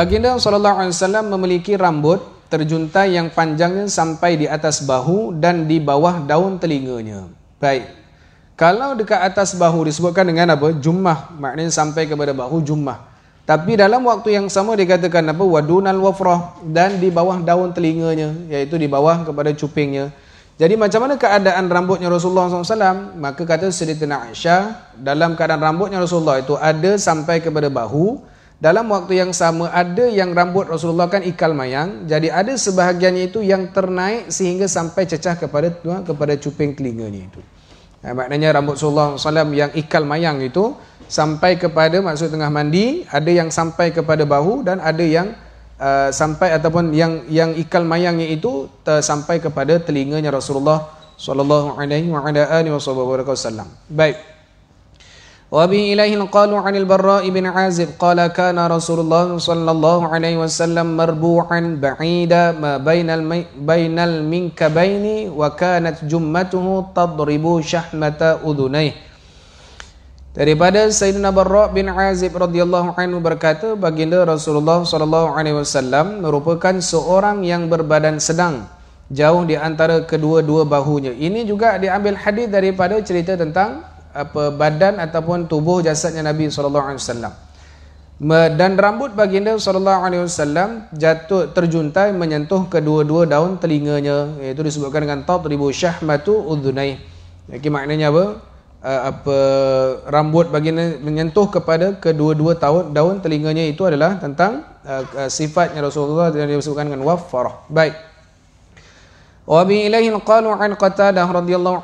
Baginda SAW memiliki rambut terjunta yang panjangnya sampai di atas bahu dan di bawah daun telinganya. Baik, kalau dekat atas bahu disebutkan dengan apa? Jummah, maknanya sampai kepada bahu jummah. Tapi dalam waktu yang sama dikatakan apa? Wadunal wafrah, dan di bawah daun telinganya, yaitu di bawah kepada cupingnya. Jadi macam mana keadaan rambutnya Rasulullah SAW? Maka kata Sayyidatina Aisyah, dalam keadaan rambutnya Rasulullah itu ada sampai kepada bahu. Dalam waktu yang sama ada yang rambut Rasulullah kan ikal mayang, jadi ada sebahagiannya itu yang ternaik sehingga sampai cecah kepada cuping telinganya itu. Nah, maknanya rambut Rasulullah SAW yang ikal mayang itu sampai kepada, maksud tengah mandi, ada yang sampai kepada bahu dan ada yang sampai ataupun yang ikal mayangnya itu sampai kepada telinganya Rasulullah sallallahu alaihi wa ala alihi wasallam. Baik. وبه إليه قالوا عن البراء بن عازب قال كان رسول الله صلى الله عليه وسلم مربوعا بعيدا ما بين المنكبين وكانت جمته تضرب شحمة أذنيه. Daripada Sayyidina Barra' bin Azib radhiyallahu anhu berkata, baginda Rasulullah sallallahu alaihi wasallam merupakan seorang yang berbadan sedang, jauh di antara kedua-dua bahunya. Ini juga diambil hadis daripada cerita tentang apa badan ataupun tubuh jasadnya Nabi sallallahu alaihi wasallam. Dan rambut baginda sallallahu alaihi wasallam jatuh terjuntai menyentuh kedua-dua daun telinganya, iaitu disebutkan dengan tadribu syahmatu udhunai. Jadi maknanya apa? Rambut baginda menyentuh kepada kedua-dua daun telinganya itu adalah tentang sifatnya Rasulullah yang disebutkan dengan wafarah. Baik. Wa bi ilaihi qalu an Qatadah radhiyallahu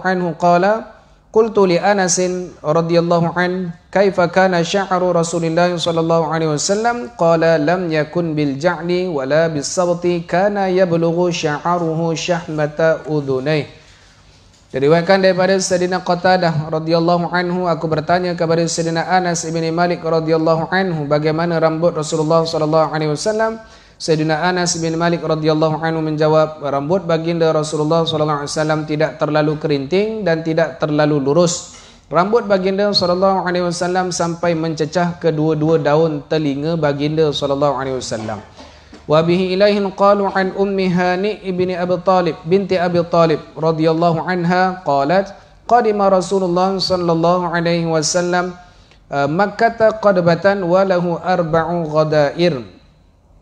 anhu qala qultu li Anas radhiyallahu an kaifa kana sya'ru Rasulillah sallallahu alaihi wasallam qala lam yakun bil ja'li wala bis sabti kana yablughu sya'ruhu syahmata udhunai. Diriwayatkan daripada Sayyidina Qatadah radhiyallahu anhu, aku bertanya kepada Sayyidina Anas bin Malik radhiyallahu anhu bagaimana rambut Rasulullah sallallahu alaihi wasallam. Sayyidina Anas bin Malik radhiyallahu anhu menjawab, rambut baginda Rasulullah sallallahu alaihi wasallam tidak terlalu kerinting dan tidak terlalu lurus. Rambut baginda sallallahu alaihi wasallam sampai mencecah kedua-dua daun telinga baginda sallallahu alaihi wasallam. Wa bihi ilaihi qalu an ummi Hani ibni Abi Talib binti Abi Talib radhiyallahu anha qalat qadima Rasulullah sallallahu alaihi wasallam Makkah qadbatan wa lahu arba'u ghadair.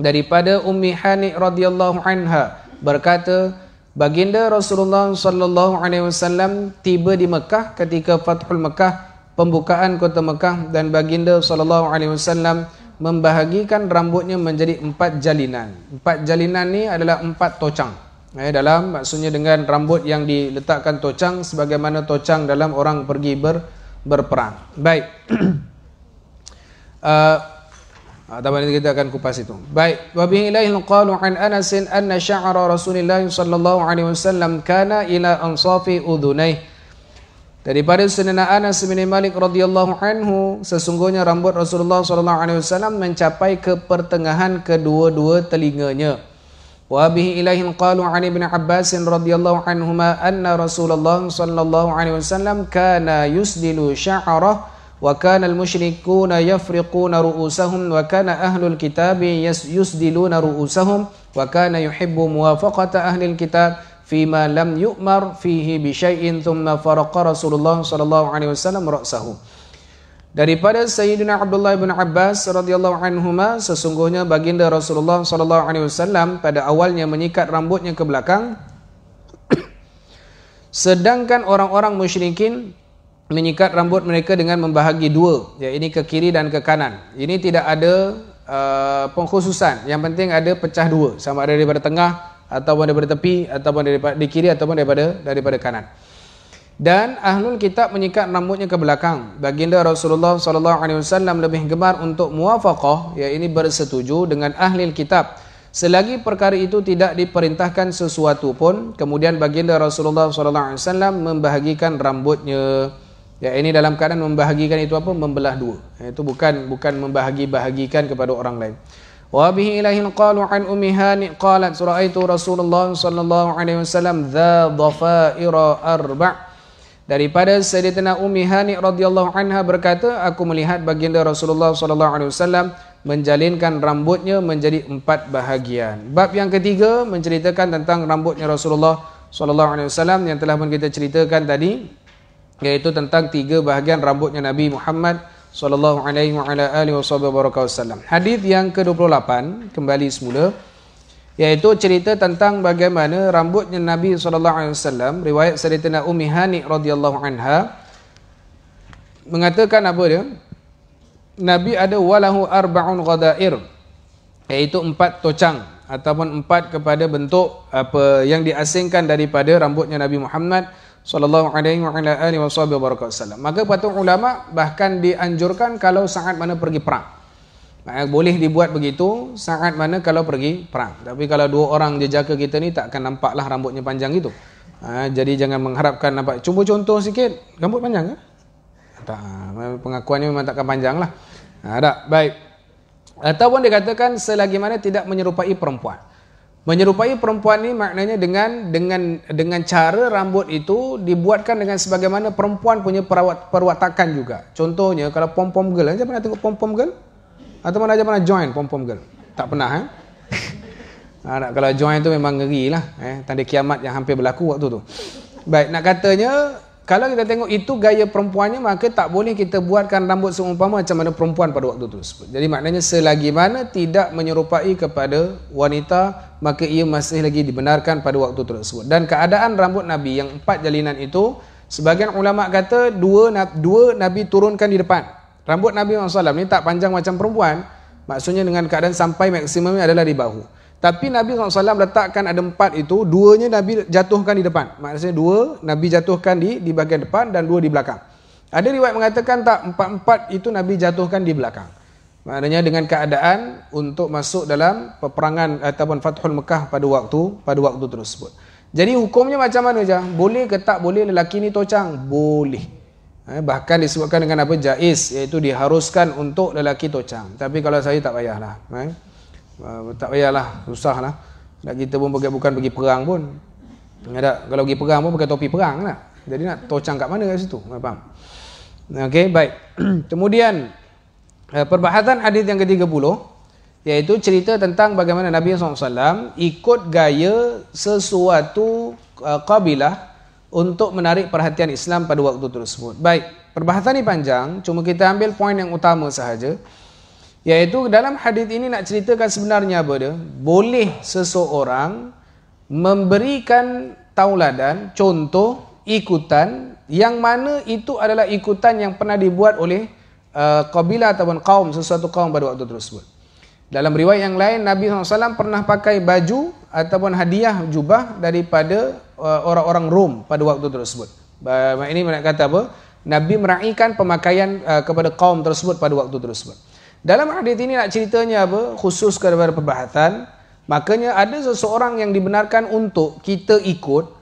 Daripada Ummi Hani radhiyallahu anha berkata, baginda Rasulullah sallallahu alaihi wasallam tiba di Mekah ketika Fathul Mekah, pembukaan kota Mekah, dan baginda sallallahu alaihi wasallam membahagikan rambutnya menjadi 4 jalinan. 4 jalinan ni adalah 4 tocang. Dalam maksudnya dengan rambut yang diletakkan tocang sebagaimana tocang dalam orang pergi berperang. Baik. Tabarani kita akan kupas itu. Baik, wa bihi ilaihi qalu an Anas anna sya'ra Rasulillah sallallahu alaihi wasallam kana ila ansafi udhunai. Daripada Sayyidina Anas bin Malik radhiyallahu anhu, sesungguhnya rambut Rasulullah sallallahu alaihi wasallam mencapai ke pertengahan kedua-dua telinganya. Wa bihi ilaihi qalu an Ibnu Abbas radhiyallahu anhuma anna Rasulullah sallallahu alaihi wasallam kana yusdilu sya'rahu wa kana al-musyrikuna yafriquna ru'usahum wa kana ahlul kitabi yusdiluna ru'usahum wa kana yuhibbu muwafaqata ahlil kitab fima lam yu'mar fihi bi syai'in thumma faraqa Rasulullah sallallahu alaihi wasallam ra'sahu. Daripada Sayyidina Abdullah bin Abbas radhiyallahu anhuma, sesungguhnya baginda Rasulullah sallallahu alaihi wasallam pada awalnya menyikat rambutnya ke belakang sedangkan orang-orang musyrikin menyikat rambut mereka dengan membahagi 2, iaitu ke kiri dan ke kanan. Ini tidak ada pengkhususan. Yang penting ada pecah 2, sama ada daripada tengah ataupun daripada tepi ataupun daripada di kiri ataupun daripada kanan. Dan ahlul kitab menyikat rambutnya ke belakang. Baginda Rasulullah sallallahu alaihi wasallam lebih gemar untuk muwafaqah, iaitu bersetuju dengan ahlul kitab. Selagi perkara itu tidak diperintahkan sesuatu pun, kemudian baginda Rasulullah sallallahu alaihi wasallam membahagikan rambutnya. Ya, ini dalam keadaan membahagikan itu apa? Membelah 2. Itu bukan membahagi-bahagikan kepada orang lain. Wa bihi ilaihi qalu an ummi Hani qalat ra'aitu Rasulullah sallallahu alaihi wasallam dha dhafa'ira arba'. Daripada Sayyidatina Ummi Hani radhiyallahu anha berkata, aku melihat baginda Rasulullah sallallahu alaihi wasallam menjalinkan rambutnya menjadi 4 bahagian. Bab yang ketiga menceritakan tentang rambutnya Rasulullah SAW yang telah pun kita ceritakan tadi, yaitu tentang 3 bahagian rambutnya Nabi Muhammad SAW. Hadis yang ke-28 kembali semula, yaitu cerita tentang bagaimana rambutnya Nabi SAW. Riwayat Sayyidatina Ummi Hani radhiyallahu anha mengatakan apa dia? Nabi ada walahu arba'un ghadair, iaitu 4 tocang ataupun 4 kepada bentuk apa yang diasingkan daripada rambutnya Nabi Muhammad sallallahu alaihi wa ala alihi wasallam. Maka patut ulama bahkan dianjurkan kalau saat mana pergi perang. Boleh dibuat begitu saat mana kalau pergi perang. Tapi kalau 2 orang dia jaga kita ni tak akan nampaklah rambutnya panjang itu. Jadi jangan mengharapkan nampak. Cuba contoh sikit, rambut panjang ke? Tak, pengakuannya memang takkan panjang lah. Tak, baik. Ataupun dikatakan selagi mana tidak menyerupai perempuan. Menyerupai perempuan ni maknanya dengan cara rambut itu dibuatkan dengan sebagaimana perempuan punya perwatakan juga. Contohnya kalau pom-pom girl, anda pernah tengok pom-pom girl? Atau mana aja pernah join pom-pom girl? Tak pernah eh? Kalau join tu memang ngeri lah tanda kiamat yang hampir berlaku waktu tu. Baik, nak katanya kalau kita tengok itu gaya perempuannya, maka tak boleh kita buatkan rambut seumpama macam mana perempuan pada waktu itu. Jadi maknanya selagi mana tidak menyerupai kepada wanita, maka ia masih lagi dibenarkan pada waktu tersebut. Dan keadaan rambut Nabi yang 4 jalinan itu, sebagian ulama kata dua Nabi turunkan di depan. Rambut Nabi SAW ni tak panjang macam perempuan, maksudnya dengan keadaan sampai maksimumnya adalah di bahu. Tapi Nabi SAW letakkan ada 4 itu, 2-nya Nabi jatuhkan di depan. Maksudnya 2 Nabi jatuhkan di bahagian depan dan 2 di belakang. Ada riwayat mengatakan tak, 4 itu Nabi jatuhkan di belakang. Maknanya dengan keadaan untuk masuk dalam peperangan ataupun Fathul Mekah pada waktu tersebut. Jadi hukumnya macam mana saja? Boleh ke tak boleh lelaki ni tocang? Boleh. Bahkan disebutkan dengan apa? Jaiz, iaitu diharuskan untuk lelaki tocang. Tapi kalau saya tak payahlah. Tak payahlah, susahlah. Nak kita pun bukan pergi perang pun. Ada kalau pergi perang pun pakai topi perang lah. Jadi nak tocang kat mana kat situ? Faham? Okey, baik. Kemudian perbahasan hadis yang ke-30, iaitu cerita tentang bagaimana Nabi SAW ikut gaya sesuatu kabilah untuk menarik perhatian Islam pada waktu tersebut. Baik, perbahasan ni panjang, cuma kita ambil poin yang utama sahaja. Iaitu dalam hadis ini nak ceritakan sebenarnya apa dia? Boleh seseorang memberikan tauladan, contoh, ikutan yang mana itu adalah ikutan yang pernah dibuat oleh kabilah ataupun kaum, sesuatu kaum pada waktu tersebut. Dalam riwayat yang lain, Nabi SAW pernah pakai baju ataupun hadiah jubah daripada orang-orang Rom pada waktu tersebut. Ini nak kata apa? Nabi meraikan pemakaian kepada kaum tersebut pada waktu tersebut. Dalam hadis ini nak ceritanya apa? Khusus kepada perbahasan. Makanya ada seseorang yang dibenarkan untuk kita ikut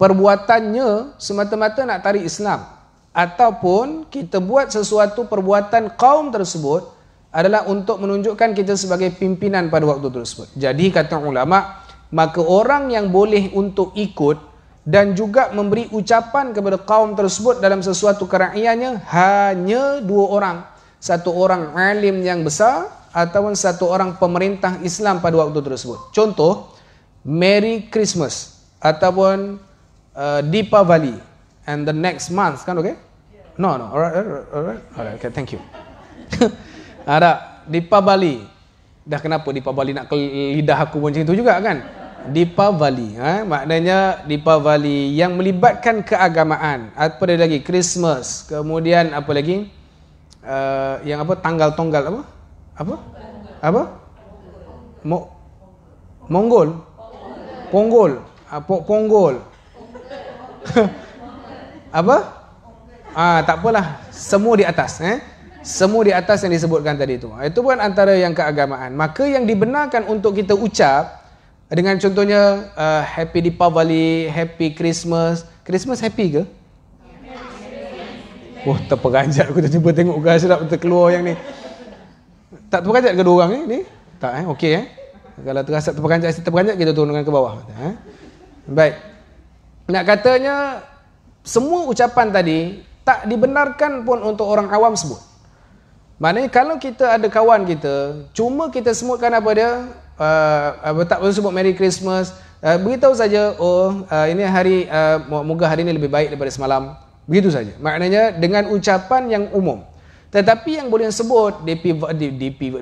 perbuatannya semata-mata nak tarik Islam. Ataupun kita buat sesuatu perbuatan kaum tersebut adalah untuk menunjukkan kita sebagai pimpinan pada waktu tersebut. Jadi kata ulama, maka orang yang boleh untuk ikut dan juga memberi ucapan kepada kaum tersebut dalam sesuatu kerakyaannya hanya 2 orang. 1 orang alim yang besar ataupun 1 orang pemerintah Islam pada waktu tersebut. Contoh, Merry Christmas ataupun Deepavali and the next month, kan okey? No, alright, okay, thank you. Ada Deepavali. Dah kenapa Deepavali nak lidah aku macam itu juga kan? Deepavali, maknanya Deepavali yang melibatkan keagamaan. Apa dia lagi? Christmas. Kemudian apa lagi? Yang apa tanggal-tonggal apa? Mongol, Ponggol, apa? Tak apalah, semua di atas, semua di atas yang disebutkan tadi itu. Itu pun antara yang keagamaan. Maka yang dibenarkan untuk kita ucap dengan contohnya Happy Deepavali, Happy Christmas happy ke? Oh, terperanjat aku tiba-tiba tengok guys sedap terkeluar yang ni. Tak terperanjat ke dua orang ni? Tak okey Kalau terasa terperanjat kita turunkan ke bawah. Baik. Nak katanya semua ucapan tadi tak dibenarkan pun untuk orang awam sebut. Maknanya kalau kita ada kawan kita, cuma kita sebutkan apa dia, tak perlu sebut Merry Christmas, beritahu saja, oh ini hari, moga hari ini lebih baik daripada semalam. Begitu saja. Maknanya dengan ucapan yang umum. Tetapi yang boleh sebut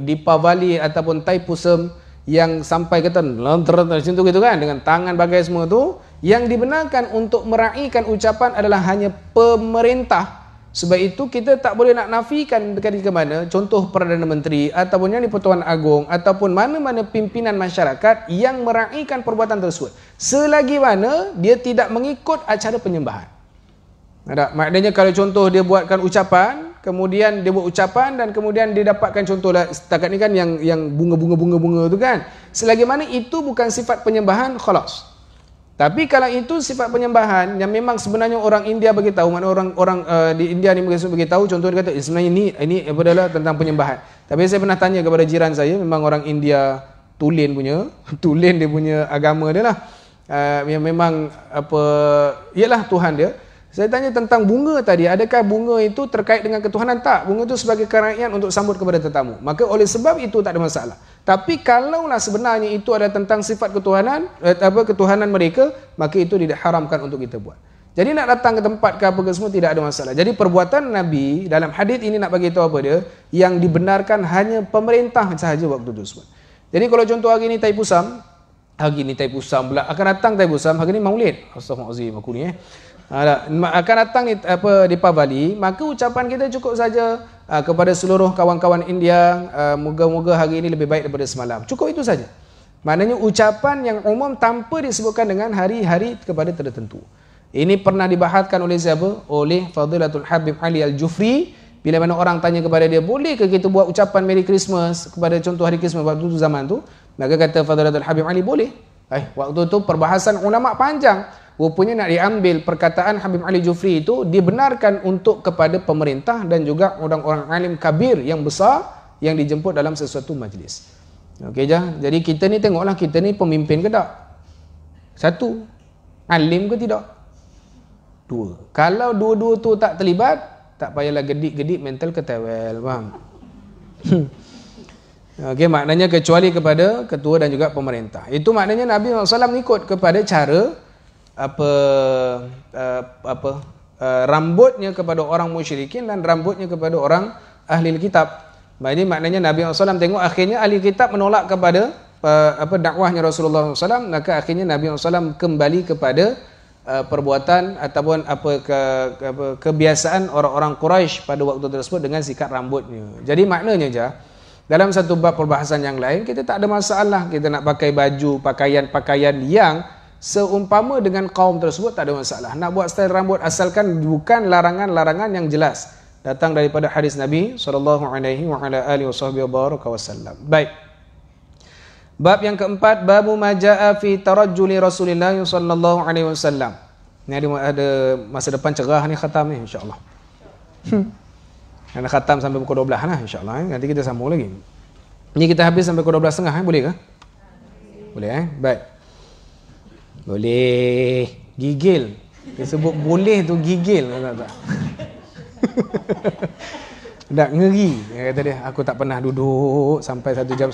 Deepavali ataupun Taipusam yang sampai kata macam tu gitu kan, dengan tangan bagai semua tu, yang dibenarkan untuk meraihkan ucapan adalah hanya pemerintah. Sebab itu kita tak boleh nak nafikan ketika mana contoh Perdana Menteri ataupun yang di-Pertuan Agong ataupun mana-mana pimpinan masyarakat yang meraihkan perbuatan tersebut, selagi mana dia tidak mengikut acara penyembahan. Maknanya kalau contoh dia buatkan ucapan, kemudian dia buat ucapan dan kemudian dia dapatkan contoh lah, setakat ni kan yang bunga-bunga-bunga-bunga tu kan, selagi mana itu bukan sifat penyembahan, khalas. Tapi kalau itu sifat penyembahan yang memang sebenarnya orang India beritahu, mana orang di India ni beritahu, contoh dia kata sebenarnya ini adalah tentang penyembahan. Tapi saya pernah tanya kepada jiran saya, memang orang India tulen dia punya agama dia lah, yang memang apa, ialah Tuhan dia. Saya tanya tentang bunga tadi, adakah bunga itu terkait dengan ketuhanan? Tak, bunga itu sebagai keraian untuk sambut kepada tetamu. Maka oleh sebab itu tak ada masalah. Tapi kalaulah sebenarnya itu ada tentang sifat ketuhanan, ketuhanan mereka, maka itu tidak haramkan untuk kita buat. Jadi nak datang ke tempat ke apa ke semua tidak ada masalah. Jadi perbuatan Nabi dalam hadis ini nak bagi tahu apa dia, yang dibenarkan hanya pemerintah sahaja waktu itu semua. Jadi kalau contoh hari ini Taipusam, hari ini Taipusam pula akan datang Taipusam, hari ini Maulid. Astaghfirullahalazim aku ni akan datang Deepavali, maka ucapan kita cukup saja kepada seluruh kawan-kawan India, moga-moga hari ini lebih baik daripada semalam. Cukup itu saja. Maknanya ucapan yang umum tanpa disebutkan dengan hari-hari kepada tertentu. Ini pernah dibahaskan oleh siapa? Oleh Fadilatul Habib Ali Al-Jufri. Bila mana orang tanya kepada dia, bolehkah kita buat ucapan Merry Christmas kepada contoh hari Christmas waktu itu zaman tu? Maka kata Fadilatul Habib Ali, boleh. Waktu itu perbahasan ulama panjang. Rupanya nak diambil perkataan Habib Ali Jufri itu dibenarkan untuk kepada pemerintah dan juga orang-orang alim kabir yang besar yang dijemput dalam sesuatu majlis. Okey jah. Jadi kita ni tengoklah, kita ni pemimpin ke tak? Satu, alim ke tidak? Dua. Kalau dua-dua tu tak terlibat, tak payahlah gedik-gedik mental ketewel, faham? Okey, maknanya kecuali kepada ketua dan juga pemerintah. Itu maknanya Nabi Muhammad SAW ikut kepada cara rambutnya kepada orang musyrikin dan rambutnya kepada orang ahli kitab. Ini maknanya Nabi SAW tengok akhirnya ahli kitab menolak kepada dakwahnya Rasulullah SAW, maka akhirnya Nabi SAW kembali kepada perbuatan ataupun kebiasaan orang-orang Quraisy pada waktu tersebut dengan sikat rambutnya. Jadi maknanya je, dalam satu bab perbahasan yang lain kita tak ada masalah kita nak pakai baju, pakaian-pakaian yang seumpama dengan kaum tersebut, tak ada masalah. Nak buat style rambut asalkan bukan larangan-larangan yang jelas datang daripada hadis Nabi SAW. Baik. Bab yang keempat, babu majaa fi tarajjuli Rasulillah SAW. Ini ada masa depan cerah ni khatam ni insya-Allah. Nak khatam sampai pukul 12 lah insya-Allah. Nanti kita sambung lagi. Ini kita habis sampai pukul 12:30 boleh ke? Boleh Baik. Boleh. Gigil. Dia sebut boleh tu gigil. Tak. Dah ngeri. Dia kata dia, aku tak pernah duduk sampai 1.5 jam.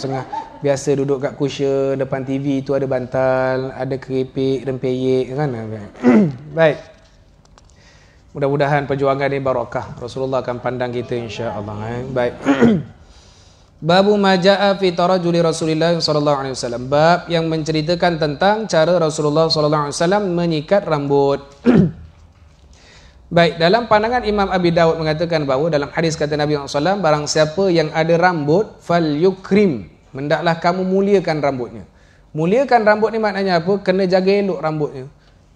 Biasa duduk kat cushion, depan TV tu ada bantal, ada keripik, rempeyek kan. Baik. Mudah-mudahan perjuangan ni barakah. Rasulullah akan pandang kita insya-Allah. Baik. Babu majaa fi tarajuli Rasulillah sallallahu alaihi wasallam. Bab yang menceritakan tentang cara Rasulullah sallallahu alaihi wasallam menyikat rambut. Baik, dalam pandangan Imam Abi Dawud mengatakan bahawa dalam hadis kata Nabi sallallahu alaihi wasallam, barang siapa yang ada rambut, falyukrim, hendaklah kamu muliakan rambutnya. Muliakan rambut ni maknanya apa? Kena jaga elok rambutnya.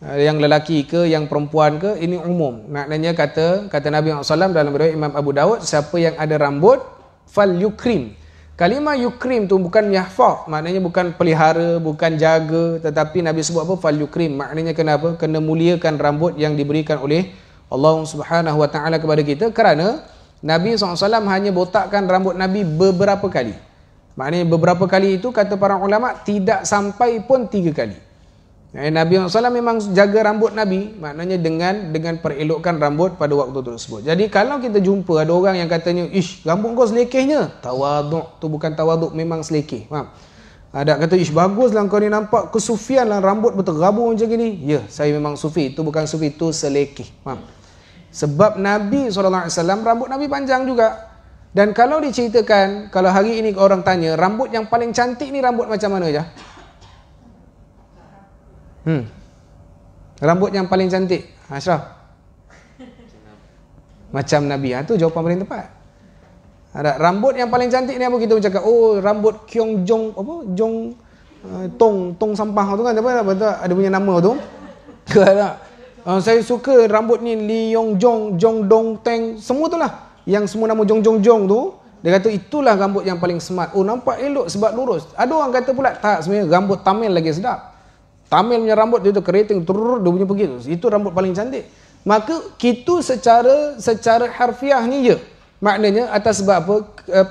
Yang lelaki ke, yang perempuan ke, ini umum. Maknanya kata Nabi sallallahu alaihi wasallam dalam riwayat Imam Abu Dawud, siapa yang ada rambut fal yukrim. Kalimah yukrim tu bukan yahfaz, maknanya bukan pelihara, bukan jaga, tetapi Nabi sebut apa? Fal yukrim. Maknanya kenapa? Kena muliakan rambut yang diberikan oleh Allah Subhanahu Wa Taala kepada kita, kerana Nabi SAW hanya botakkan rambut Nabi beberapa kali. Maknanya beberapa kali itu kata para ulama tidak sampai pun 3 kali. Nabi SAW memang jaga rambut Nabi, maknanya dengan perelokkan rambut pada waktu tersebut. Jadi kalau kita jumpa ada orang yang katanya, "Ish, rambut kau selekehnya." Tawaduk tu bukan tawaduk, memang selekeh. Faham? Ada kata, "Ish, baguslah kau ni, nampak kesufian lah, rambut berterabur macam gini." Ya, saya memang sufi. Itu bukan sufi, itu selekeh. Faham? Sebab Nabi SAW, rambut Nabi panjang juga. Dan kalau diceritakan, kalau hari ini orang tanya, rambut yang paling cantik ni rambut macam mana je? Rambut yang paling cantik, Ashraf, macam Nabi. Itu jawapan paling tepat. Ada rambut yang paling cantik ni apa kita bercakap? Oh, rambut Kyong Jong apa? Jong tong sampah tu kan, apa ada punya nama tu. Saya suka rambut ni Li Yong Jong, Jong Dong Teng, semua tu lah. Yang semua nama Jong Jong Jong tu, dia kata itulah rambut yang paling smart. Oh, nampak elok sebab lurus. Ada orang kata pula tak, sebenarnya rambut Tamil lagi sedap. Tamil punya rambut dia tu keriting, turur dia punya pergi tu. Itu rambut paling cantik. Maka kita secara harfiahnya ya. Maknanya atas sebab apa?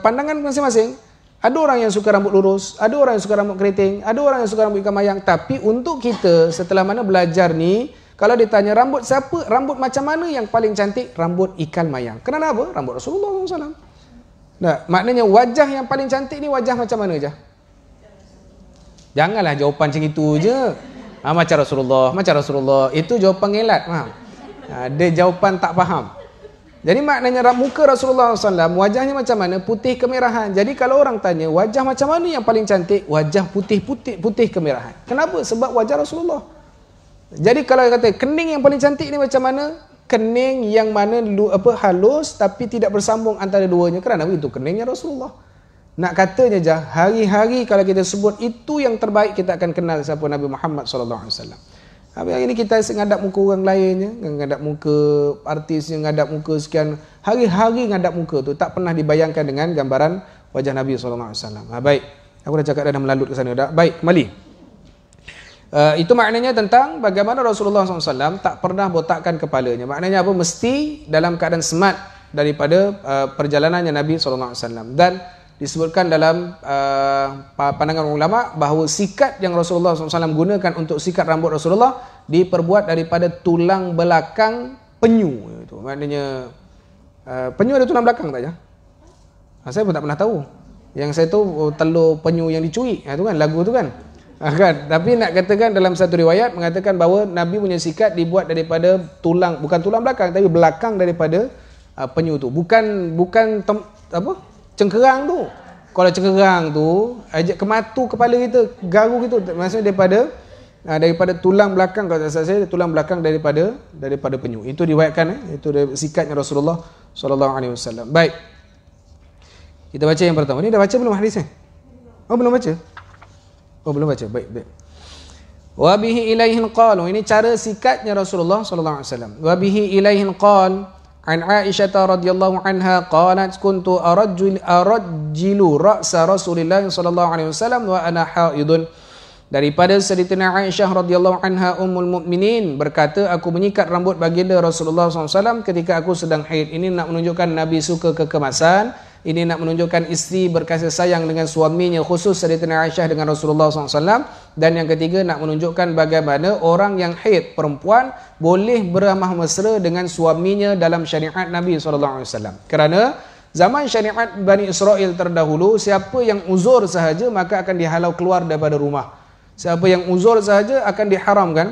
Pandangan masing-masing. Ada orang yang suka rambut lurus, ada orang yang suka rambut keriting, ada orang yang suka rambut ikan mayang. Tapi untuk kita setelah mana belajar ni, kalau ditanya rambut siapa, rambut macam mana yang paling cantik? Rambut ikan mayang. Kerana apa? Rambut Rasulullah SAW. Nah, maknanya wajah yang paling cantik ni wajah macam mana je? Janganlah jawapan macam itu je. Macam Rasulullah. Itu jawapan ngelat, faham? Dia jawapan tak faham. Jadi maknanya muka Rasulullah SAW, wajahnya macam mana? Putih kemerahan. Jadi kalau orang tanya wajah macam mana yang paling cantik, wajah putih kemerahan. Kenapa? Sebab wajah Rasulullah. Jadi kalau kata kening yang paling cantik ni macam mana? Kening yang mana halus tapi tidak bersambung antara duanya. Kerana itu keningnya Rasulullah. Nak katanya je, hari-hari kalau kita sebut itu yang terbaik, kita akan kenal siapa Nabi Muhammad sallallahu alaihi wasallam. Hari ini kita ngadap muka orang lainnya, ngadap muka artisnya, ngadap muka sekian, hari-hari ngadap muka tu tak pernah dibayangkan dengan gambaran wajah Nabi sallallahu alaihi wasallam. Baik. Aku dah cakap dah melalut ke sana dah. Baik, kembali. Itu maknanya tentang bagaimana Rasulullah SAW tak pernah botakkan kepalanya. Maknanya apa? Mesti dalam keadaan smart daripada perjalanannya Nabi SAW. Dan disebutkan dalam pandangan ulama bahawa sikat yang Rasulullah SAW gunakan untuk sikat rambut Rasulullah diperbuat daripada tulang belakang penyu. Itu maknanya penyu ada tulang belakang tak je? Saya pun tak pernah tahu. Yang saya tahu telur penyu yang dicuri. Itu kan lagu tu kan. Kan? Tapi nak katakan dalam satu riwayat mengatakan bahawa Nabi punya sikat dibuat daripada tulang, bukan tulang belakang, tapi belakang daripada penyu tu. Bukan cengkerang tu. Kalau cengkerang tu ajak kematu kepala kita, garu gitu. Maksudnya daripada tulang belakang, kalau tak salah saya, tulang belakang daripada penyu. Itu diriwayatkan itu sikatnya Rasulullah SAW. Baik. Kita baca yang pertama. Ni dah baca belum hadisnya? Oh, belum baca. Oh, belum baca. Baik. Wa bihi ilaihin qalu. Ini cara sikatnya Rasulullah sallallahu alaihi wasallam. Wa bihi ilaihin qala an Aisyah radhiyallahu anha qalat kuntu arajjilu ra'sa Rasulillah sallallahu alaihi wasallam wa ana haidun. Daripada Sayyidatina Aisyah radhiyallahu anha ummul mukminin berkata, aku menyikat rambut baginda Rasulullah sallallahu alaihi wasallam ketika aku sedang haid. Ini nak menunjukkan Nabi suka kekemasan. Ini nak menunjukkan isteri berkasih sayang dengan suaminya, khusus Sayyidatina Aisyah dengan Rasulullah SAW. Dan yang ketiga, nak menunjukkan bagaimana orang yang haid, perempuan, boleh beramah mesra dengan suaminya dalam syariat Nabi SAW. Kerana zaman syariat Bani Israel terdahulu, siapa yang uzur sahaja maka akan dihalau keluar daripada rumah. Siapa yang uzur sahaja akan diharamkan.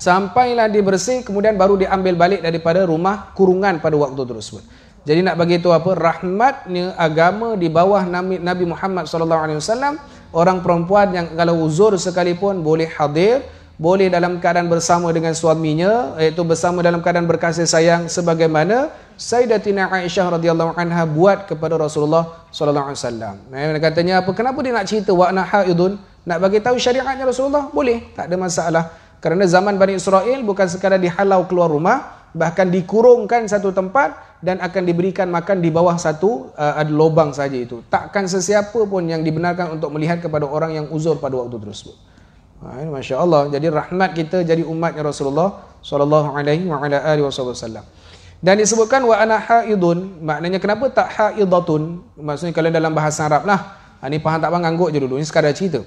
Sampailah dia bersih, kemudian baru diambil balik daripada rumah kurungan pada waktu tersebut. Jadi nak bagi tahu apa? Rahmatnya agama di bawah Nabi Muhammad SAW. Orang perempuan yang kalau uzur sekalipun boleh hadir, boleh dalam keadaan bersama dengan suaminya, iaitu bersama dalam keadaan berkasih sayang sebagaimana Sayyidatina Aisyah radhiyallahu anha buat kepada Rasulullah SAW. Nah, katanya apa? Kenapa dia nak cerita wa ana haidun? Nak bagi tahu syariatnya Rasulullah? Boleh, tak ada masalah. Kerana zaman Bani Israel bukan sekadar dihalau keluar rumah, bahkan dikurungkan satu tempat dan akan diberikan makan di bawah satu lubang saja itu. Takkan sesiapa pun yang dibenarkan untuk melihat kepada orang yang uzur pada waktu tersebut. Masya Allah. Jadi rahmat kita jadi umatnya Rasulullah SAW. Dan disebutkan wa ana haidun. Maknanya kenapa tak haidatun? Maksudnya kalau dalam bahasa Arab lah. Ini faham tak bang? Angguk je dulu. Ini sekadar cerita.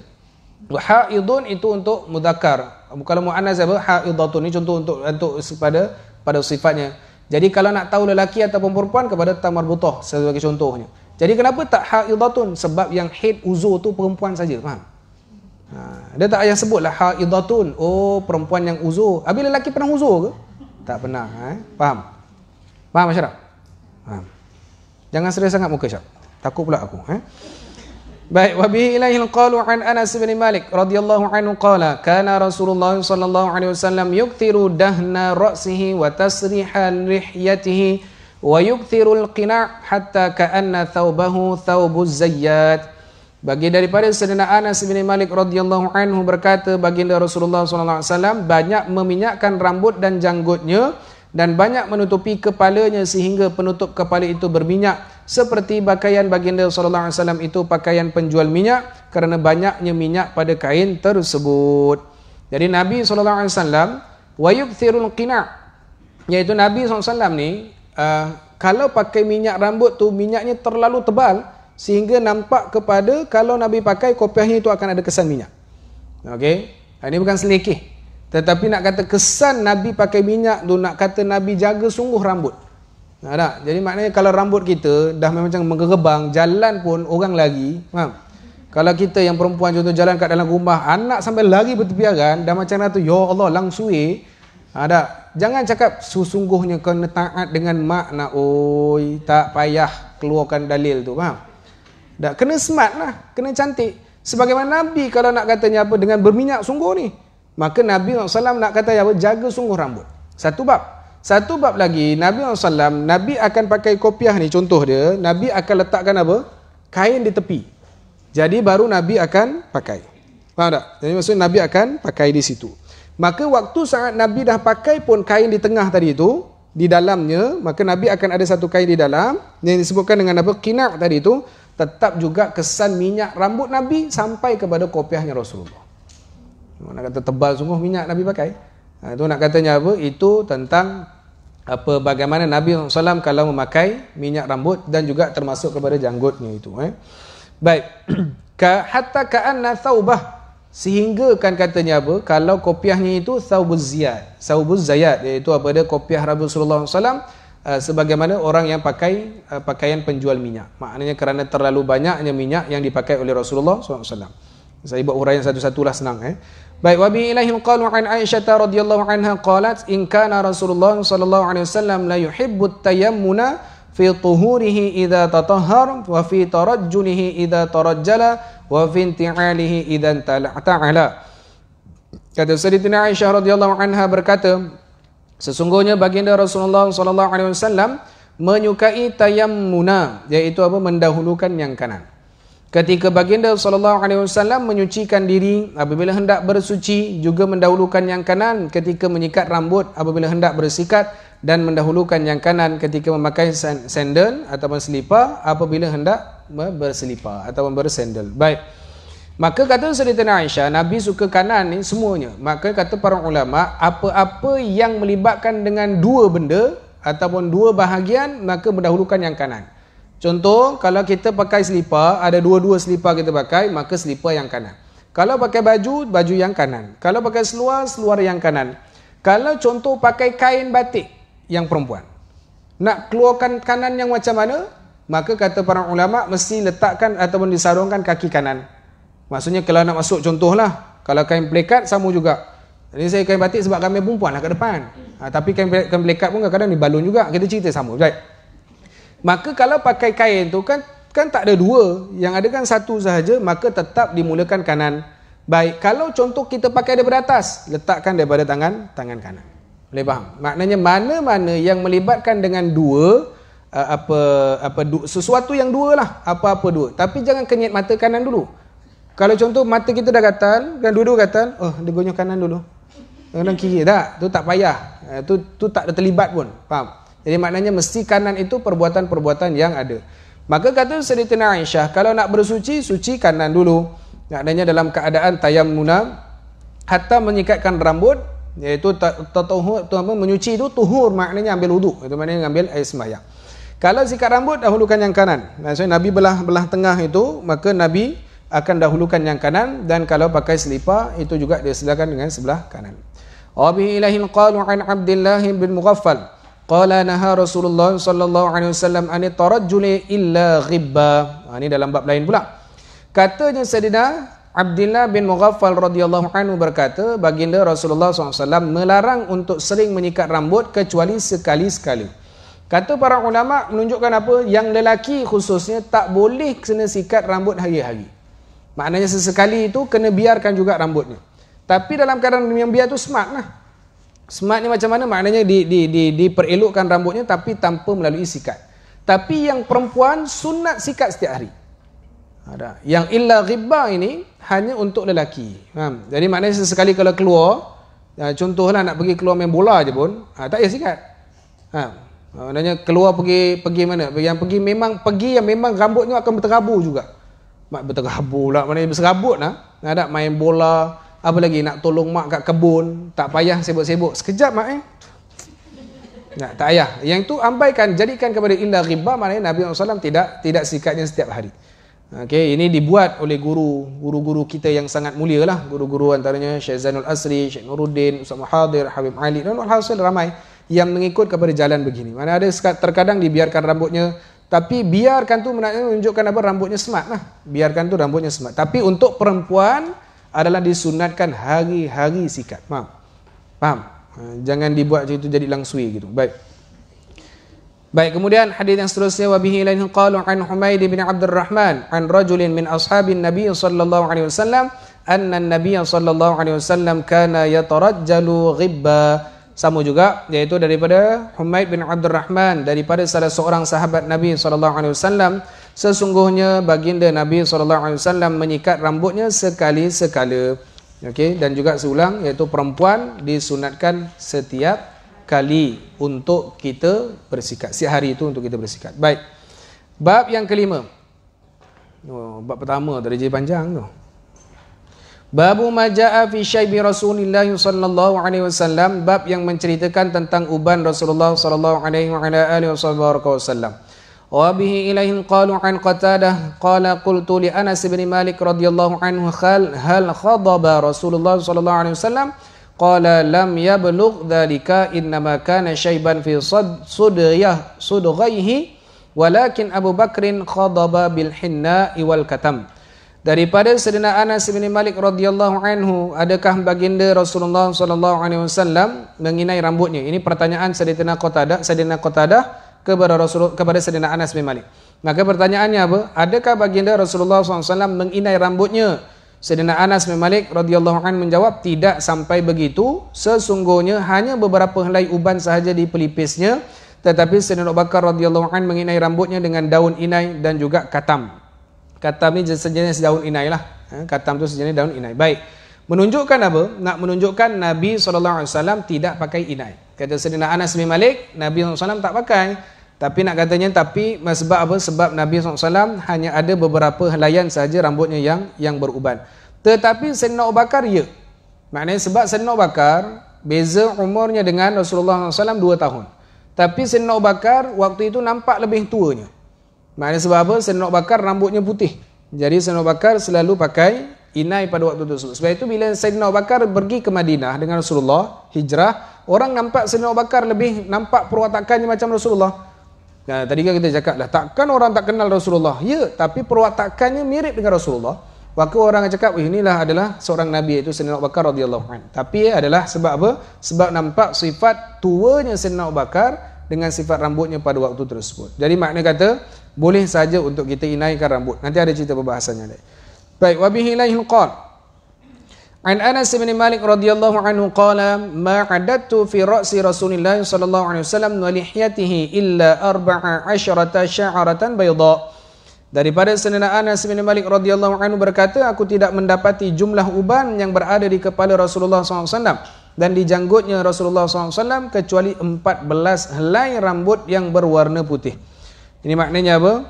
Wa haidun itu untuk mudzakkar. Kalau mu'annas apa? Haidatun, ini contoh untuk pada sifatnya. Jadi kalau nak tahu lelaki ataupun perempuan kepada tamarbutah sebagai contohnya. Jadi kenapa tak haidatun? Sebab yang haid uzur tu perempuan saja, faham? Dia tak ayah sebutlah haidatun. Oh, perempuan yang uzur. Habis lelaki pernah uzur ke? Tak pernah, faham? Faham masyarakat? Faham. Jangan serius sangat muka, Syab. Takut pula aku, Baik, wa bihi ilaihi qalu an Anas bin Malik radhiyallahu anhu qala kana Rasulullah sallallahu alaihi wasallam yukthiru dahna ra'sihi wa tasriha lihyatihi wa yukthiru al-qina' hatta ka'anna thawbahu thawbuz zayyat. Bagi daripada sayyidina Anas bin Malik radhiyallahu anhu berkata, baginda Rasulullah sallallahu alaihi wasallam banyak meminyakkan rambut dan janggutnya dan banyak menutupi kepalanya sehingga penutup kepala itu berminyak seperti pakaian baginda sallallahu alaihi wasallam itu pakaian penjual minyak kerana banyaknya minyak pada kain tersebut. Jadi Nabi sallallahu alaihi wasallam wa yukthirul qina', iaitu Nabi sallallahu alaihi wasallam ni kalau pakai minyak rambut tu minyaknya terlalu tebal sehingga nampak kepada kalau Nabi pakai kopiahnya itu akan ada kesan minyak. Okey, ini bukan selekeh. Tetapi nak kata kesan Nabi pakai minyak tu, nak kata Nabi jaga sungguh rambut. Nah, tak? Jadi maknanya kalau rambut kita dah macam menggerebang, jalan pun orang lari, faham? Kalau kita yang perempuan contoh jalan kat dalam rumah, anak sampai lari bertepiaran, dah macam mana tu, ya Allah, langsui. Nah, tak? Jangan cakap sesungguhnya kena taat dengan makna, oi, tak payah keluarkan dalil tu, faham? Tak? Kena smart lah, kena cantik. Sebagaimana Nabi kalau nak katanya apa, dengan berminyak sungguh ni. Maka Nabi SAW nak kata apa? Jaga sungguh rambut. Satu bab. Satu bab lagi, Nabi SAW, Nabi akan pakai kopiah ni, contoh dia, Nabi akan letakkan apa? Kain di tepi. Jadi baru Nabi akan pakai. Faham tak? Jadi maksudnya Nabi akan pakai di situ. Maka waktu saat Nabi dah pakai pun kain di tengah tadi itu, di dalamnya, maka Nabi akan ada satu kain di dalam, yang disebutkan dengan apa? Qina' tadi itu, tetap juga kesan minyak rambut Nabi sampai kepada kopiahnya Rasulullah. Nak kata tebal sungguh minyak Nabi pakai. Itu nak katanya apa? Itu tentang apa, bagaimana Nabi SAW kalau memakai minyak rambut dan juga termasuk kepada janggutnya itu. Baik. Hatta ka'anna thawbah, sehingga kan katanya apa? Kalau kopiahnya itu thawbuz ziyad, thawbuz zayyad, iaitu apa dia, kopiah Rasulullah SAW sebagaimana orang yang pakai pakaian penjual minyak. Maknanya kerana terlalu banyaknya minyak yang dipakai oleh Rasulullah SAW. Saya buat uraian satu-satulah, senang. Baik, wa bi ilaihim qalu an Aisyah radhiyallahu anha qalat in kana Rasulullah sallallahu alaihi wasallam la yuhibbu at-tayammuna fi tuhurihi idza tatahhar wa fi tarajjulihi idza tarajjala wa fi inti'alihi idza ta'ala. Kata Sayyidatina Aisyah radhiyallahu anha berkata, sesungguhnya baginda Rasulullah sallallahu alaihi wasallam menyukai tayammuna, iaitu apa, mendahulukan yang kanan. Ketika baginda sallallahu alaihi wasallam menyucikan diri apabila hendak bersuci, juga mendahulukan yang kanan. Ketika menyikat rambut apabila hendak bersikat, dan mendahulukan yang kanan ketika memakai sandal ataupun selipar apabila hendak berselipar ataupun bersandal. Baik. Maka kata Sayyidatina Aisyah, Nabi suka kanan ni semuanya. Maka kata para ulama, apa-apa yang melibatkan dengan dua benda ataupun dua bahagian, maka mendahulukan yang kanan. Contoh, kalau kita pakai selipar, ada dua-dua selipar kita pakai, maka selipar yang kanan. Kalau pakai baju, baju yang kanan. Kalau pakai seluar, seluar yang kanan. Kalau contoh pakai kain batik yang perempuan, nak keluarkan kanan yang macam mana, maka kata para ulama mesti letakkan ataupun disarungkan kaki kanan. Maksudnya kalau nak masuk, contohlah, kalau kain pelikat sama juga. Ini saya kain batik sebab kami perempuan lah kat depan. Tapi kain pelikat pun kadang-kadang dibalun juga. Kita cerita sama, baik. Maka kalau pakai kain tu kan tak ada dua, yang ada kan satu sahaja, maka tetap dimulakan kanan. Baik, kalau contoh kita pakai daripada atas, letakkan daripada tangan kanan. Boleh faham? Maknanya mana-mana yang melibatkan dengan dua, sesuatu yang dua lah, apa-apa dua. Tapi jangan kenyit mata kanan dulu. Kalau contoh mata kita dah gatal, kan dua-dua gatal, oh dia gonyoh kanan dulu. Kanan kiri tak, tu tak payah. Tu tak ada terlibat pun. Faham? Jadi maknanya mesti kanan itu perbuatan-perbuatan yang ada. Maka kata Sayyidatina Aisyah, kalau nak bersuci, suci kanan dulu. Maknanya dalam keadaan tayammuna, hatta menyikatkan rambut, iaitu menyuci itu tuhur, maknanya ambil wuduk, itu maknanya ambil air sembahyang. Kalau sikat rambut, dahulukan yang kanan. Maksudnya Nabi belah tengah itu, maka Nabi akan dahulukan yang kanan, dan kalau pakai selipar itu juga disediakan dengan sebelah kanan. Abi ilahin qalu an Abdullah bin Mughaffal qala naha Rasulullah sallallahu alaihi wasallam an tarajjuli illa ghibba. Ini dalam bab lain pula. Katanya Sayyidina Abdullah bin Mughaffal radhiyallahu anhu berkata, baginda Rasulullah SAW melarang untuk sering menyikat rambut kecuali sekali-sekali. Kata para ulama menunjukkan apa? Yang lelaki khususnya tak boleh kena sikat rambut hari-hari. Maknanya sesekali itu kena biarkan juga rambutnya. Tapi dalam keadaan yang biar tu smart lah. Smart ni macam mana? Maknanya diperelokkan rambutnya tapi tanpa melalui sikat. Tapi yang perempuan sunat sikat setiap hari. Ada. Yang illa ghibba ini hanya untuk lelaki. Faham? Jadi maknanya sesekali kalau keluar, contohlah nak pergi keluar main bola je pun, tak payah sikat. Faham? Maknanya keluar pergi mana? Yang pergi memang rambutnya akan berterabur juga. Mak berterabur lah, maknanya berserabut lah. Ada main bola, apa lagi nak tolong mak kat kebun, tak payah sibuk-sibuk. Sekejap mak tak payah. Yang tu ambaikan, jadikan kepada illa ghibba, maknanya Nabi SAW tidak sikatnya setiap hari. Okey, ini dibuat oleh guru-guru kita yang sangat mulia lah. Guru-guru antaranya Syekh Zainul Asri, Syekh Nuruddin, Ustaz Muhadir, Habib Ali dan alhasil ramai yang mengikut kepada jalan begini. Mana ada terkadang dibiarkan rambutnya, tapi biarkan tu menunjukkan apa? Rambutnya smart lah. Biarkan tu rambutnya smart. Tapi untuk perempuan adalah disunatkan hari-hari sikat. Faham? Jangan dibuat macam itu jadi langsui gitu. Baik. Baik, kemudian hadis yang seterusnya, wabihi lain qalu an Humaid bin Abdurrahman an rajulin min ashabin Nabi sallallahu alaihi wasallam anna an-nabiy sallallahu alaihi wasallam kana yatarajjalu ghibba. Sama juga iaitu daripada Humaid bin Abdurrahman daripada salah seorang sahabat Nabi sallallahu alaihi wasallam, sesungguhnya baginda Nabi sallallahu alaihi wasallam menyikat rambutnya sekali-sekala. Okey, dan juga seulang iaitu perempuan disunatkan setiap kali untuk kita bersikat. Setiap hari itu untuk kita bersikat. Baik. Bab yang kelima. Oh, bab pertama tadi jadi panjang tu. Babu ma jaa fi syaibi Rasulillah sallallahu alaihi wasallam, bab yang menceritakan tentang uban Rasulullah sallallahu alaihi wa ala alihi wasallam. Wa bihi ilaihi qalu an Qatadah qala qultu li Anas bin Malik radhiyallahu anhu hal khadaba Rasulullah sallallahu alaihi wasallam. Qala lam yablugh dhalika innama kana shayban fi sudghayhi walakin Abu Bakrin khadaba bil hinna wal katam. Daripada Sayyidina Anas bin Malik radhiyallahu anhu, adakah baginda Rasulullah sallallahu alaihi wasallam menginai rambutnya? Ini pertanyaan Sayyidina Qatadah kepada Rasulullah, kepada Sayyidina Anas bin Malik. Maka pertanyaannya apa? Adakah baginda Rasulullah sallallahu alaihi wasallam menginai rambutnya? Sayyidina Anas bin Malik radhiyallahu anhu menjawab, tidak sampai begitu, sesungguhnya hanya beberapa helai uban sahaja di pelipisnya, tetapi Sayyidina Abu Bakar radhiyallahu anhu menginai rambutnya dengan daun inai dan juga katam. Katam ni sejenis daun inai lah. Katam tu sejenis daun inai. Baik. Menunjukkan apa? Nak menunjukkan Nabi SAW tidak pakai inai. Kata Sayyidina Anas bin Malik, Nabi SAW tak pakai. Tapi nak katanya, tapi sebab apa? Sebab Nabi SAW hanya ada beberapa helaian sahaja rambutnya yang beruban. Tetapi Sayyidina Abu Bakar, ya. Maknanya sebab Sayyidina Abu Bakar, beza umurnya dengan Rasulullah SAW 2 tahun. Tapi Sayyidina Abu Bakar waktu itu nampak lebih tuanya. Maknanya sebab apa? Sayyidina Abu Bakar rambutnya putih. Jadi Sayyidina Abu Bakar selalu pakai inai pada waktu tersebut. Sebab itu bila Sayyidina Abu Bakar pergi ke Madinah dengan Rasulullah, hijrah, orang nampak Sayyidina Abu Bakar lebih nampak perwatakannya macam Rasulullah. Nah, tadi kan kita cakap lah, takkan orang tak kenal Rasulullah. Ya, tapi perwatakannya mirip dengan Rasulullah. Maka orang cakap, inilah adalah seorang Nabi, iaitu Sayyidina Abu Bakar radhiyallahu anhu. Tapi adalah sebab apa? Sebab nampak sifat tuanya Sayyidina Abu Bakar dengan sifat rambutnya pada waktu tersebut. Jadi makna kata, boleh saja untuk kita inaikan rambut. Nanti ada cerita perbahasannya. Baik, wabihi laihil qal. An Anas bin Malik radhiyallahu anhu qala ma adattu fi ra'si Rasulillah sallallahu alaihi wasallam wa lihyatihi illa 14 sya'ratan bayda. Daripada Sayyidina Anas bin Malik radhiyallahu anhu berkata, aku tidak mendapati jumlah uban yang berada di kepala Rasulullah sallallahu alaihi wasallam dan di janggutnya Rasulullah sallallahu alaihi wasallam kecuali 14 helai rambut yang berwarna putih. Ini maknanya apa?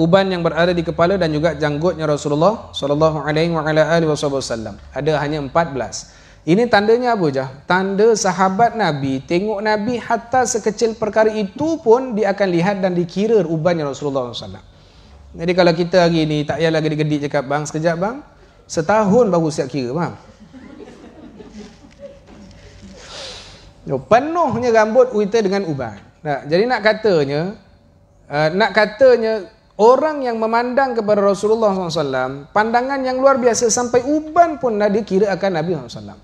Uban yang berada di kepala dan juga janggutnya Rasulullah sallallahu alaihi wa ala alihi wasallam ada hanya 14. Ini tandanya apa je? Tanda sahabat Nabi tengok Nabi hatta sekecil perkara itu pun dia akan lihat dan dikira ubannya Rasulullah sallallahu alaihi wasallam. Jadi kalau kita hari ni tak payahlah gedik-gedik cakap bang, sekejap bang, setahun baru siap kira bang. Penuhnya rambut kita dengan ubat. Nah, jadi nak katanya orang yang memandang kepada Rasulullah SAW, pandangan yang luar biasa sampai uban pun dah dikira akan Nabi SAW.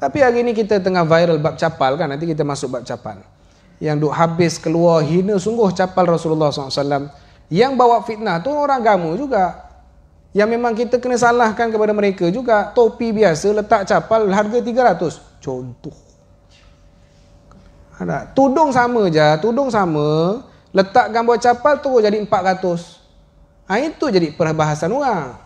Tapi hari ni kita tengah viral bab capal kan, nanti kita masuk bab capal. Yang duk habis keluar hina sungguh capal Rasulullah SAW, yang bawa fitnah tu orang gamu juga. Yang memang kita kena salahkan kepada mereka juga. Topi biasa letak capal harga 300 contoh. Tudung sama je, tudung sama, letak gambar capal terus jadi 400. Itu jadi perbahasan orang.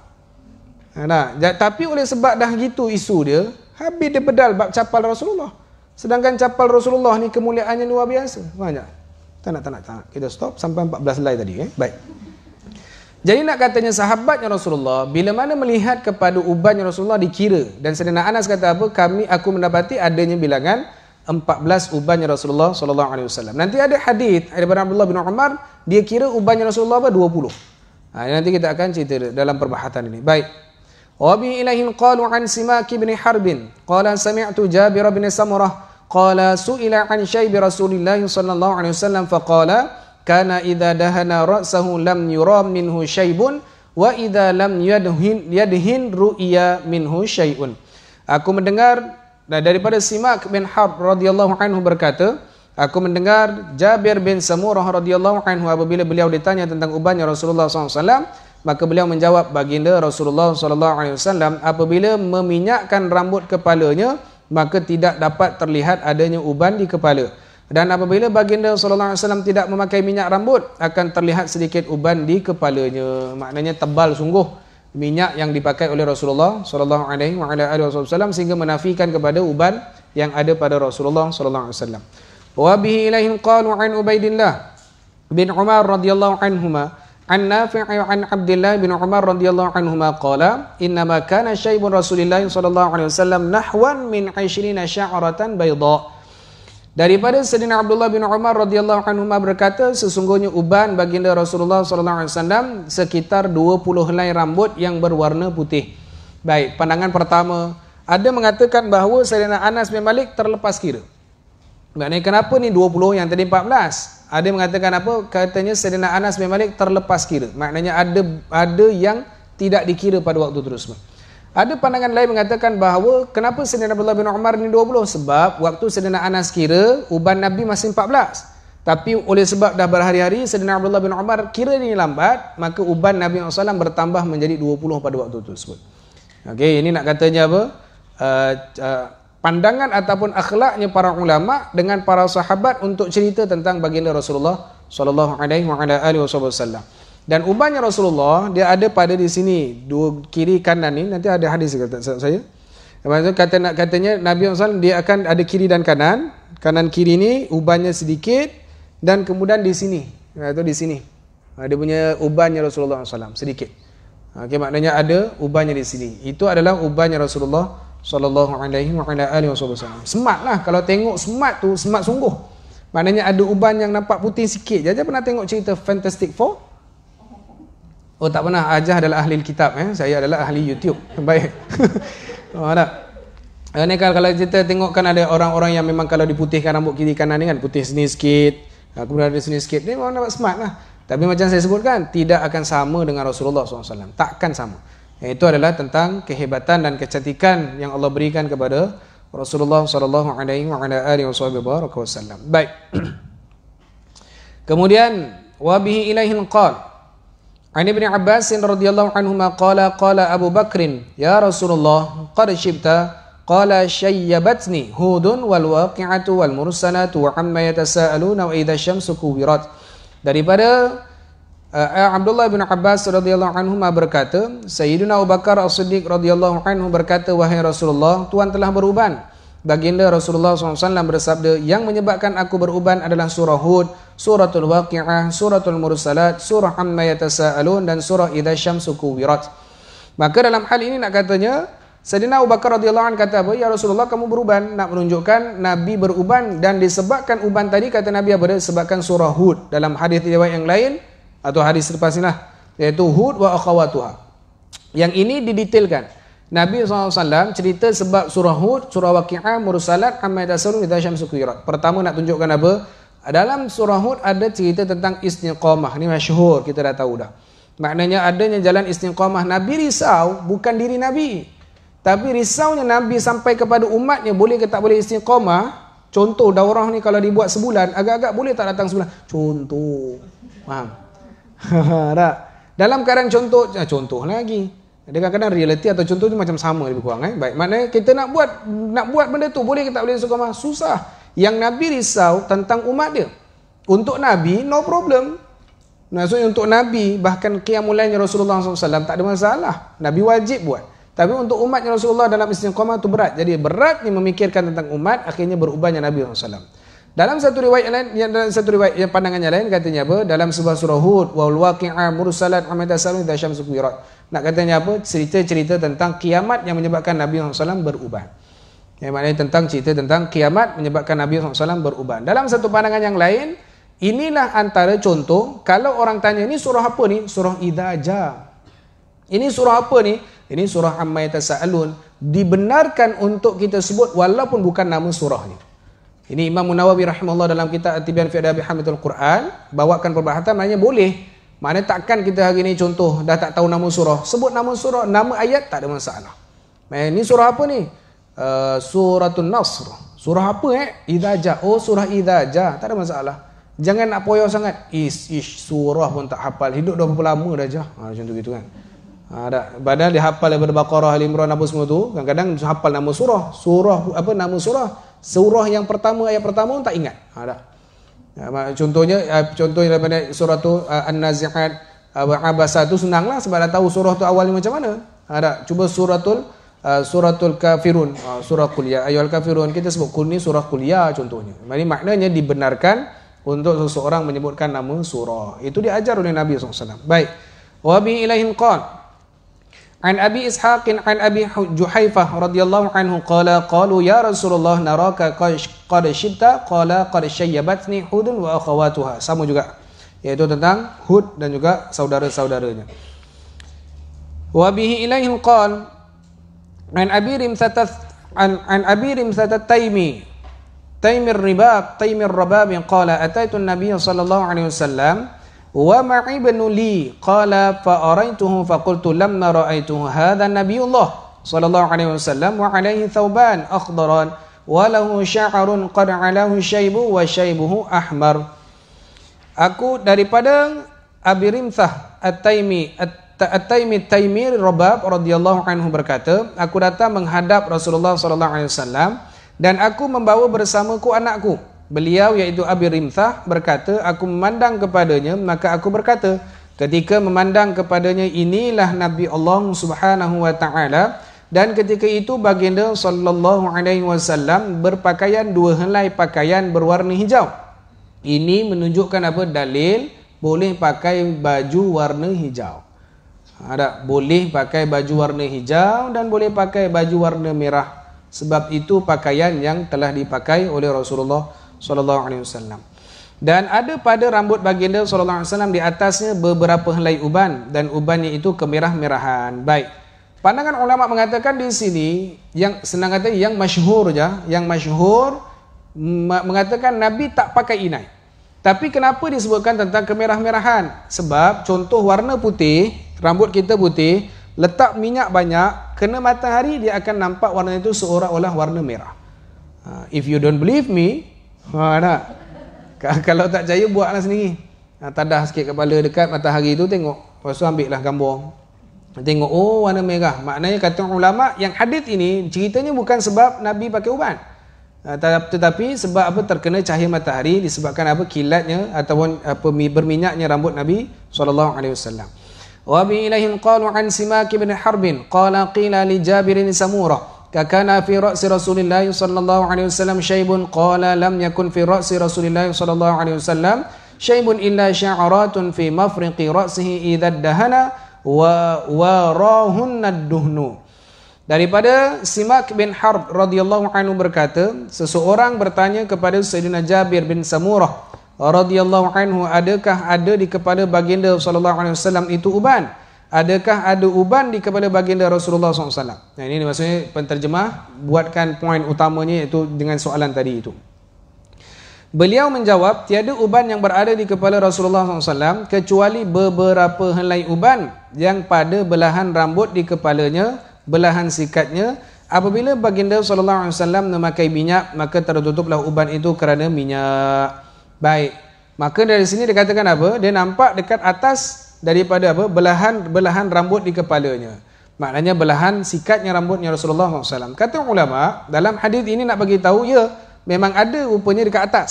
Tapi oleh sebab dah gitu isu dia, habis dia bedal bab capal Rasulullah. Sedangkan capal Rasulullah ni kemuliaannya luar biasa. Banyak. Tak nak. Kita stop sampai 14 lai tadi. Baik. Jadi nak katanya sahabatnya Rasulullah, bila mana melihat kepada ubannya Rasulullah dikira. Dan Sayyidina Anas kata apa? Aku mendapati adanya bilangan 14 ubannya Rasulullah sallallahu alaihi wasallam. Nanti ada hadis daripada Abdullah bin Umar, dia kira ubannya Rasulullah apa 20. Nanti kita akan cerita dalam perbahatan ini. Baik. Wa bi ilahin qalu an Simak bin Harb qala sami'tu Jabir bin Samurah qala su'ila an shaybi Rasulillah sallallahu alaihi wasallam faqala kana idza dahana ra'sahu lam yura minhu shaybun wa idza lam yadhin ru'ya minhu shay'un. Aku mendengar daripada Simak bin Harb radhiyallahu anhu berkata, aku mendengar Jabir bin Samurah radhiyallahu anhu apabila beliau ditanya tentang ubannya Rasulullah SAW, maka beliau menjawab, baginda Rasulullah SAW apabila meminyakkan rambut kepalanya, maka tidak dapat terlihat adanya uban di kepala. Dan apabila baginda SAW tidak memakai minyak rambut, akan terlihat sedikit uban di kepalanya. Maknanya tebal sungguh minyak yang dipakai oleh Rasulullah sallallahu alaihi wasallam sehingga menafikan kepada uban yang ada pada Rasulullah sallallahu alaihi wasallam. Wa bihi ilaihi qalu an Ubaidillah bin Umar radhiyallahu anhuma an Nafi' an Abdullah bin Umar radhiyallahu anhuma qala inna ma kana shaybun Rasulillah sallallahu alaihi wasallam nahwan min 20 sya'ratan bayda. Daripada Sayyidina Abdullah bin Umar radhiyallahu anhu berkata, sesungguhnya uban baginda Rasulullah sallallahu alaihi wasallam sekitar 20 helai rambut yang berwarna putih. Baik, pandangan pertama ada mengatakan bahawa Sayyidina Anas bin Malik terlepas kira. Maknanya kenapa ni 20 yang tadi 14? Ada mengatakan apa? Katanya Sayyidina Anas bin Malik terlepas kira. Maknanya ada yang tidak dikira pada waktu tersebut. Ada pandangan lain mengatakan bahawa kenapa Sayyidina Abdullah bin Umar ini 20? Sebab waktu Sayyidina Anas kira, uban Nabi masih 14. Tapi oleh sebab dah berhari-hari, Sayyidina Abdullah bin Umar kira ini lambat, maka uban Nabi SAW bertambah menjadi 20 pada waktu tersebut. Okey, ini nak katanya apa? Pandangan ataupun akhlaknya para ulama dengan para sahabat untuk cerita tentang baginda Rasulullah SAW. Dan ubannya Rasulullah dia ada pada di sini dua kiri kanan ni, nanti ada hadis kata saya. Maksudnya katanya Nabi SAW dia akan ada kiri dan kanan. Kanan kiri ni ubannya sedikit dan kemudian di sini. Itu di sini. Dia punya ubannya Rasulullah SAW sedikit. Okey, maknanya ada ubannya di sini. Itu adalah ubannya Rasulullah sallallahu alaihi wa ala alihi wasallam. Sematlah kalau tengok semat tu, semat sungguh. Maknanya ada uban yang nampak putih sikit. Jaja pernah tengok cerita Fantastic Four? Oh tak pernah, Ajah adalah ahli kitab, saya adalah ahli YouTube. Baik. Oh tak. Ini kalau kita tengok kan ada orang-orang yang memang kalau diputihkan rambut kiri kanan ni kan, putih sini sikit, kemudian ada sini sikit, dia memang nampak smart lah. Tapi macam saya sebutkan, tidak akan sama dengan Rasulullah SAW. Takkan sama. Itu adalah tentang kehebatan dan kecantikan yang Allah berikan kepada Rasulullah SAW. Baik. Kemudian wabihi ilaihin qal An Ibn Abbas radhiyallahu anhuma qala qala Abu Bakr ya Rasulullah qad shibta qala shayyabatni hudun wal waqi'atu wal mursalatu wa amma yatasaaluna wa idha syamsu kuwirat. Daripada Abdullah bin Abbas radhiyallahu anhuma berkata, Sayyidina Abu Bakar As-Siddiq radhiyallahu anhu berkata, wahai Rasulullah, Tuhan telah beruban. Baginda Rasulullah SAW bersabda, yang menyebabkan aku beruban adalah surah Hud, suratul Waqi'ah, suratul Mursalat, surah Amma Yatasa'alun dan surah Idha Syamsu Kuwirat. Maka dalam hal ini nak katanya, Sayyidina Abu Bakar radhiyallahu anhu kata apa? Ya Rasulullah, kamu beruban. Nak menunjukkan Nabi beruban dan disebabkan uban tadi, kata Nabi apa? Disebabkan surah Hud. Dalam hadis riwayat yang lain atau hadis selepas inilah, yaitu Hud wa akhawatuha. Yang ini didetailkan. Nabi SAW cerita sebab surah Hud, surah Waqi'ah, Mursalat, Hamadah Surun, Idha Syamsu Kuirat. Pertama nak tunjukkan apa? Dalam surah Hud ada cerita tentang istiqamah. Ini masyhur, kita dah tahu dah. Maknanya adanya jalan istiqamah. Nabi risau, bukan diri Nabi, tapi risaunya Nabi sampai kepada umatnya, boleh ke tak boleh istiqamah. Contoh, daurah ni kalau dibuat sebulan, agak-agak boleh tak datang sebulan? Contoh. Faham? Tak? Dalam keadaan contoh, contoh lagi. Kadang-kadang realiti atau contoh tu macam sama lebih kurang. Baik, maknanya kita nak buat benda tu, boleh ke tak boleh istiqamah? Susah. Yang Nabi risau tentang umat dia. Untuk Nabi, no problem. Maksudnya untuk Nabi, bahkan qiyamul lailnya Rasulullah SAW tak ada masalah. Nabi wajib buat. Tapi untuk umatnya Rasulullah dalam istiqamah itu berat. Jadi beratnya memikirkan tentang umat, akhirnya berubahnya Nabi SAW. Dalam satu riwayat lain, yang pandangannya lain katanya apa? Dalam sebuah surah Hud, wal waqi'ah mursalat hamadah surun idza syamsu kuwirat. Nak katanya apa? Cerita-cerita tentang kiamat yang menyebabkan Nabi SAW berubah. Yang maknanya tentang cerita tentang kiamat menyebabkan Nabi SAW berubah. Dalam satu pandangan yang lain, inilah antara contoh. Kalau orang tanya, ini surah apa ni? Surah Idza Jaa. Ini surah apa ni? Ini surah Amma Yatasa'alun. Dibenarkan untuk kita sebut walaupun bukan nama surahnya. Ini Imam Nawawi rahimahullah dalam kitab At-Tibyan fi Adabi Hamidul Quran bawakan perbahatan, maknanya boleh. Maknanya takkan kita hari ni contoh dah tak tahu nama surah, sebut nama surah, nama ayat tak ada masalah. Ini surah apa ni? Suratun Nasr. Surah apa Idza Jaa. Oh, surah Idza Jaa, tak ada masalah. Jangan nak poyo sangat. Surah pun tak hafal. Hidup dah berapa lama dah jah. Macam tu gitu kan. Padahal dia hafal daripada Baqarah, Al-Imran apa semua tu. Kadang-kadang hafal nama surah. Surah yang pertama, ayat pertama pun tak ingat. Contohnya daripada surah tu An-Nazi'at, Abasa tu senanglah sebab dah tahu surah tu awalnya macam mana. Cuba suratul Kafirun, surah Kuliah, Ayyuhal Kafirun, kita sebut Qul ni surah Kuliah contohnya. Ini maknanya dibenarkan untuk seseorang menyebutkan nama surah. Itu diajar oleh Nabi SAW. Baik. Wa bi ilaihim qala an Abi Ishaq an Abi Juhaifah radhiyallahu anhu qala qalu ya Rasulullah naraka qad shibta qala qad shayyabatni Hudun wa akhawatuha. Sama juga, iaitu tentang Hud dan juga saudara-saudaranya. Wa bihi ilaihim qala an Abi Rimsatat an Abi Rimsatat Taimir Rabab qala ataitu an-nabiy sallallahu alaihi wasallam wa ma'i ibnu li qala fa araituhu fa qultu lamma ra'aituhu hadha nabiyullah sallallahu alaihi wasallam wa alaihi thawban akhdaran wa lahu sya'run qad 'alahu syaibu wa syaibuhu ahmar. Aku daripada Abi Rimsah At-Taimir Rabab radhiyallahu anhu berkata, aku datang menghadap Rasulullah sallallahu alaihi wasallam dan aku membawa bersamaku anakku. Beliau iaitu Abi Rimsah berkata, aku memandang kepadanya, maka aku berkata, ketika memandang kepadanya, inilah Nabi Allah Subhanahu wa taala. Dan ketika itu baginda sallallahu alaihi wasallam berpakaian dua helai pakaian berwarna hijau. Ini menunjukkan apa? Dalil boleh pakai baju warna hijau. Boleh pakai baju warna hijau dan boleh pakai baju warna merah. Sebab itu pakaian yang telah dipakai oleh Rasulullah sallallahu alaihi wasallam. Dan ada pada rambut baginda sallallahu alaihi wasallam di atasnya beberapa helai uban dan ubannya itu kemerah-merahan. Baik. Pandangan ulama mengatakan di sini yang senang kata yang masyhur mengatakan Nabi tak pakai inai. Tapi kenapa disebutkan tentang kemerah-merahan? Sebab contoh warna putih, rambut kita putih, letak minyak banyak, kena matahari dia akan nampak warna itu seolah-olah warna merah. If you don't believe me, kalau tak percaya buatlah sendiri. Tadah sikit kepala dekat matahari tu tengok. Lepas tu ambillah gambar. Tengok, oh warna merah. Maknanya kata ulama, yang hadis ini ceritanya bukan sebab Nabi pakai uban. Tetapi sebab apa? Terkena cahaya matahari, disebabkan apa? Kilatnya ataupun apa berminyaknya rambut Nabi SAW. Wa bi ilaihim qalu an Simak bin Harbin qala qila li Jabir bin Samurah kana fi ra'si Rasulillah sallallahu alaihi wasallam syaibun qala lam yakun fi ra'si Rasulillah sallallahu alaihi wasallam syaibun illa sya'ratun fi mafriqi ra'sihi idza dahana wa warahunna ad-duhnu. Daripada Simak bin Harb radhiyallahu anhu berkata, seseorang bertanya kepada Sayyidina Jabir bin Samurah radhiyallahu anhu, adakah ada di kepada baginda sallallahu alaihi wasallam itu uban? Adakah ada uban di kepada baginda Rasulullah SAW? Nah, ini maksudnya penterjemah buatkan poin utamanya iaitu dengan soalan tadi itu. Beliau menjawab, tiada uban yang berada di kepala Rasulullah SAW kecuali beberapa helai uban yang pada belahan rambut di kepalanya, belahan sikatnya. Apabila baginda SAW memakai minyak, maka tertutuplah uban itu kerana minyak. Baik, maka dari sini dikatakan apa? Dia nampak dekat atas daripada apa? Belahan rambut di kepalanya. Maknanya belahan sikatnya rambutnya Rasulullah SAW. Kata ulama, dalam hadis ini nak bagi tahu, ya, memang ada rupanya dekat atas.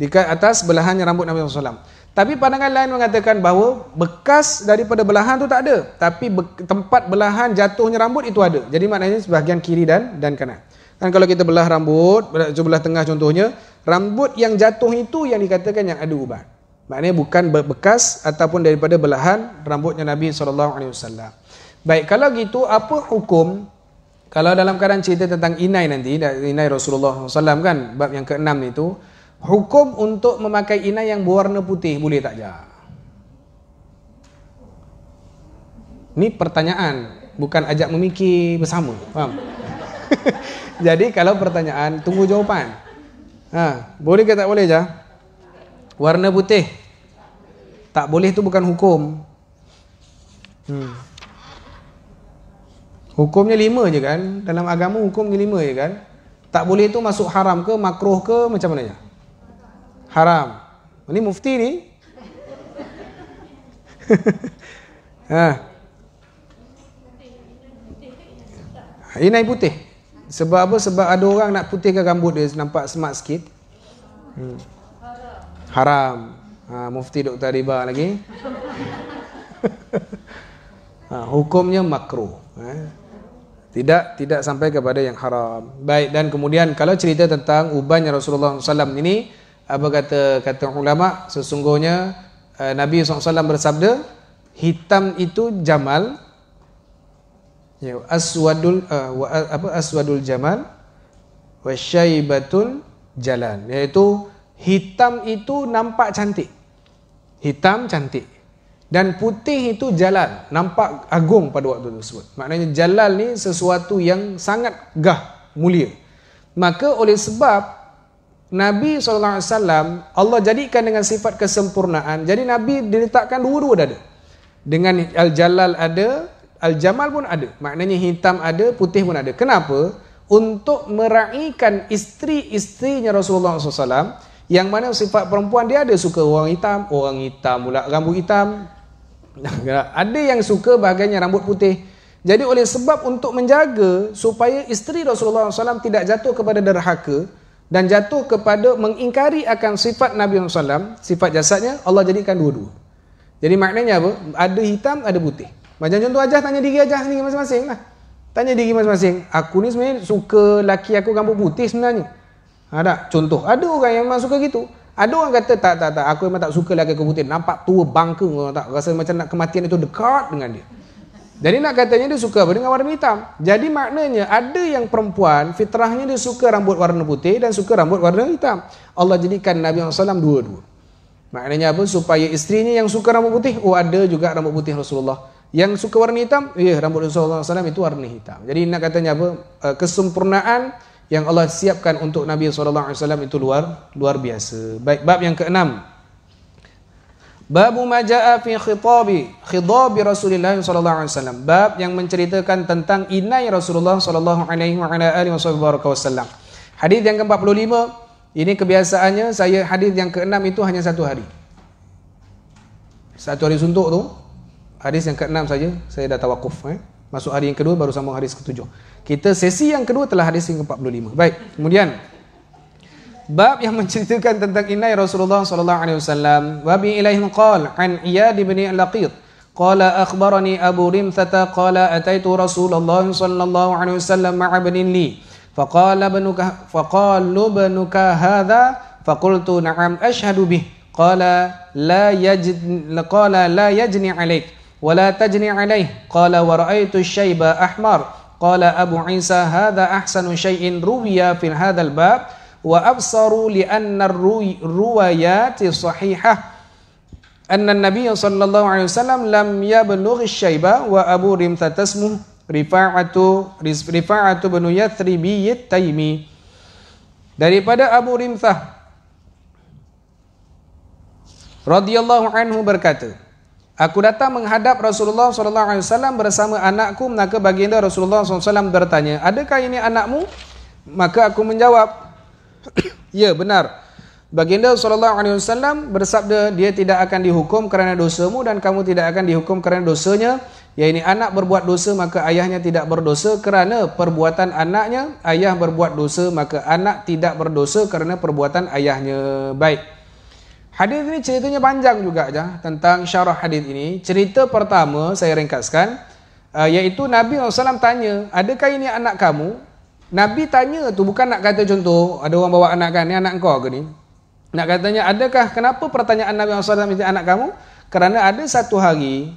Dekat atas belahannya rambut Nabi SAW. Tapi pandangan lain mengatakan bahawa bekas daripada belahan tu tak ada. Tapi tempat belahan jatuhnya rambut itu ada. Jadi maknanya sebahagian kiri dan kanan. Kan kalau kita belah rambut, belah tengah contohnya, rambut yang jatuh itu yang dikatakan yang ada ubat. Maknanya bukan bekas ataupun daripada belahan rambutnya Nabi SAW. Baik, kalau gitu apa hukum? Kalau dalam keadaan cerita tentang inai nanti, inai Rasulullah SAW kan, bab yang ke-6 itu, hukum untuk memakai inai yang berwarna putih, boleh tak ya? Ini pertanyaan, bukan ajak memikir bersama, faham? Jadi kalau pertanyaan, tunggu jawapan. Ha, boleh ke tak boleh je? Warna putih? Tak boleh tu bukan hukum. Hukumnya 5 je kan? Dalam agama hukumnya 5 je kan? Tak boleh tu masuk haram ke, makruh ke, macam mana je? Haram. Ini mufti ni. Inai putih. Sebab apa? Sebab ada orang nak putihkan rambut dia nampak smart sikit. Haram. Mufti Dr. Riba lagi. Hukumnya makruh. Tidak sampai kepada yang haram. Baik, dan kemudian kalau cerita tentang uban yang Rasulullah SAW ini, apa kata ulama, sesungguhnya Nabi SAW bersabda, hitam itu jamal, ya, aswadul jamal, wasyaibatul jalan. Iaitu hitam itu nampak cantik, hitam cantik. Dan putih itu jalal, nampak agung pada waktu tersebut. Maknanya jalal ni sesuatu yang sangat gah, mulia. Maka oleh sebab Nabi SAW, Allah jadikan dengan sifat kesempurnaan. Jadi Nabi diletakkan dua-dua dada. Dengan al-jalal ada, al-jamal pun ada. Maknanya hitam ada, putih pun ada. Kenapa? Untuk meraihkan isteri-isterinya Rasulullah SAW, yang mana sifat perempuan dia ada suka orang hitam pula rambut hitam. Ada yang suka bahagiannya rambut putih. Jadi oleh sebab untuk menjaga supaya isteri Rasulullah SAW tidak jatuh kepada derhaka dan jatuh kepada mengingkari akan sifat Nabi SAW, sifat jasadnya, Allah jadikan dua-dua. Jadi maknanya apa? Ada hitam, ada putih. Macam contoh Ajah tanya diri Ajah ni masing-masing lah. Tanya diri masing-masing, aku ni sebenarnya suka laki aku rambut putih sebenarnya. Ada contoh, ada orang yang memang suka gitu. Ada orang kata tak, aku memang tak suka laki aku putih, nampak tua bangka, tak rasa macam nak kematian itu dekat dengan dia. Jadi nak katanya dia suka dengan warna hitam. Jadi maknanya ada yang perempuan fitrahnya dia suka rambut warna putih dan suka rambut warna hitam. Allah jadikan Nabi SAW dua-dua. Maknanya apa? Supaya isterinya yang suka rambut putih, oh ada juga rambut putih Rasulullah. Yang suka warna hitam, rambut Rasulullah SAW itu warna hitam. Jadi nak katanya apa? Kesempurnaan yang Allah siapkan untuk Nabi SAW itu luar biasa. Baik, bab yang ke-6. Babu ma jaa fi khitabi Rasulullah sallallahu alaihi wasallam. Bab yang menceritakan tentang inai Rasulullah sallallahu alaihi wa ala alihi wasallam. Hadis yang ke-45. Ini kebiasaannya saya hadis yang ke-6 itu hanya satu hari. Satu hari suntuk tu hadis yang ke-6 saja saya dah tawakuf. Masuk hari yang kedua baru sambung hadis ke-7. Kita sesi yang kedua telah hadis yang ke-45. Baik, kemudian bab yang menceritakan tentang inai Rasulullah sallallahu alaihi wasallam. Wa bi ilaihi qala an Iyad ibn Laqit qala akhbarani Abu Rimthata qala ataitu Rasulullah sallallahu alaihi wasallam ma'a ibnin li faqala banuka hadha faqultu na'am ashhadu bih qala la yajni alayk wa la tajni alayh qala wa ra'aytu ash-shayba ahmar qala Abu Isa hadha ahsanu shay'in ruwiya fi hadha al-bab wa absaru li anna ruwayati sahihah anna nabiy sallallahu alaihi wasallam lam yablugh syaiba wa abu rimta tasmu rifa'atu bin yathribi at-taimi daripada Abu Rimtah radhiyallahu anhu berkata, aku datang menghadap Rasulullah SAW bersama anakku, maka baginda Rasulullah SAW bertanya, adakah ini anakmu? Maka aku menjawab, ya benar. Baginda SAW bersabda, dia tidak akan dihukum kerana dosamu dan kamu tidak akan dihukum kerana dosanya. Yaitu anak berbuat dosa maka ayahnya tidak berdosa kerana perbuatan anaknya, ayah berbuat dosa maka anak tidak berdosa kerana perbuatan ayahnya. Baik. Hadis ini ceritanya panjang juga tentang syarah hadis ini. Cerita pertama saya ringkaskan, iaitu Nabi SAW tanya, adakah ini anak kamu? Nabi tanya tu bukan nak kata contoh, ada orang bawa anak kan, ni anak kau ke ni? Nak katanya, adakah, kenapa pertanyaan Nabi SAW ini anak kamu? Kerana ada satu hari,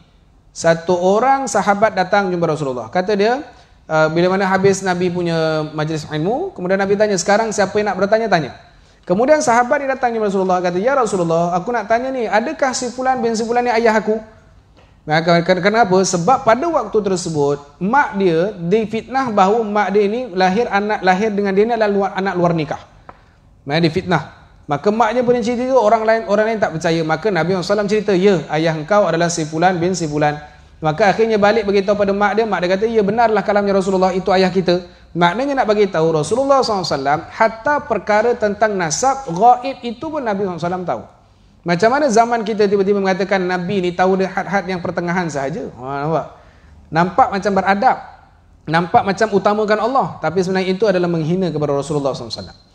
satu orang sahabat datang jumpa Rasulullah. Kata dia, bila mana habis Nabi punya majlis ilmu, kemudian Nabi tanya, sekarang siapa yang nak bertanya-tanya? Kemudian sahabat dia datang kepada Rasulullah, kata, ya Rasulullah, aku nak tanya ni, adakah si fulan bin si fulan ni ayah aku? Kenapa? Sebab pada waktu tersebut, mak dia difitnah bahawa mak dia ni lahir dengan dia ni adalah anak luar nikah. Maknanya difitnah. Maka maknya punya cerita itu, orang lain tak percaya. Maka Nabi SAW cerita, ya, ayah engkau adalah si fulan bin si fulan. Maka akhirnya balik beritahu pada mak dia kata, ya benarlah kalamnya Rasulullah, itu ayah kita. Maknanya nak bagi tahu Rasulullah SAW hatta perkara tentang nasab ghaib itu pun Nabi SAW tahu. Macam mana zaman kita tiba-tiba mengatakan Nabi ni tahu dia had-had yang pertengahan sahaja. Nampak macam beradab, nampak macam utamakan Allah, tapi sebenarnya itu adalah menghina kepada Rasulullah SAW.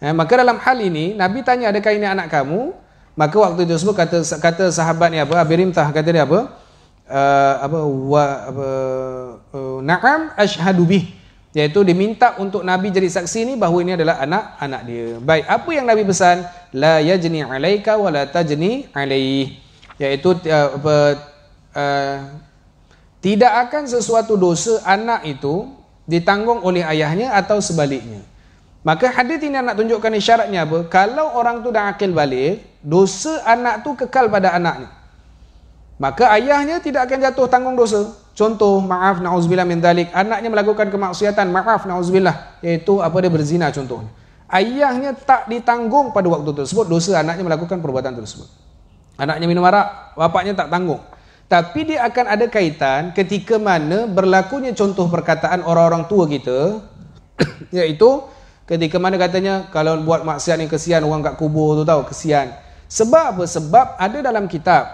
Maka dalam hal ini Nabi tanya, adakah ini anak kamu? Maka waktu itu semua kata sahabat ni apa? Abi Rimtah kata dia apa? Na'am ashhadu bih, iaitu diminta untuk Nabi jadi saksi ni bahawa ini adalah anak-anak dia. Baik, apa yang Nabi pesan? La yajni alaika wa la tajni alaih, iaitu tidak akan sesuatu dosa anak itu ditanggung oleh ayahnya atau sebaliknya. Maka hadis ini nak tunjukkan isyaratnya apa? Kalau orang tu dah akil balik, dosa anak tu kekal pada anaknya, maka ayahnya tidak akan jatuh tanggung dosa. Contoh, maaf na'uzubillah min dhalik, anaknya melakukan kemaksiatan, maaf na'uzubillah, iaitu apa, dia berzina contohnya. Ayahnya tak ditanggung pada waktu tersebut dosa anaknya melakukan perbuatan tersebut. Anaknya minum arak, bapaknya tak tanggung. Tapi dia akan ada kaitan ketika mana berlakunya contoh perkataan orang-orang tua kita, iaitu ketika mana katanya, kalau buat maksiat ni kesian orang kat kubur tu, tahu kesian. Sebab apa? Sebab ada dalam kitab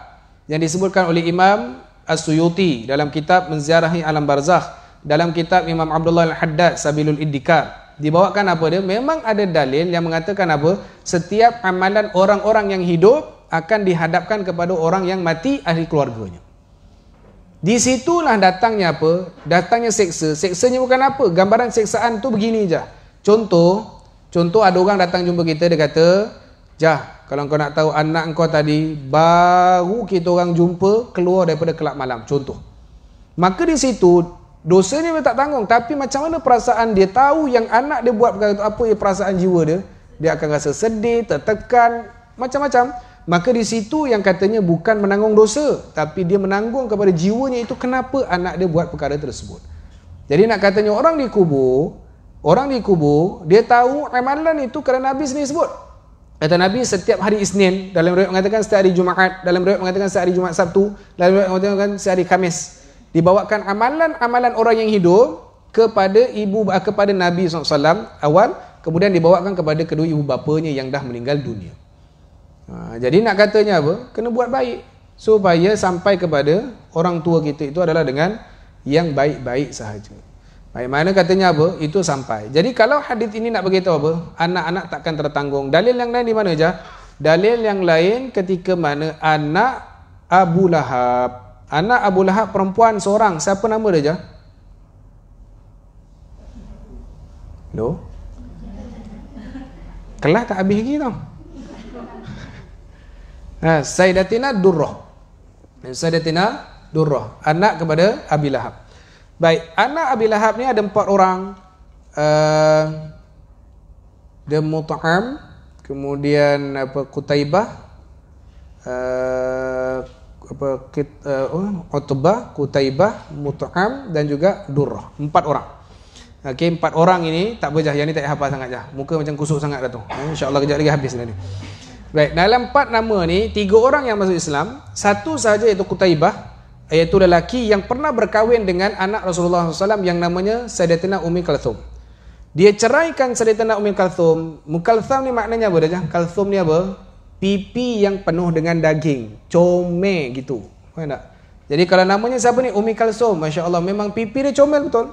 yang disebutkan oleh Imam As-Suyuti dalam kitab Menziarahi Alam Barzakh, dalam kitab Imam Abdullah Al-Haddad Sabilul Iddikar, dibawakan apa dia, memang ada dalil yang mengatakan apa, setiap amalan orang-orang yang hidup akan dihadapkan kepada orang yang mati, ahli keluarganya. Di situlah datangnya apa, datangnya seksa. Seksanya bukan apa, gambaran seksaan tu begini je. Contoh ada orang datang jumpa kita, dia kata, Jah, kalau kau nak tahu anak kau tadi baru kita orang jumpa keluar daripada kelab malam, contoh. Maka di situ dosanya dia tak tanggung, tapi macam mana perasaan dia tahu yang anak dia buat perkara itu, apa perasaan jiwa dia? Dia akan rasa sedih, tertekan, macam-macam. Maka di situ yang katanya bukan menanggung dosa, tapi dia menanggung kepada jiwanya itu kenapa anak dia buat perkara tersebut. Jadi nak katanya orang di kubur dia tahu amalan itu kerana Nabi sendiri sebut. Kata Nabi, setiap hari Isnin, dalam riwayat mengatakan setiap hari Jumaat, dalam riwayat mengatakan setiap hari Jumaat Sabtu, dalam riwayat mengatakan setiap hari Khamis, dibawakan amalan-amalan orang yang hidup kepada Nabi SAW awal, kemudian dibawakan kepada kedua ibu bapanya yang dah meninggal dunia. Jadi nak katanya apa? Kena buat baik supaya sampai kepada orang tua kita itu adalah dengan yang baik-baik sahaja. Bagaimana katanya apa? Itu sampai. Jadi kalau hadis ini nak beritahu apa? Anak-anak takkan tertanggung. Dalil yang lain di mana je? Dalil yang lain ketika mana anak Abu Lahab perempuan seorang. Siapa nama dia je? Hello? Kelas tak habis lagi tau. Sayyidatina Durrah, anak kepada Abi Lahab. Baik, anak Abi Lahab ni ada 4 orang. dan Mut'am, kemudian Qutaibah, Utbah, Qutaibah, Mut'am, dan juga Durrah. 4 orang. Okey, 4 orang ini tak berjah, yang ni tak hafal sangat jah. Muka macam kusuk sangat dah tu. InsyaAllah kejap lagi habis dah ni. Baik, dalam 4 nama ni, 3 orang yang masuk Islam, 1 sahaja iaitu Qutaibah, iaitu lelaki yang pernah berkahwin dengan anak Rasulullah SAW yang namanya Sayyidatina Ummi Kalthum. Dia ceraikan Sayyidatina Ummi Kalthum. Mukaltham ni maknanya apa dah? Kalthum ni apa? Pipi yang penuh dengan daging, comel gitu. Faham tak? Jadi kalau namanya siapa ni Ummi Kalthum, masya-Allah memang pipi dia comel betul.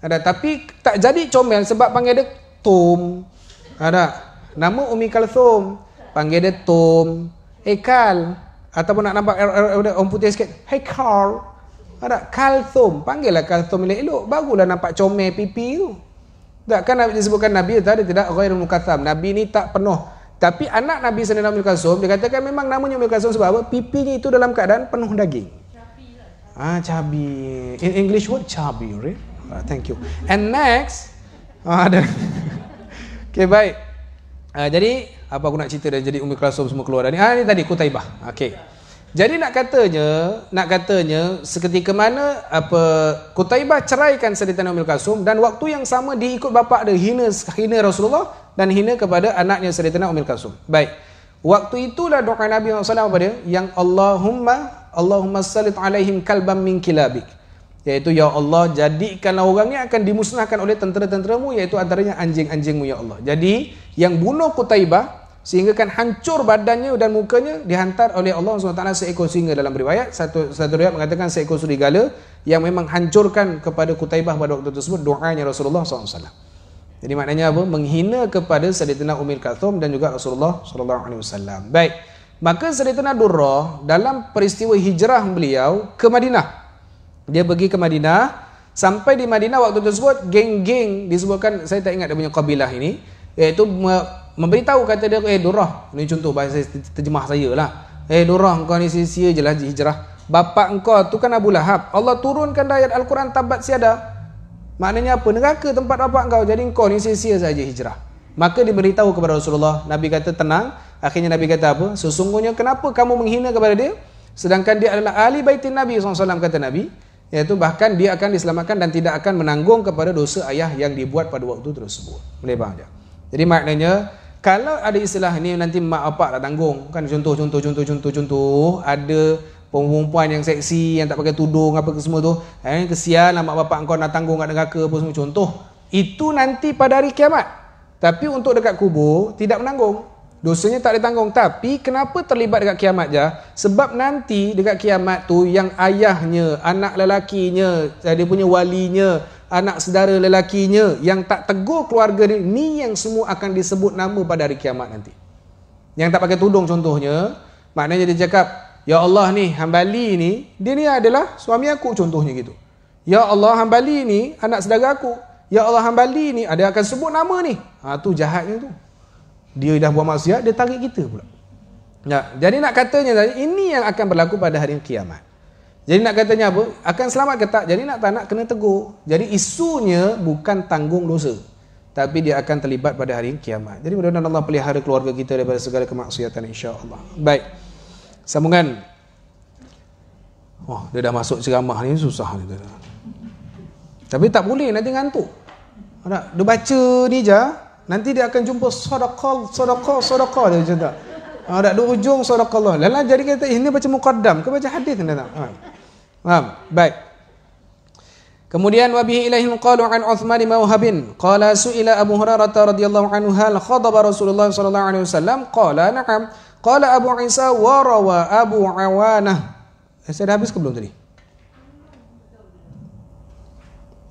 Ada tapi tak jadi comel sebab panggil dia Tum. Ada. Nama Ummi Kalthum panggil dia Tom, Ekal, ataupun nak nampak orang putih sikit, Hekal, ada Kalthum, panggillah Kalthum elok-elok, barulah nampak comel pipi tu. Takkan Nabi disebutkan Nabi tadi tidak ghairul mukaththam. Nabi ni tak penuh. Tapi anak Nabi sallallahu alaihi wasallam dikatakan memang namanya Ummi Kalthum sebab apa? Pipinya itu dalam keadaan penuh daging. Ah, chubby. In English word chubby, right? Thank you. And next, ada. Okay, baik. Jadi apa aku nak cerita dah, jadi Ummi Kalthum semua keluar dah ni. Ni tadi Qutaibah. Okey. Jadi nak katanya seketika mana Qutaibah ceraikan Sayyidatina Ummi Kalthum dan waktu yang sama dia ikut bapak dia hina Rasulullah dan hina kepada anaknya Sayyidatina Ummi Kalthum. Baik. Waktu itulah doa Nabi sallallahu alaihi wasallam apa dia? Yang Allahumma sallit alaihim kalban min kilabik. Iaitu ya Allah, jadikanlah orang ni akan dimusnahkan oleh tentera-tenteramu, iaitu antaranya anjing-anjingmu ya Allah. Jadi yang bunuh Qutaibah sehingga kan hancur badannya dan mukanya dihantar oleh Allah SWT seekor singa. Dalam riwayat satu riwayat mengatakan seekor serigala yang memang hancurkan kepada Qutaibah pada waktu tersebut doanya Rasulullah SAW. Jadi maknanya apa? Menghina kepada Sayyidatina Ummi Kalthum dan juga Rasulullah SAW. Baik, maka Sayyidatina Durrah dalam peristiwa hijrah beliau ke Madinah. Dia pergi ke Madinah. Sampai di Madinah waktu tersebut, geng-geng disebutkan, saya tak ingat dia punya kabilah ini, iaitu memberitahu, kata dia, Durrah, ini contoh bahasa terjemah saya lah, Durrah, kau ni sia-sia je lah hijrah. Bapak engkau tu kan Abu Lahab, Allah turunkan ayat Al-Quran tabat siada. Maknanya apa? Neraka tempat bapak engkau. Jadi engkau ni sia-sia saja hijrah. Maka diberitahu kepada Rasulullah. Nabi kata tenang. Akhirnya Nabi kata apa? Sesungguhnya kenapa kamu menghina kepada dia, sedangkan dia adalah ahli baitin Nabi SAW, kata Nabi, iaitu bahkan dia akan diselamatkan dan tidak akan menanggung kepada dosa ayah yang dibuat pada waktu tersebut. Boleh faham tak? Jadi maknanya kalau ada istilah ni nanti mak bapak tak tanggung kan, contoh ada perempuan yang seksi yang tak pakai tudung apa ke semua tu, kesianlah mak bapak engkau nak tanggung kat neraka apa semua, contoh. Itu nanti pada hari kiamat. Tapi untuk dekat kubur tidak menanggung. Dosanya tak ditanggung. Tapi kenapa terlibat dekat kiamat je? Sebab nanti dekat kiamat tu yang ayahnya, anak lelakinya, dia punya walinya, anak saudara lelakinya yang tak tegur keluarga dia, ni yang semua akan disebut nama pada hari kiamat nanti. Yang tak pakai tudung contohnya, maknanya dia cakap, ya Allah ni, Hambali ni, dia ni adalah suami aku, contohnya gitu. Ya Allah, Hambali ni anak saudara aku. Ya Allah, Hambali ni, dia akan sebut nama ni. Tu jahatnya tu. Dia dah buat maksiat, dia tarik kita pula. Ya, jadi nak katanya tadi, ini yang akan berlaku pada hari kiamat. Jadi nak katanya apa? Akan selamat ke tak? Jadi nak tak nak kena tegur. Jadi isunya bukan tanggung dosa, tapi dia akan terlibat pada hari kiamat. Jadi mudah-mudahan Allah pelihara keluarga kita daripada segala kemaksiatan, insya-Allah. Baik. Sambungan. Wah, dia dah masuk ceramah ni, susah ni. Tapi tak boleh, nanti ngantuk. Dia baca ni je, nanti dia akan jumpa sadaqah dia macam tak. Dak di ujung sadaqallah. Lalah jadi kata ini baca muqaddam ke baca hadis ni tak? Faham? Baik. Kemudian wabihi ilaihim qalu an Uthman bin Mawhabin qala su'ila Abu Hurairah radhiyallahu anhu hal khadaba Rasulullah sallallahu alaihi wasallam qala na'am qala Abu Isa wa rawa Abu Awana. Saya dah habis ke belum tadi?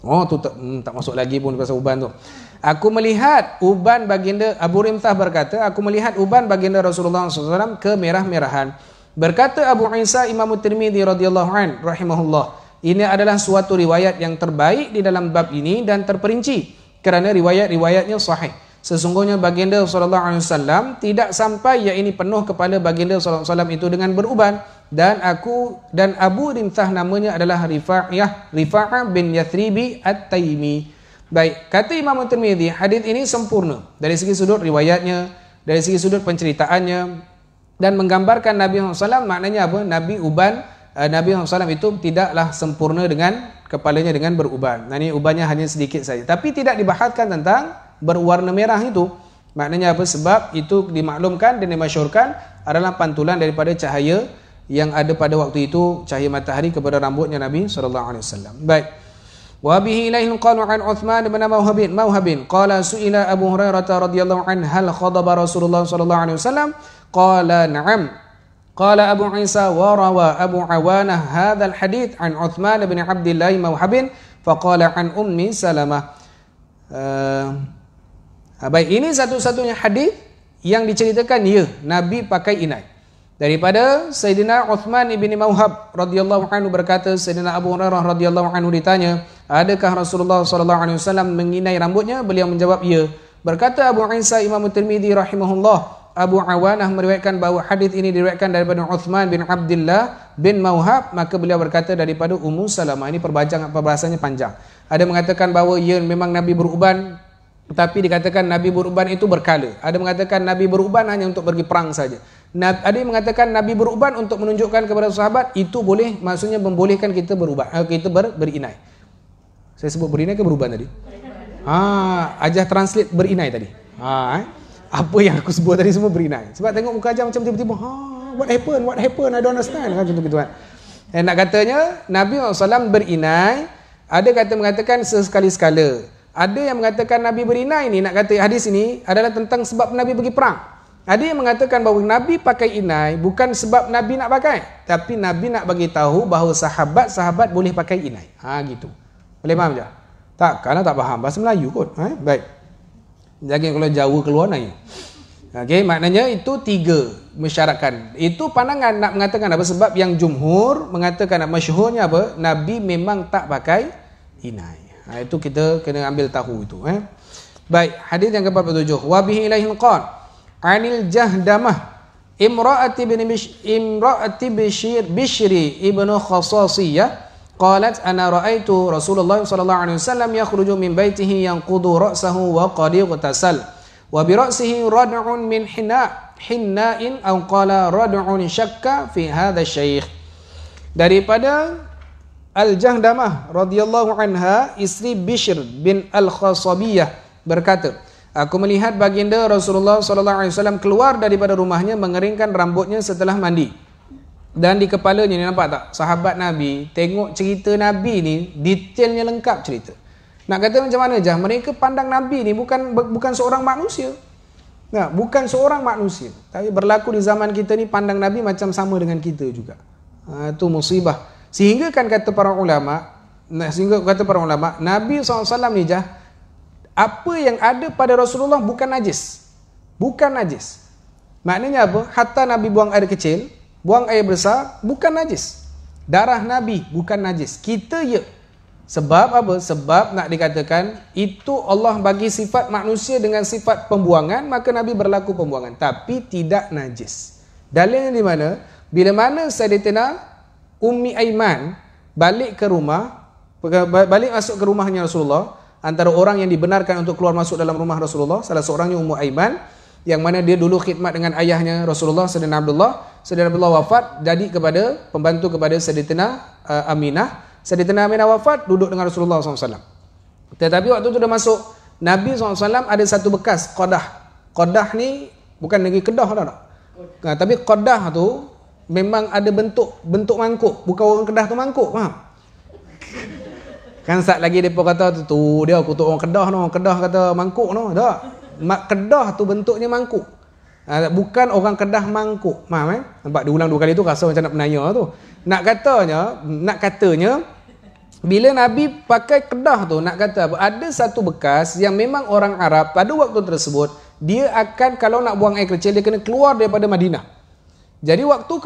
Oh tu tak masuk lagi pun pasal uban tu. Aku melihat uban baginda, Abu Rimtah berkata, aku melihat uban baginda Rasulullah SAW kemerah-merahan. Berkata Abu Isa Imam Tirmidzi radhiyallahu an rahimahullah, ini adalah suatu riwayat yang terbaik di dalam bab ini dan terperinci kerana riwayat-riwayatnya sahih. Sesungguhnya baginda SAW tidak sampai yakni penuh kepala baginda SAW itu dengan beruban. Dan Abu Rimtah namanya adalah Rifa'ah bin Yathribi At-Taimi. Baik, kata Imam Tirmidzi, hadis ini sempurna dari segi sudut riwayatnya, dari segi sudut penceritaannya, dan menggambarkan Nabi Muhammad SAW. Maknanya apa? Nabi Muhammad SAW itu tidaklah sempurna dengan kepalanya dengan beruban. Nah, ini ubannya hanya sedikit saja, tapi tidak dibahaskan tentang berwarna merah itu. Maknanya apa? Sebab itu dimaklumkan dan dimasyurkan adalah pantulan daripada cahaya yang ada pada waktu itu, cahaya matahari kepada rambutnya Nabi SAW. Baik. Wabihi ilaihim qalu an Uthman bin Mawhabin qala su'ila Abu Hurairah radhiyallahu anhu hal khadaba Rasulullah sallallahu alaihi wasallam qala na'am qala Abu Isa wa rawa Abu Awana hadzal hadits an Uthman bin Abdullah Mawhabin faqala an Ummi Salamah. Baik, ini satu-satunya hadis yang diceritakan Nabi pakai inai daripada Sayyidina Uthman bin Mawhab radhiyallahu anhu. Berkata Sayyidina Abu Hurairah radhiyallahu anhu ditanya, adakah Rasulullah SAW menginai rambutnya? Beliau menjawab, ya. Berkata Abu Isa Imam Tirmidzi rahimahullah, Abu Awanah meriwayatkan bahawa hadis ini diriwayatkan daripada Uthman bin Abdullah bin Mawhab. Maka beliau berkata daripada Ummu Salamah. Ini perbahasannya panjang. Ada mengatakan bahawa ya, memang Nabi beruban, tapi dikatakan Nabi beruban itu berkala. Ada mengatakan Nabi beruban hanya untuk pergi perang saja. Ada yang mengatakan Nabi beruban untuk menunjukkan kepada sahabat. Itu boleh, maksudnya membolehkan kita berubah, kita berinai. Saya sebut berinai ke beruban tadi? Ajah translate berinai tadi. Apa yang aku sebut tadi semua berinai. Sebab tengok muka Ajah macam tiba-tiba, what happened, I don't understand. Gitu kan. Dan nak katanya, Nabi SAW berinai, ada kata mengatakan sesekali-sekala. Ada yang mengatakan Nabi berinai ni, nak kata hadis ini adalah tentang sebab Nabi pergi perang. Ada yang mengatakan bahawa Nabi pakai inai bukan sebab Nabi nak pakai, tapi Nabi nak bagi tahu bahawa sahabat-sahabat boleh pakai inai. Gitu. Boleh faham je? Tak, kalau tak faham bahasa Melayu kot. Baik. Jangan kalau Jawa keluar naik. Okey, maknanya itu tiga mensyaratkan. Itu pandangan nak mengatakan apa? Sebab yang jumhur mengatakan masyhurnya apa? Nabi memang tak pakai inai. Itu kita kena ambil tahu itu. Baik, hadis yang ke-47. Wa bihi ilaihil qan anil jahdamah imra'ati bishri ibnu khasasiyah qalat ana ra'aitu Rasulullah sallallahu alaihi wasallam yakhruju min baitihi yanqudu ra'sahu wa qad ightasal wa bi ra'sihi rad'un min hinna'in aw qala rad'un syakka fi hadha asy-syaikh. Daripada Al-Jahdamah radhiyallahu anha, isteri Bishr bin Al-Khasabiyah berkata, aku melihat baginda Rasulullah sallallahu alaihi wasallam keluar daripada rumahnya mengeringkan rambutnya setelah mandi. Dan di kepalanya ni, nampak tak? Sahabat Nabi, tengok cerita Nabi ni, detailnya lengkap cerita. Nak kata macam mana je? Mereka pandang Nabi ni bukan seorang manusia. Nah, bukan seorang manusia. Tapi berlaku di zaman kita ni, pandang Nabi macam sama dengan kita juga. Itu musibah. Sehingga kan kata para ulama, Nabi SAW ni je, apa yang ada pada Rasulullah bukan najis. Bukan najis. Maknanya apa? Hatta Nabi buang air kecil, buang air besar, bukan najis. Darah Nabi, bukan najis. Kita Sebab apa? Sebab nak dikatakan, itu Allah bagi sifat manusia dengan sifat pembuangan, maka Nabi berlaku pembuangan. Tapi tidak najis. Dalilnya di mana? Bila mana Sayyidatina Ummi Aiman balik masuk ke rumahnya Rasulullah. Antara orang yang dibenarkan untuk keluar masuk dalam rumah Rasulullah, salah seorangnya Ummu Aiman, yang mana dia dulu khidmat dengan ayahnya Rasulullah Sayyidina Abdullah. Sayyidina Abdullah wafat, jadi pembantu kepada Sayyidina Aminah. Sayyidina Aminah wafat, duduk dengan Rasulullah SAW. Tetapi waktu itu dah masuk Nabi SAW, ada satu bekas Qadah ni bukan negeri Kedah tak? Tapi Qadah tu memang ada bentuk mangkuk. Bukan orang Kedah tu mangkuk, faham? Kan saat lagi mereka kata tu dia kutuk orang Kedah no. Kedah kata mangkuk no, tak? Kedah tu bentuknya mangkuk. Bukan orang Kedah mangkuk. Faham eh? Nampak diulang dua kali tu rasa macam nak menaya tu. Nak katanya bila Nabi pakai Kedah tu, nak kata ada satu bekas yang memang orang Arab pada waktu tersebut dia akan, kalau nak buang air kecil, dia kena keluar daripada Madinah. Jadi waktu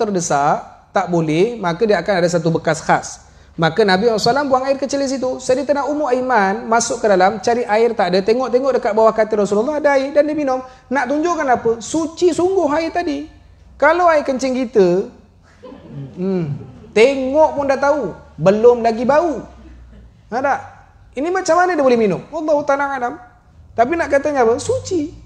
terdesak tak boleh, maka dia akan ada satu bekas khas. Maka Nabi SAW buang air kecil di situ. Sayyidatina Ummu Aiman masuk ke dalam, cari air tak ada, tengok-tengok dekat bawah kata Rasulullah ada air dan dia minum. Nak tunjukkan apa? Suci sungguh air tadi. Kalau air kencing kita, tengok pun dah tahu, belum lagi bau. Tak? Ini macam mana dia boleh minum? Wallahu ta'ala alam. Tapi nak katanya apa? Suci.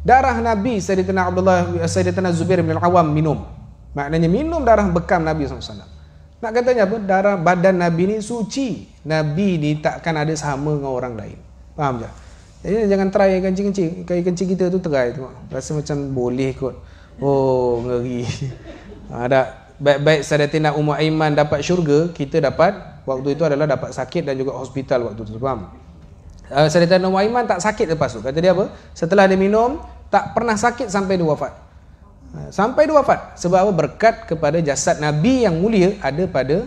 Darah Nabi Sayyidina Zubair bin Al-Awwam minum. Maknanya minum darah bekam Nabi SAW. Nak katanya apa? Darah badan Nabi ini suci. Nabi ni takkan ada sama dengan orang lain. Faham tak? Jadi jangan try kencing-kencing. Kayak kencing kita tu try tu. Rasa macam boleh kot. Oh, ngeri. Ada baik-baik Sayyidina Ummu Aiman dapat syurga, kita dapat waktu itu adalah dapat sakit dan juga hospital waktu tu, faham? Sayyidina Ummu Aiman tak sakit lepas tu. Kata dia apa? Setelah dia minum, tak pernah sakit sampai dia wafat. Sampai dia wafat sebab apa? Berkat kepada jasad Nabi yang mulia ada pada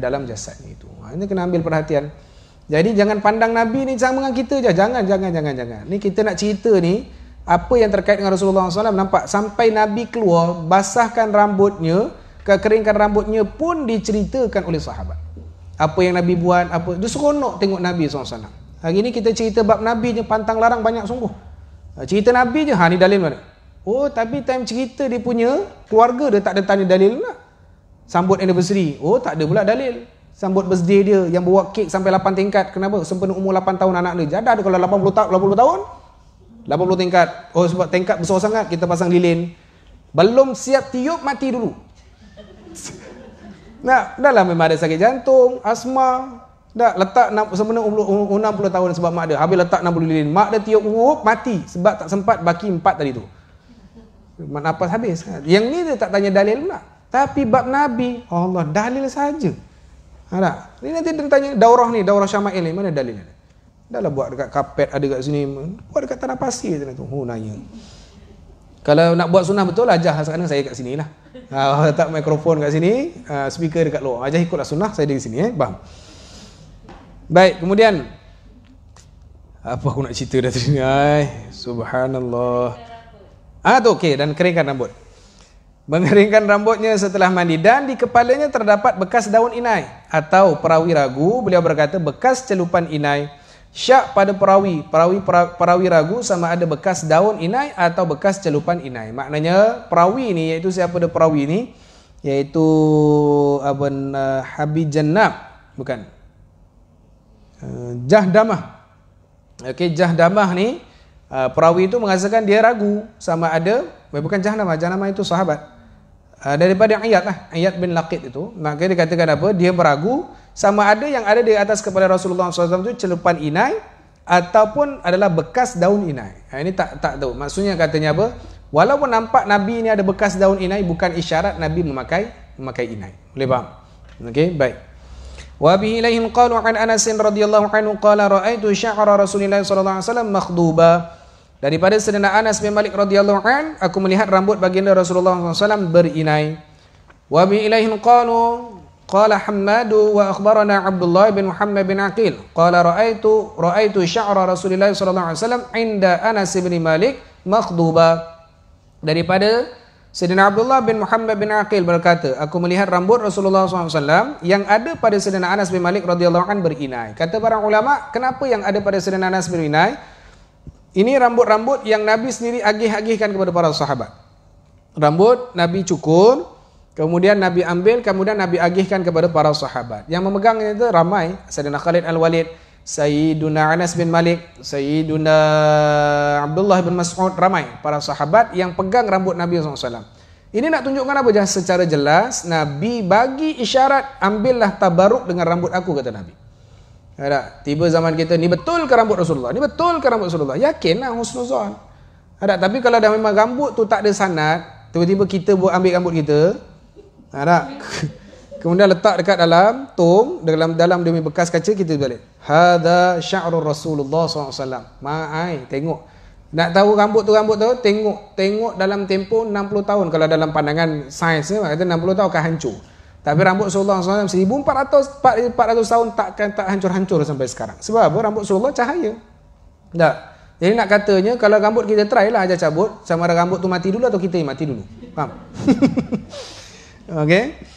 dalam jasadnya itu. Ini kena ambil perhatian. Jadi jangan pandang Nabi ni sama dengan kita je. Jangan. Ni kita nak cerita ni apa yang terkait dengan Rasulullah SAW. Nampak sampai Nabi keluar, basahkan rambutnya, kekeringkan rambutnya pun diceritakan oleh sahabat. Apa yang Nabi buat, apa dia seronok tengok Nabi SAW. Hari ni kita cerita bab Nabi je, pantang larang banyak sungguh. Cerita Nabi je, ha ni dalil mana? Oh, tapi time cerita dia punya keluarga dia tak ada tanya dalil pula. Sambut anniversary, oh tak ada pula dalil. Sambut birthday dia yang bawa kek sampai 8 tingkat. Kenapa? Sempena umur 8 tahun anak dia. Jadah ada kalau 80 tahun. 80 tingkat. Oh, sebab tingkat besar sangat kita pasang lilin. Belum siap tiup mati dulu. Nah, dah lah memang ada sakit jantung, asma. Dah letak sempena umur 60 tahun sebab mak dia. Habis letak 60 lilin. Mak dia tiup mati sebab tak sempat baki 4 tadi tu. Mak napas habis. Yang ni dia tak tanya dalil pula. Tapi bab Nabi, Allah dalil saja. Ada. Ni nanti dia tanya daurah Syama'il ni mana dalilnya? Dah lah buat dekat kapet ada dekat sini, buat dekat tanah pasir sana tu. Oh nanya. Kalau nak buat sunnah betul lah, ajah sekarang saya kat sinilah. Letak mikrofon kat sini, speaker dekat luar. Ajah ikutlah sunnah saya di sini faham. Baik, kemudian apa aku nak cerita dah tadi? Subhanallah. Tu okey dan keringkan rambut. Mengeringkan rambutnya setelah mandi dan di kepalanya terdapat bekas daun inai. Atau perawi ragu, beliau berkata bekas celupan inai. Syak pada perawi ragu sama ada bekas daun inai atau bekas celupan inai. Maknanya perawi ni iaitu siapa dia perawi ni? Iaitu Abun Habib Jannab, bukan Jahdamah. Okey, Jahdamah ni perawi itu mengatakan dia ragu sama ada bukan Jahdamah itu sahabat. Daripada Iyad lah, Iyad bin Laqit itu. Maka dia katakan apa? Dia meragu sama ada yang ada di atas kepala Rasulullah SAW itu celupan inai ataupun adalah bekas daun inai. Ini tak tahu. Maksudnya katanya apa? Walaupun nampak Nabi ini ada bekas daun inai, bukan isyarat Nabi memakai inai. Boleh faham? Okey, baik. Wa bihi ilaihim qalu an Anas radhiyallahu anhu qala ra'aitu sya'ra Rasulillah sallallahu alaihi wasallam makhduba. Daripada Sayyidina Anas bin Malik radhiyallahu an, aku melihat rambut baginda Rasulullah sallallahu alaihi wasallam berinai. Wa bi ilaihim qalu qala Hammadu wa akhbarana Abdullah bin Muhammad bin Aqil qala ra'aitu sya'ra Rasulillah sallallahu alaihi wasallam 'inda Anas bin Malik makhduba. Daripada Sayyidina Abdullah bin Muhammad bin Aqil berkata, aku melihat rambut Rasulullah sallallahu alaihi wasallam yang ada pada Sayyidina Anas bin Malik radhiyallahu an berinai. Kata para ulama, kenapa yang ada pada Sayyidina Anas berinai? Ini rambut-rambut yang Nabi sendiri agih-agihkan kepada para sahabat. Rambut Nabi cukur, kemudian Nabi ambil, kemudian Nabi agihkan kepada para sahabat. Yang memegang itu ramai. Sayyidina Khalid Al-Walid, Sayyiduna Anas bin Malik, Sayyiduna Abdullah bin Mas'ud, ramai para sahabat yang pegang rambut Nabi SAW. Ini nak tunjukkan apa? Secara jelas Nabi bagi isyarat, ambillah tabaruk dengan rambut aku, kata Nabi. Ada tiba zaman kita ni betul ke rambut Rasulullah? Ni betul ke rambut Rasulullah? Yakinlah husnuzan. Ada tapi kalau dah memang rambut tu tak ada sanad, tiba-tiba kita buat ambil rambut kita. Ada. Kemudian letak dekat dalam tong, dalam demi bekas kaca kita balik. Hadza sya'ru Rasulullah sallallahu alaihi wasallam. Mai tengok. Nak tahu rambut tu tengok dalam tempoh 60 tahun kalau dalam pandangan sains ni kata 60 tahun akan hancur. Tapi rambut Rasulullah SAW 1400 tahun tak hancur-hancur sampai sekarang. Sebab apa? Rambut Rasulullah cahaya. Tak. Jadi nak katanya kalau rambut kita try lah aja cabut, sama ada rambut tu mati dulu atau kita yang mati dulu. Faham? Okey.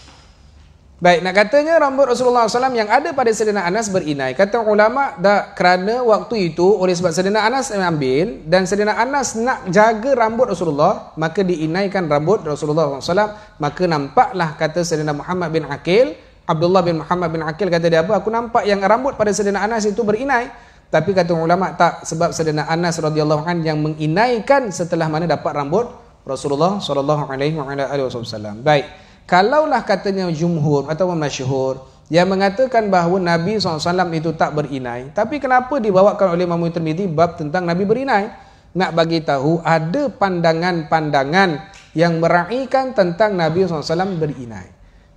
Baik, nak katanya rambut Rasulullah SAW yang ada pada Sayyidina Anas berinai. Kata ulama, dah kerana waktu itu oleh sebab Sayyidina Anas ambil dan Sayyidina Anas nak jaga rambut Rasulullah, maka diinaikan rambut Rasulullah SAW. Maka nampaklah kata Sayyidina Muhammad bin Aqil, Abdullah bin Muhammad bin Aqil, kata dia apa? Aku nampak yang rambut pada Sayyidina Anas itu berinai. Tapi kata ulama tak, sebab Sayyidina Anas radhiyallahu anhu yang menginaikan setelah mana dapat rambut Rasulullah sallallahu alaihi wasallam. Baik. Kalaulah katanya jumhur atau masyhur yang mengatakan bahawa Nabi SAW itu tak berinai, tapi kenapa dibawakan oleh Imam Tirmizi bab tentang Nabi berinai? Nak bagi tahu ada pandangan-pandangan yang meraikan tentang Nabi SAW berinai.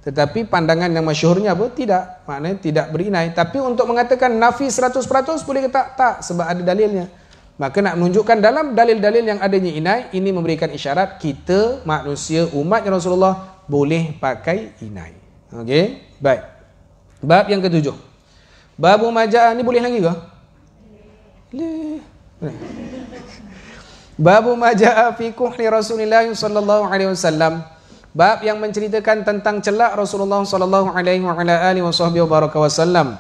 Tetapi pandangan yang masyhurnya apa? Tidak. Maknanya tidak berinai. Tapi untuk mengatakan nafi 100% boleh tak? Tak, sebab ada dalilnya. Maka nak menunjukkan dalam dalil-dalil yang adanya inai, ini memberikan isyarat kita manusia umat Rasulullah boleh pakai inai. Okey, baik. Bab yang ke-7. Babu majaa, ni boleh lagi ke? Boleh. Babu majaa fi kuhli Rasulillah sallallahu alaihi wasallam. Bab yang menceritakan tentang celak Rasulullah sallallahu alaihi wa ala alihi wasallam.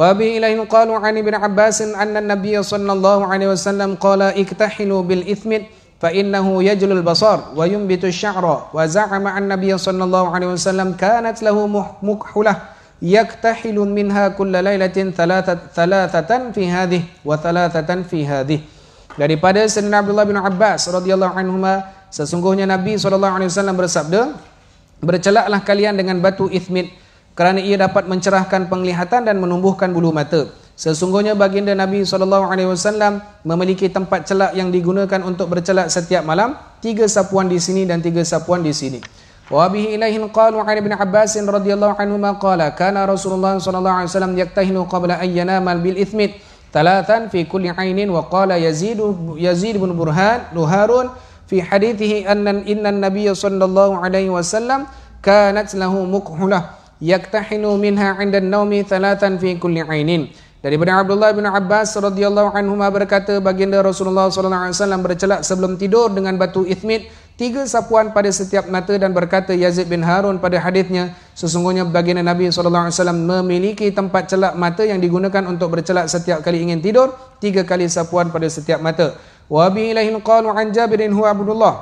Wa bi ilahin qalu an ibn Abbas anna an-nabiy sallallahu alaihi wasallam qala iktahilu bil ithmit fa innahu yajlul basar wa yumbitu asy-sya'ra wa za'ama an-nabiy sallallahu alaihi wasallam kanat lahu mukhulah yaktahilu minha kull lailatin thalathatan fi hadhihi wa thalathatan fi hadhihi. Daripada Sayyidina Abdullah bin Abbas radhiyallahu anhuma, sesungguhnya Nabi SAW bersabda, bercelaklah kalian dengan batu ithmit, kerana ia dapat mencerahkan penglihatan dan menumbuhkan bulu mata. Sesungguhnya baginda Nabi SAW memiliki tempat celak yang digunakan untuk bercelak setiap malam, 3 sapuan di sini dan 3 sapuan di sini. Wa bihi ilaihin qalu an ibn Abbas radhiyallahu anhu ma qala kana Rasulullah SAW yaktahinu qabla an yanama bil ithmit 3 fi kulli ainin, wa qala Yazid bin Burhan Nuharun fi hadithihi anna innan nabiyya sallallahu alaihi wasallam kanat lahu mukhulah yaktahinu minha 'inda an-naumi 3 fi kulli 'ainin. Daripada Abdullah bin Abbas radhiyallahu anhuma berkata, baginda Rasulullah sallallahu alaihi wasallam bercelak sebelum tidur dengan batu ithmit 3 sapuan pada setiap mata, dan berkata Yazid bin Harun pada hadithnya, sesungguhnya baginda Nabi sallallahu alaihi wasallam memiliki tempat celak mata yang digunakan untuk bercelak setiap kali ingin tidur, 3 kali sapuan pada setiap mata. Wa bi ilahin qalu an Jabirin huwa Abdullah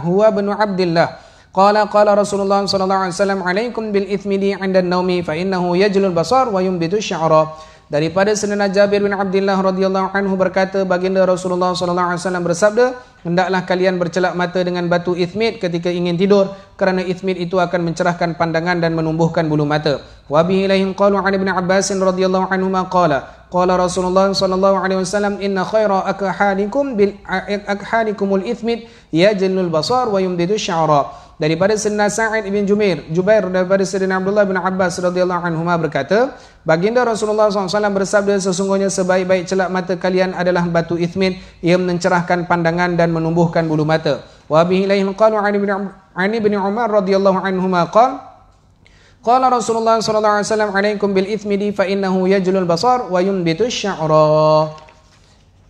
huwa ibn Abdullah qala qala Rasulullah sallallahu alaihi wasallam alaikum bil ithmidi 'inda an-naumi fa innahu yajlul basar wa yumbitu sya'ra. Daripada Sayyidina Jabir bin Abdullah radhiyallahu anhu berkata, baginda Rasulullah sallallahu alaihi wasallam bersabda, hendaklah kalian bercelak mata dengan batu ithmid ketika ingin tidur, kerana ithmid itu akan mencerahkan pandangan dan menumbuhkan bulu mata. Wa bihi ilaihim qalu 'an ibn Abbas radhiyallahu anhu ma qala qala Rasulullah sallallahu alaihi wasallam inna khaira akhalikum bil akhalikumul ithmid yajlul basar wa yumdidu sya'ra. Daripada Sayyidina Sa'id bin Jubair daripada Sayyidina Abdullah bin Abbas radhiyallahu anhuma berkata, baginda Rasulullah SAW bersabda, sesungguhnya sebaik-baik celak mata kalian adalah batu ithmid, ia mencerahkan pandangan dan menumbuhkan bulu mata. Wa bihi ilaihim qalu 'an ibn Umar radhiyallahu anhuma qala qala Rasulullah sallallahu alaihi wasallam alaikum bil ithmidi fa innahu yajlul basar wa yunbitu sya'ra.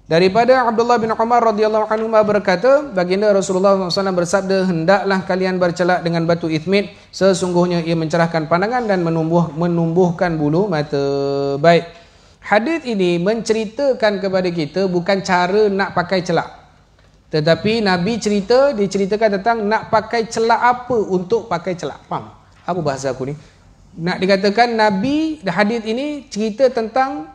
Daripada Abdullah bin Umar radhiyallahu anhu berkata, baginda Rasulullah sallallahu alaihi wasallam bersabda, hendaklah kalian bercelak dengan batu ithmid, sesungguhnya ia mencerahkan pandangan dan menumbuhkan bulu mata. Baik. Hadis ini menceritakan kepada kita bukan cara nak pakai celak, tetapi Nabi diceritakan tentang nak pakai celak apa untuk pakai celak. Faham? Apa bahasa aku ni? Nak dikatakan Nabi, hadis ini cerita tentang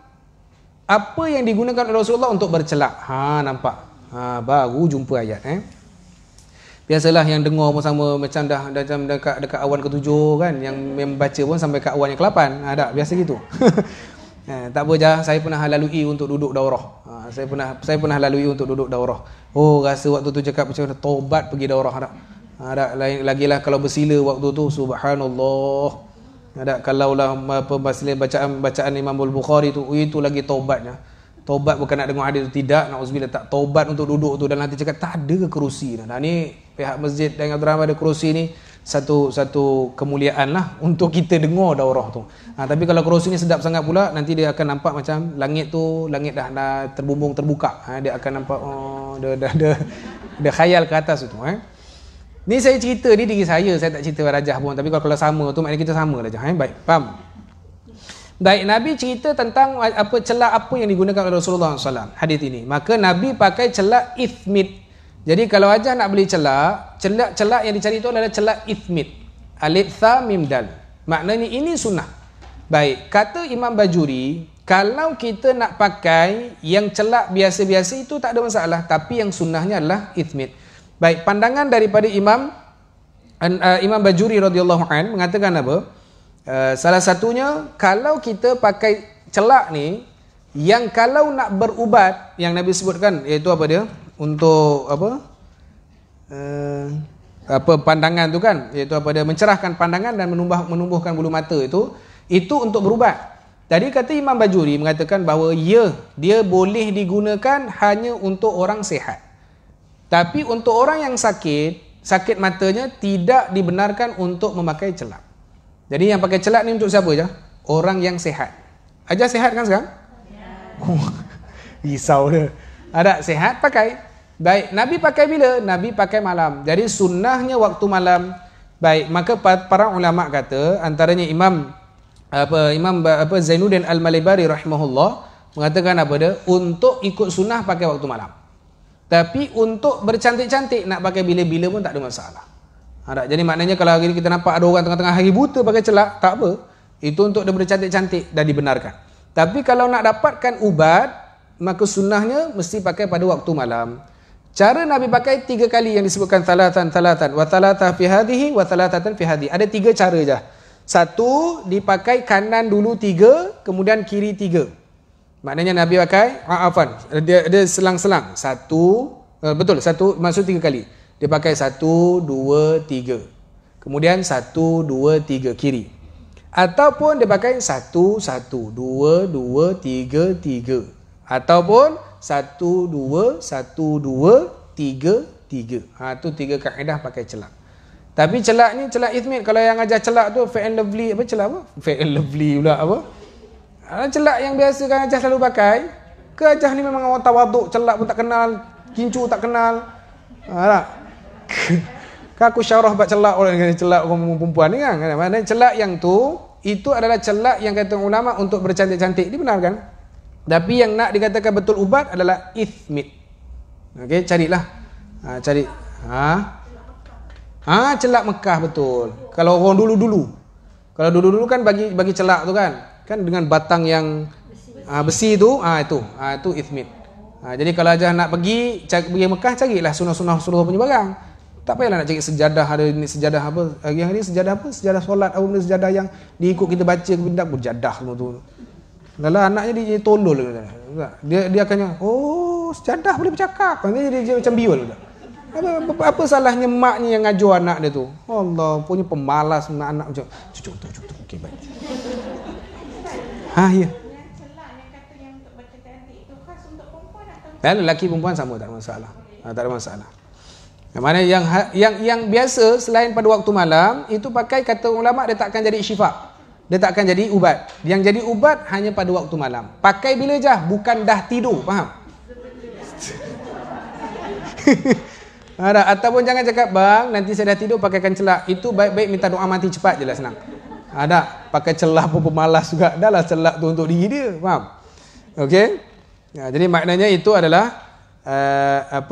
apa yang digunakan oleh Rasulullah untuk bercelak. Ha, nampak? Ha, baru jumpa ayat Biasalah yang dengar pun sama macam dah dekat awan ke-7 kan, yang membaca pun sampai kat awan yang ke-8. Ha, tak biasa gitu. Tak apa jah, saya pernah lalui untuk duduk daurah. Saya pernah lalui untuk duduk daurah. Oh, rasa waktu tu cakap macam taubat pergi daurah tak? Ada lagilah kalau bersila waktu tu, subhanallah. Ada kalaulah apa bacaan Imam Al-Bukhari tu, itu lagi taubatnya. Taubat bukan nak dengar hadis tu, tidak, nauzubillah, tak. Taubat untuk duduk tu dan nanti cakap tak ada kerusi dah. Ni pihak masjid dan Abdurrahman ada kerusi ni, satu kemuliaan lah untuk kita dengar daurah tu. Tapi kalau kerusi ni sedap sangat pula, nanti dia akan nampak macam langit dah terbumbung terbuka. Dia akan nampak oh dia khayal ke atas tu. Ni saya cerita ni diri saya tak cerita Rajah pun. Tapi kalau sama tu maknanya kita sama lah Rajah. Baik, faham? Baik, Nabi cerita tentang celak apa yang digunakan oleh Rasulullah SAW. Hadis ini. Maka Nabi pakai celak ithmid. Jadi kalau Rajah nak beli celak, celak yang dicari itu adalah celak ithmid. Alif, Tha, Mim, Dal. Maknanya ini sunnah. Baik, kata Imam Bajuri, kalau kita nak pakai yang celak biasa-biasa itu tak ada masalah, tapi yang sunnahnya adalah itsmit. Baik, pandangan daripada Imam Bajuri radhiyallahu an mengatakan apa? Salah satunya, kalau kita pakai celak ni yang kalau nak berubat yang Nabi sebutkan, iaitu apa dia? Untuk apa? Apa pandangan tu kan? Iaitu apa dia? Mencerahkan pandangan dan menumbuhkan bulu mata itu untuk berubat. Tadi kata Imam Bajuri mengatakan bahawa ya, dia boleh digunakan hanya untuk orang sihat. Tapi untuk orang yang sakit matanya tidak dibenarkan untuk memakai celak. Jadi yang pakai celak ni untuk siapa je? Orang yang sihat. Ajar sihat kan sekarang? Risau dia. Ada sihat pakai. Baik, Nabi pakai bila? Nabi pakai malam. Jadi sunnahnya waktu malam. Baik, maka para ulama kata, antaranya Imam Zainuddin Al-Malibari rahimahullah mengatakan apa dia, untuk ikut sunnah pakai waktu malam, tapi untuk bercantik-cantik nak pakai bila-bila pun tak ada masalah. Jadi maknanya kalau hari kita nampak ada orang tengah-tengah hari buta pakai celak, tak apa, itu untuk dia bercantik-cantik dan dibenarkan. Tapi kalau nak dapatkan ubat, maka sunnahnya mesti pakai pada waktu malam. Cara Nabi pakai 3 kali yang disebutkan thalatan wa thalatah fi hadhihi wa thalatatan fi hadhihi. Ada 3 cara je. 1 dipakai kanan dulu 3, kemudian kiri 3. Maknanya Nabi pakai dia selang-selang. 3 kali. Dia pakai 1, 2, 3. Kemudian 1, 2, 3 kiri. Ataupun dia pakai 1, 1, 2, 2, 3, 3. Ataupun 1, 2, 1, 2, 3, 3. Itu 3 kaedah pakai celak. Tapi celak ni celak itsmit. Kalau yang ajar celak tu Fat and Lovely apa celak apa? Fat and Lovely pula apa? Celak yang biasa kan ajar selalu pakai. Ke ajar ni memang orang tawaduk, celak pun tak kenal, kincu tak kenal. Tak. Kan aku syarah bab celak orang kata celak orang perempuan ni kan. Maknanya celak yang tu itu adalah celak yang kata ulama untuk bercantik-cantik. Dibenarkan. Tapi yang nak dikatakan betul ubat adalah itsmit. Okey, carilah. Celak Mekah betul. Kalau orang dulu-dulu. Kalau dulu-dulu kan bagi celak tu kan. Kan dengan batang yang besi tu, itu itsmit. Jadi kalau ajar nak pergi Mekah, carilah sunah-sunah punya barang. Tak payahlah nak cari sejadah, ada ni sejadah apa? Hari ni sejadah apa? Sejadah solat, apa benda sejadah yang diikut kita baca ke benda berjadah semua tu. Kalau anaknya dia tolol kata. Dia akannya, "Oh, sejadah boleh bercakap." Nanti dia macam biol kata. Apa salahnya maknya yang ngajar anak dia tu? Allah punya pemalas anak-anak macam cucuk. Okey baik. Ya. Celak yang kata yang untuk baca tadi itu khas untuk perempuan atau lelaki perempuan sama tak ada masalah. Tak ada masalah. Yang mana yang biasa selain pada waktu malam itu pakai kata ulama dia takkan jadi syifa. Dia takkan jadi ubat. Yang jadi ubat hanya pada waktu malam. Pakai bila je, bukan dah tidur, faham? Ataupun jangan cakap, bang, nanti saya dah tidur pakaikan celak. Itu baik-baik minta doa mati cepat je lah, senang. Pakai celak pun pemalas juga. Dah lah celak tu untuk diri dia, faham? Okey? Jadi maknanya itu adalah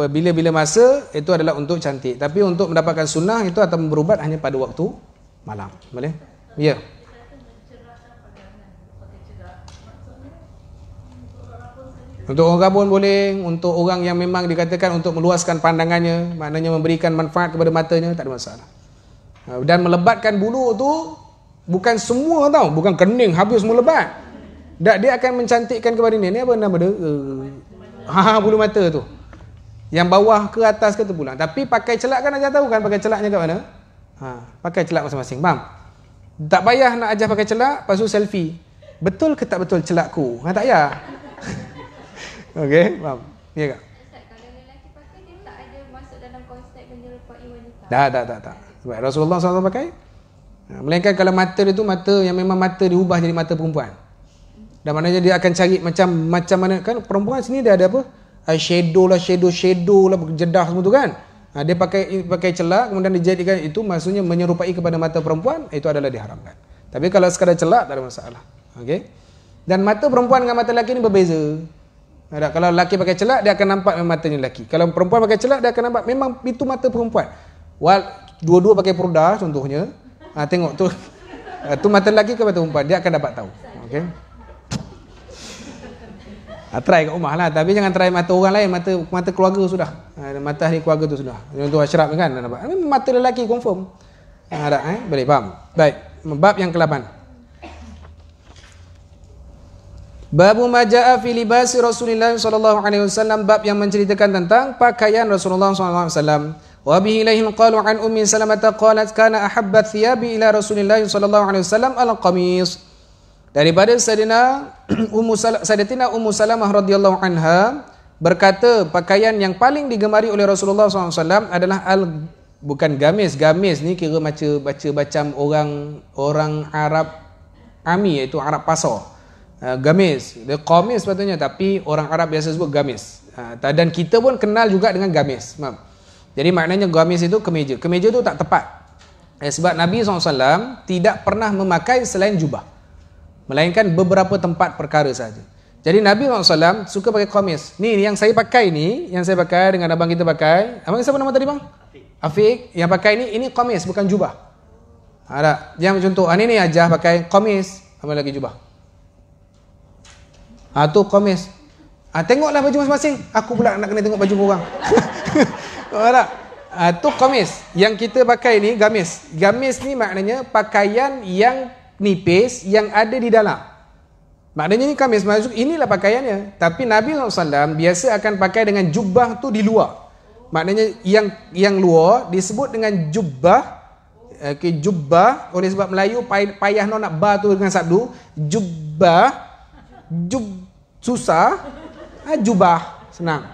bila-bila masa, itu adalah untuk cantik. Tapi untuk mendapatkan sunnah, itu atau berubat hanya pada waktu malam. Boleh? Ya. Untuk orang gabun boleh, untuk orang yang memang dikatakan untuk meluaskan pandangannya, maknanya memberikan manfaat kepada matanya, tak ada masalah. Dan melebatkan bulu tu bukan semua tau, bukan kening habis melebat. Dia akan mencantikkan kepada ni apa nama dia? Bulu mata tu. Yang bawah ke atas ke terpulang. Tapi pakai celak kan ajar tahu kan pakai celaknya kat mana? Pakai celak masing-masing, faham? Tak payah nak ajar pakai celak, lepas tu selfie. Betul ke tak betul celakku? Tak payah. Okey, faham. Ya, Kak. Ustaz, kalau lelaki pakai dia tak ada masuk dalam konsep menyerupai wanita. Tak. Sebab Rasulullah SAW pakai. Melainkan kalau mata dia tu mata yang memang mata diubah jadi mata perempuan. Dan maknanya dia akan cari macam mana kan perempuan sini dia ada apa? Shadow lah jedah semua tu kan. Dia pakai celak kemudian dijadikan itu maksudnya menyerupai kepada mata perempuan, itu adalah diharamkan. Tapi kalau sekadar celak tak ada masalah. Okey. Dan mata perempuan dengan mata lelaki ni berbeza. Kalau lelaki pakai celak dia akan nampak memang matanya lelaki. Kalau perempuan pakai celak dia akan nampak memang itu mata perempuan. Dua-dua pakai purdah contohnya. Tengok tu. Tu mata lelaki ke mata perempuan, dia akan dapat tahu. Okey. Try kat rumah lah, tapi jangan try mata orang lain, mata keluarga sudah. Mata ahli keluarga tu sudah. Contoh Ashraf kan dah nampak. Mata lelaki confirm. Ada boleh faham. Baik, bab yang ke-8. Babu ma jaa fi libas Rasulullah sallallahu alaihi wasallam, bab yang menceritakan tentang pakaian Rasulullah sallallahu alaihi wasallam. Wa bihi ilaihim qalu an ummi Salamah qalat kana ahabba thiyabi ila Rasulillah sallallahu alaihi wasallam al-qamis. Daripada Sayyidatina Ummu Salamah radhiyallahu anha berkata, pakaian yang paling digemari oleh Rasulullah sallallahu alaihi wasallam adalah bukan gamis. Gamis ni kira macam orang Arab Ami, iaitu Arab Pasar. Gamis, dia qamis sepatutnya, tapi orang Arab biasa sebut gamis. Dan kita pun kenal juga dengan gamis. Faham? Jadi maknanya gamis itu kemeja. Kemeja itu tak tepat. Sebab Nabi SAW tidak pernah memakai selain jubah, melainkan beberapa tempat perkara saja. Jadi Nabi SAW suka pakai qamis. Ni yang saya pakai ni, yang saya pakai dengan abang kita pakai. Abang siapa nama tadi bang? Afiq. Yang pakai ni, ini qamis bukan jubah. Ada. Yang contoh, ini ni Ajah pakai qamis, abang lagi jubah. Tu komis. Tengoklah baju masing-masing. Aku pula nak kena tengok baju korang. Tu komis. Yang kita pakai ni gamis. Gamis ni maknanya pakaian yang nipis yang ada di dalam. Maknanya ni gamis. Inilah pakaiannya. Tapi Nabi SAW biasa akan pakai dengan jubah tu di luar. Maknanya yang luar disebut dengan jubah. Okay, jubah. Oleh sebab Melayu payah nak ba tu dengan sabdu. Jubah. Susah, jubah senang.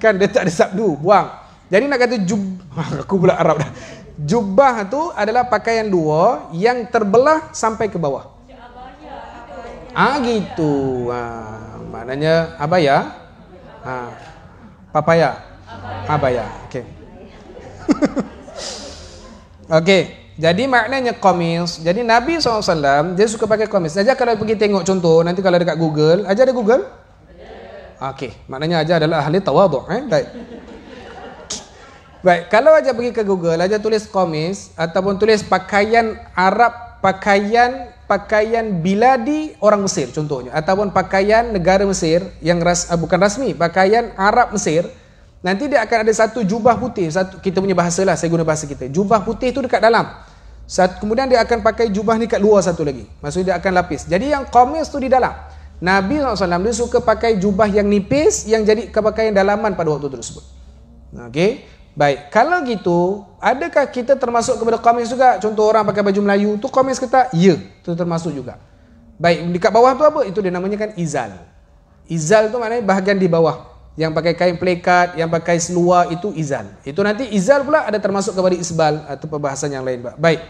Kan dia tak ada sabdu, buang. Jadi nak kata aku pula Arab dah. Jubah tu adalah pakaian luar yang terbelah sampai ke bawah. Gitu. Maknanya abaya. Papaya. Abaya. Okey. Okey. Jadi maknanya komis. Jadi Nabi SAW dia suka pakai komis. Aja kalau pergi tengok contoh, nanti kalau dekat Google, Aja ada Google? Ada. Okey, maknanya Aja adalah ahli tawaduk. Baik. Baik, kalau Aja pergi ke Google, Aja tulis komis ataupun tulis pakaian Arab, pakaian biladi orang Mesir contohnya, ataupun pakaian negara Mesir yang bukan rasmi, pakaian Arab Mesir. Nanti dia akan ada satu jubah putih. Kita punya bahasa lah, saya guna bahasa kita. Jubah putih tu dekat dalam. Kemudian dia akan pakai jubah ni kat luar satu lagi. Maksudnya dia akan lapis. Jadi yang qamis tu di dalam. Nabi SAW dia suka pakai jubah yang nipis, yang jadi pakaian dalaman pada waktu tersebut. Okey. Baik. Kalau gitu, adakah kita termasuk kepada qamis juga? Contoh orang pakai baju Melayu, tu qamis ke tak? Ya, tu termasuk juga. Baik, dekat bawah tu apa? Itu dia namanya kan izal. Izal tu maknanya bahagian di bawah. Yang pakai kain plekat, yang pakai seluar, itu izal. Itu nanti izal pula ada termasuk kepada isbal atau perbahasan yang lain. Baik.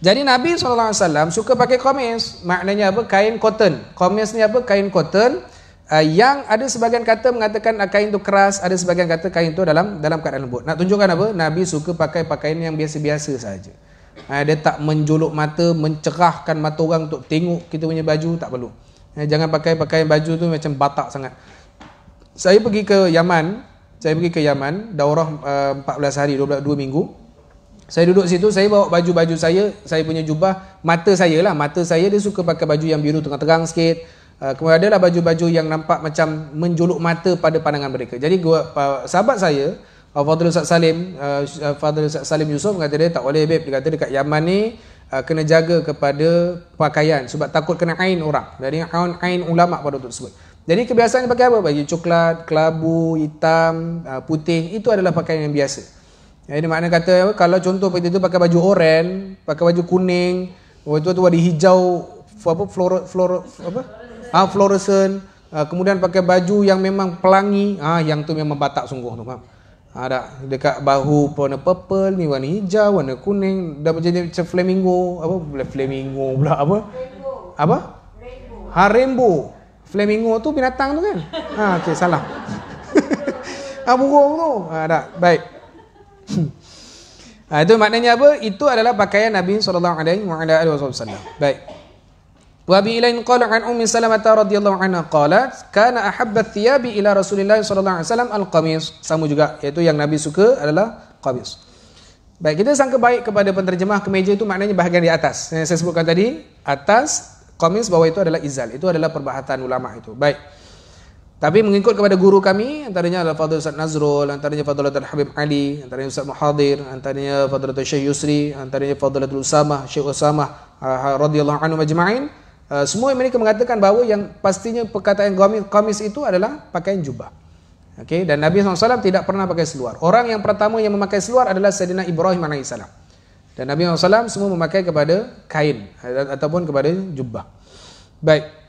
Jadi Nabi SAW suka pakai komis. Maknanya apa? Kain cotton. Komis ni apa? Kain cotton. Yang ada sebagian kata mengatakan kain tu keras, ada sebagian kata kain tu dalam keadaan lembut. Nak tunjukkan apa? Nabi suka pakai pakaian yang biasa-biasa saja. Dia tak menjolok mata, mencerahkan mata orang untuk tengok kita punya baju, tak perlu. Jangan pakai pakaian baju tu macam batak sangat. Saya pergi ke Yaman, daurah 14 hari, 2 minggu. Saya duduk situ, saya bawa baju-baju saya punya jubah, mata saya dia suka pakai baju yang biru terang-terang sikit. Kemudian adalah baju-baju yang nampak macam menjolok mata pada pandangan mereka. Jadi sahabat saya, Fadhil Ustaz Salim Yusof kata dia tak boleh babe, dia kata dekat Yaman ni kena jaga kepada pakaian sebab takut kena ain orang. Jadi ain ulama pada waktu tersebut. Jadi kebiasaan pakai apa? Baju coklat, kelabu, hitam, putih. Itu adalah pakaian yang biasa. Jadi makna kata, kalau contoh kita tu pakai baju oren, pakai baju kuning, waktu tu ada hijau, fluorescent, kemudian pakai baju yang memang pelangi, yang tu memang batak sungguh tu. Dekat bahu warna purple, ni warna hijau, warna kuning, dah jadi macam flamingo, rainbow. Flamingo tu binatang tu kan? Okey, salah. Burung tu. Tak, baik. Itu maknanya apa? Itu adalah pakaian Nabi SAW. Baik. Wa bi ilain qala an ummi Salamah radhiyallahu anha qalat kana ahabba thiyabi ila Rasulillah sallallahu alaihi wasallam al-qamis. Sama juga, iaitu yang Nabi suka adalah qamis. Baik, kita sangka baik kepada penerjemah kemeja itu maknanya bahagian di atas. Yang saya sebutkan tadi, atas, komis, bawah itu adalah izal. Itu adalah perbahatan ulama itu. Baik. Tapi mengikut kepada guru kami, antaranya adalah Fadhil Ustaz Nazrul, antaranya Fadhilatul Habib Ali, antaranya Ustaz Muhadir, antaranya Fadhilatul Syekh Yusri, antaranya Fadhilatul Usamah, Syekh Usamah radhiyallahu anhu majma'in. Semua mereka mengatakan bahawa yang pastinya perkataan komis itu adalah pakaian jubah. Okay? Dan Nabi SAW tidak pernah pakai seluar. Orang yang pertama yang memakai seluar adalah Sayyidina Ibrahim AS. Dan Nabi SAW semua memakai kepada kain ataupun kepada jubah. Baik.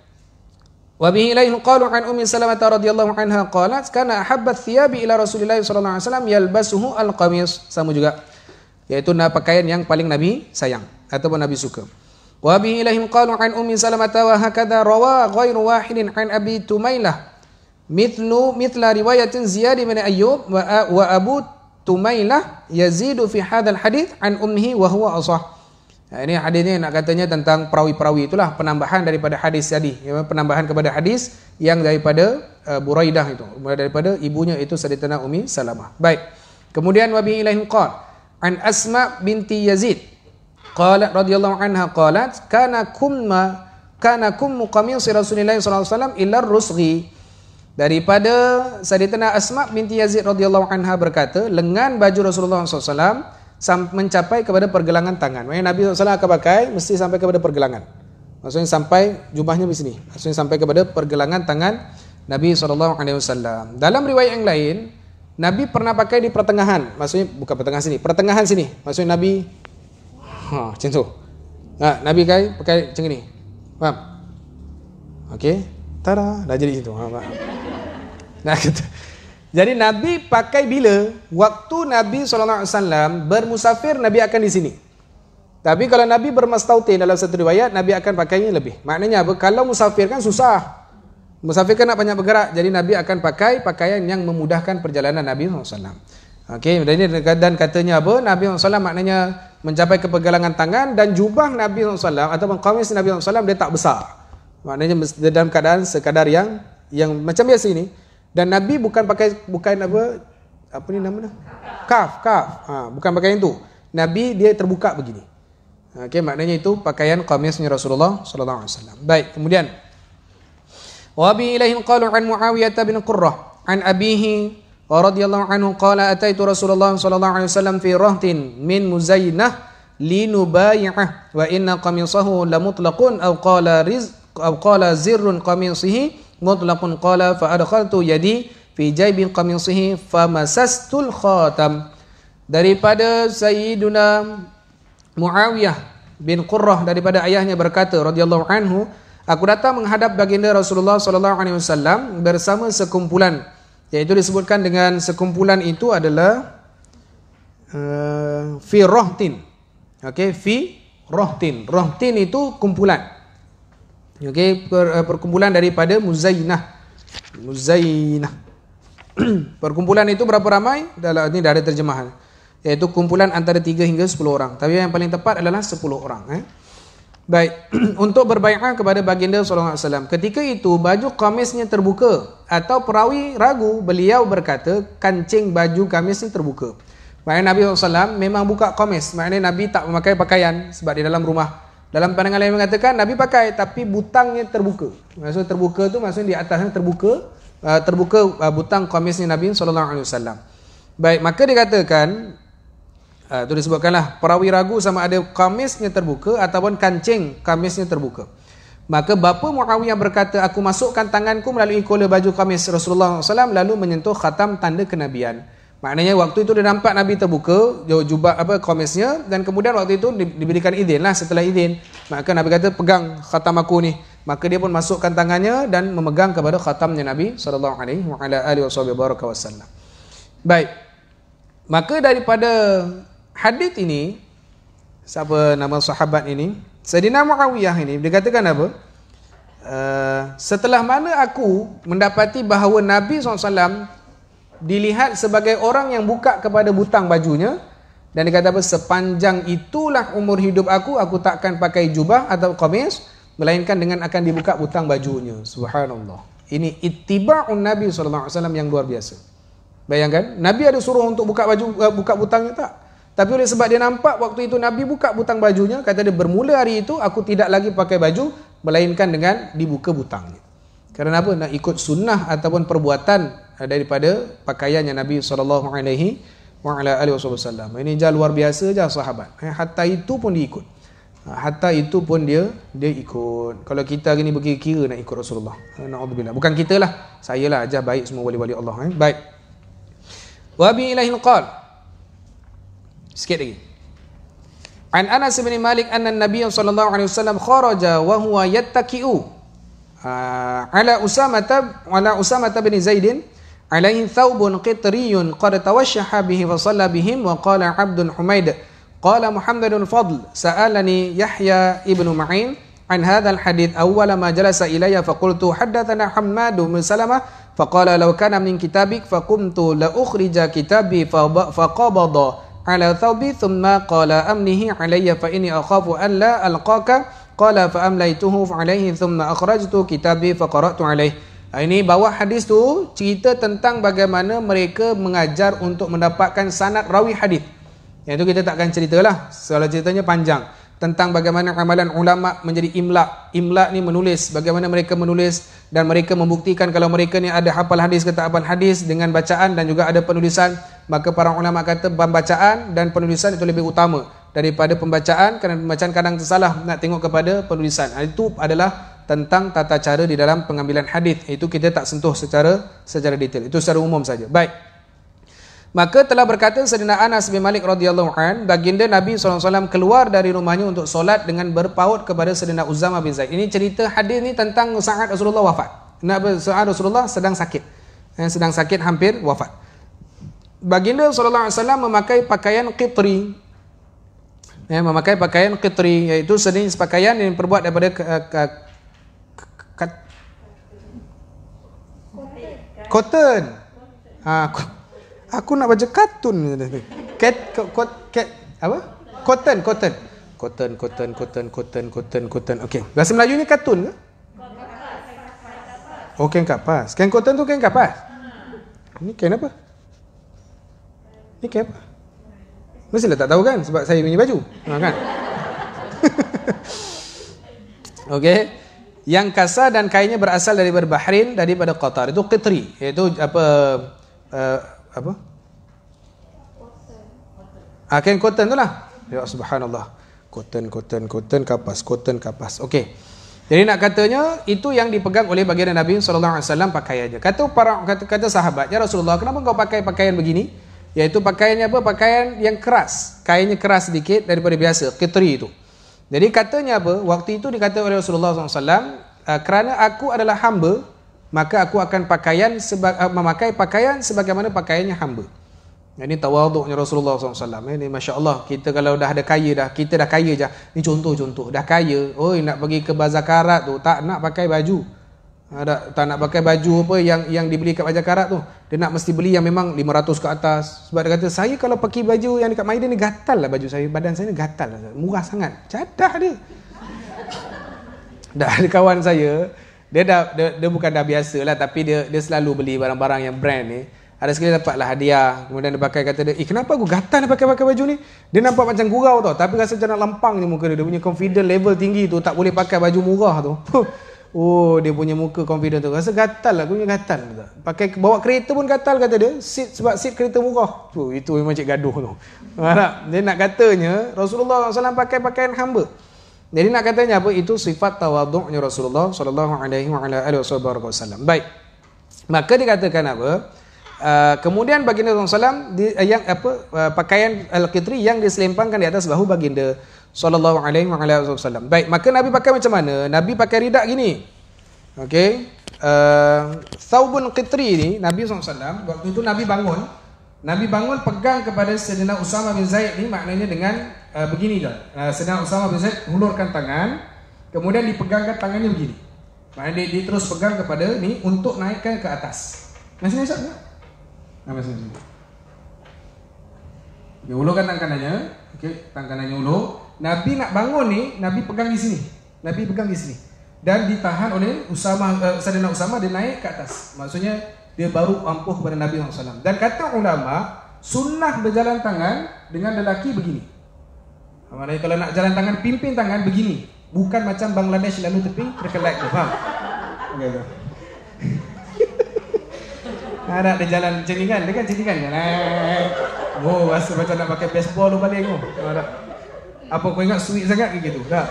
Wabihi lain qalu an Ummi Salamah radhiyallahu anha qalat kana ahabbat thiyabi ila Rasulillah sallallahu alaihi wasallam yalbasuhu al-qamis. Sama juga, yaitu pakaian yang paling Nabi sayang ataupun Nabi suka. Wabihi lain qalu an Ummi Salamah wa hakadha rawa ghairu wahidin an Abi Tumailah mithla riwayatin Ziyad bin Ayyub wa Abu Tumailah yazidu fi hadzal hadits an ummihi wa huwa ashah. Nah, ini hadisnya nak katanya tentang perawi-perawi itulah penambahan daripada hadis tadi, penambahan kepada hadis yang daripada Buraidah itu, daripada ibunya itu Sayyidatina Ummi Salamah. Baik. Kemudian wabi ilaihim qala an Asma binti Yazid qalat radhiyallahu anha qalat kana kum qamisi Rasulillah sallallahu alaihi wasallam illa rusghi. Daripada Sayyidatina Asma binti Yazid radhiyallahu anha berkata, lengan baju Rasulullah sallallahu alaihi wasallam mencapai kepada pergelangan tangan. Maksudnya Nabi SAW akan pakai mesti sampai kepada pergelangan. Maksudnya sampai jubahnya di sini. Maksudnya sampai kepada pergelangan tangan Nabi SAW. Dalam riwayat yang lain, Nabi pernah pakai di pertengahan. Maksudnya bukan pertengahan sini, pertengahan sini. Maksudnya Nabi macam tu. Nah, Nabi pakai macam ni. Faham? Okey. Tada, dah jadi situ. Faham. Nah, kita jadi Nabi pakai bila waktu Nabi SAW bermusafir, Nabi akan di sini. Tapi kalau Nabi bermastautin dalam satu riwayat, Nabi akan pakainya lebih. Maknanya apa? Kalau musafir kan susah. Musafir kan nak banyak bergerak. Jadi Nabi akan pakai pakaian yang memudahkan perjalanan Nabi SAW. Okey, dan katanya apa? Nabi SAW maknanya mencapai ke pergelangan tangan, dan jubah Nabi SAW ataupun qamis Nabi SAW dia tak besar. Maknanya dalam keadaan sekadar yang macam biasa ini. Dan Nabi bukan pakai apa ni nama dia? Kaf. Bukan pakaian itu. Nabi dia terbuka begini. Okey, maknanya itu pakaian qamisnya Rasulullah sallallahu alaihi wasallam. Baik, kemudian wa bi ilaihim qalu an Muawiyah bin Qurrah an abihi radhiyallahu anhu qala ataitu Rasulullah sallallahu alaihi wasallam fi rahtin min Muzainah linubayi'ah wa inna qamisahu la mutlaqun aw qala rizq aw qala zirrun qamisihi mutlaqun qala fa adkhaltu yadi fi jaybi qamisihi famasastul khatam. Daripada Sayyiduna Muawiyah bin Qurrah daripada ayahnya berkata radhiyallahu anhu, aku datang menghadap baginda Rasulullah sallallahu alaihi wasallam bersama sekumpulan, iaitu disebutkan dengan sekumpulan itu adalah fi rahtin. Okey, fi rahtin. Rahtin itu kumpulan. Okey, perkumpulan daripada Muzainah. Perkumpulan itu berapa ramai? Dalam ini dah ada terjemahan. Iaitu kumpulan antara 3 hingga 10 orang. Tapi yang paling tepat adalah 10 orang. Baik, untuk berbai'ah kepada baginda sallallahu alaihi wasallam. Ketika itu baju qamisnya terbuka atau perawi ragu, beliau berkata kancing baju qamisnya terbuka. Maknanya Nabi sallallahu alaihi wasallam memang buka qamis. Maknanya Nabi tak memakai pakaian sebab di dalam rumah. Dalam pandangan lain mengatakan Nabi pakai tapi butangnya terbuka. Maksud terbuka tu maksudnya di atasnya terbuka butang qamisnya Nabi sallallahu alaihi wasallam. Baik, maka dikatakan itu disebutkanlah perawi ragu sama ada qamisnya terbuka ataupun kancing qamisnya terbuka. Maka bapa Muawiyah berkata, aku masukkan tanganku melalui kola baju qamis Rasulullah sallallahu alaihi wasallam lalu menyentuh khatam tanda kenabian. Maknanya waktu itu dia nampak Nabi terbuka jubah qamisnya, dan kemudian waktu itu diberikan izinlah setelah izin. Maka Nabi kata pegang khatam aku ni. Maka dia pun masukkan tangannya dan memegang kepada khatamnya Nabi sallallahu alaihi wasallam. Baik. Maka daripada hadis ini, siapa nama sahabat ini? Sayyidina Muawiyah ini dikatakan apa? Setelah mana aku mendapati bahawa Nabi SAW dilihat sebagai orang yang buka kepada butang bajunya, dan dikata apa, sepanjang itulah umur hidup aku takkan pakai jubah atau qamis melainkan dengan akan dibuka butang bajunya. Subhanallah, ini ittiba'un Nabi SAW yang luar biasa. Bayangkan Nabi ada suruh untuk buka baju, buka butangnya? Tak. Tapi oleh sebab dia nampak waktu itu Nabi buka butang bajunya, kata dia bermula hari itu aku tidak lagi pakai baju melainkan dengan dibuka butangnya. Kerana apa? Nak ikut sunnah ataupun perbuatan daripada pakaiannya Nabi SAW. Ini jah luar biasa jah sahabat. Hatta itu pun diikut. Hatta itu pun dia ikut. Kalau kita gini berkira-kira nak ikut Rasulullah, na'udzubillah. Bukan kita lah, saya lah ajar baik semua wali-wali Allah. Baik. Wa bi ilahil qal. Sikit lagi. An Anas bin Malik anna Nabi sallallahu alaihi wasallam kharaja wa huwa yattaki'u ala Usama bin Zaid alaihi thawbun qitriyun qad tawashshaha bihi wa salla bihim wa qala Abdul Humaid qala Muhammadul Fadl sa'alani Yahya ibn Ma'in an hadha al hadith awwala ma jalasa ilayya fa qultu haddathana Hammad bin Salamah fa qala law kana min kitabik fa qumtu la ukhrija kitabi fa qabada ala thawbi thumma qala amnihi alayya fa inni akhafu an la alqaka qala fa amlaytuhu alayhi thumma akhrajtu kitabi fa qara'tu alayhi. Ini bawah hadis tu cerita tentang bagaimana mereka mengajar untuk mendapatkan sanad rawi hadis. Yang itu kita takkan ceritalah, soalnya ceritanya panjang tentang bagaimana amalan ulama menjadi imla. Imla ni menulis, bagaimana mereka menulis dan mereka membuktikan kalau mereka ni ada hafal hadis ke tak hafal hadis dengan bacaan dan juga ada penulisan. Maka para ulama kata pembacaan dan penulisan itu lebih utama daripada pembacaan, kerana pembacaan kadang tersalah, nak tengok kepada penulisan. Itu adalah tentang tata cara di dalam pengambilan hadis. Itu kita tak sentuh secara detail. Itu secara umum saja. Baik. Maka telah berkata Sayyidina Anas bin Malik radhiyallahu an, baginda Nabi SAW keluar dari rumahnya untuk solat dengan berpaut kepada Sayyidina Usama bin Zaid. Ini cerita hadis ni tentang saat Rasulullah wafat. Saat Rasulullah sedang sakit hampir wafat. Baginda sallallahu alaihi wasallam memakai pakaian qitri. Memakai pakaian qitri, iaitu sejenis pakaian yang diperbuat daripada cotton. Aku nak baca katun. Cotton. Okey. Bahasa Melayunya katun ke? Oh, kain kapas. Kain cotton tu kain kapas. Ini kain apa? Ni kain apa? Mestilah tak tahu kan, sebab saya punya baju. Kan? Okey. Yang kasar dan kainnya berasal dari Bahrain, daripada Qatar. Itu qitri, iaitu apa? Kain cotton tu lah. Ya subhanallah. Cotton kapas. Okey. Jadi nak katanya itu yang dipegang oleh baginda Nabi sallallahu alaihi wasallam pakaiannya. Kata sahabat, "Ya Rasulullah, kenapa engkau pakai pakaian begini?" Iaitu pakaiannya apa? Pakaian yang keras. Kainnya keras sedikit daripada biasa. Qitri itu. Jadi katanya apa? Waktu itu dikata oleh Rasulullah SAW, kerana aku adalah hamba, maka aku akan memakai pakaian sebagaimana pakaiannya hamba. Ini tawaduknya Rasulullah SAW. Ini Masya Allah, kita kalau dah ada kaya dah, kita dah kaya je. Ini contoh-contoh. Dah kaya, nak pergi ke bazar karat tu, tak nak pakai baju. Tak nak pakai baju apa yang dibeli kat bazar karat tu. Dia nak mesti beli yang memang 500 ke atas. Sebab dia kata, saya kalau pakai baju yang dekat Maiden ni gatal lah baju saya. Badan saya ni gatal lah. Murah sangat. Cadah dia. Dah ada kawan saya, dia bukan dah biasa lah, tapi dia selalu beli barang-barang yang brand ni. Ada sekali dapatlah hadiah. Kemudian dia pakai, kata dia, kenapa aku gatal pakai baju ni? Dia nampak macam gurau tau. Tapi rasa macam nak lempang je muka dia. Dia punya confident level tinggi tu, tak boleh pakai baju murah tu. Dia punya muka confident tu. Rasa gatal lah, aku punya gatal tak? Pakai bawa kereta pun gatal, kata dia. Sebab seat kereta murah. Itu memang cik gaduh tu. Dia nak katanya, Rasulullah SAW pakai pakaian hamba. Jadi nak katanya apa? Itu sifat tawaduknya Rasulullah SAW. Baik. Maka dikatakan apa? Kemudian baginda SAW pakaian al-qitri yang diselempangkan di atas bahu baginda sallallahu alaihi wasallam. Baik, maka Nabi pakai macam mana? Nabi pakai ridak gini. Okey. Thawbun qitri ni Nabi SAW waktu itu Nabi bangun pegang kepada Sayyidina Usama bin Zaid ni, maknanya dengan begini dah. Sayyidina Usama bin Zaid hulurkan tangan, kemudian dipegangkan tangannya begini. Maknanya dia terus pegang kepada ni untuk naikkan ke atas. Masih Ustaz tak? Masih. Dia hulurkan tangan kanannya. Okey, tangan kanannya hulur. Nabi nak bangun ni, Nabi pegang di sini. Dan ditahan oleh Sayyidina Usama, dia naik ke atas. Maksudnya, dia baru ampuh kepada Nabi SAW. Dan kata ulama, sunnah berjalan tangan dengan lelaki begini. Maknanya kalau nak jalan tangan, pimpin tangan begini. Bukan macam Bangladesh lalu tepi terkelak tu, faham? Okay tu. Ada jalan ceningan, dekat ceningan kan? Oh, rasa macam nak pakai baseball tu balik tu. Apa kau ingat sweet sangat ke gitu? Tak.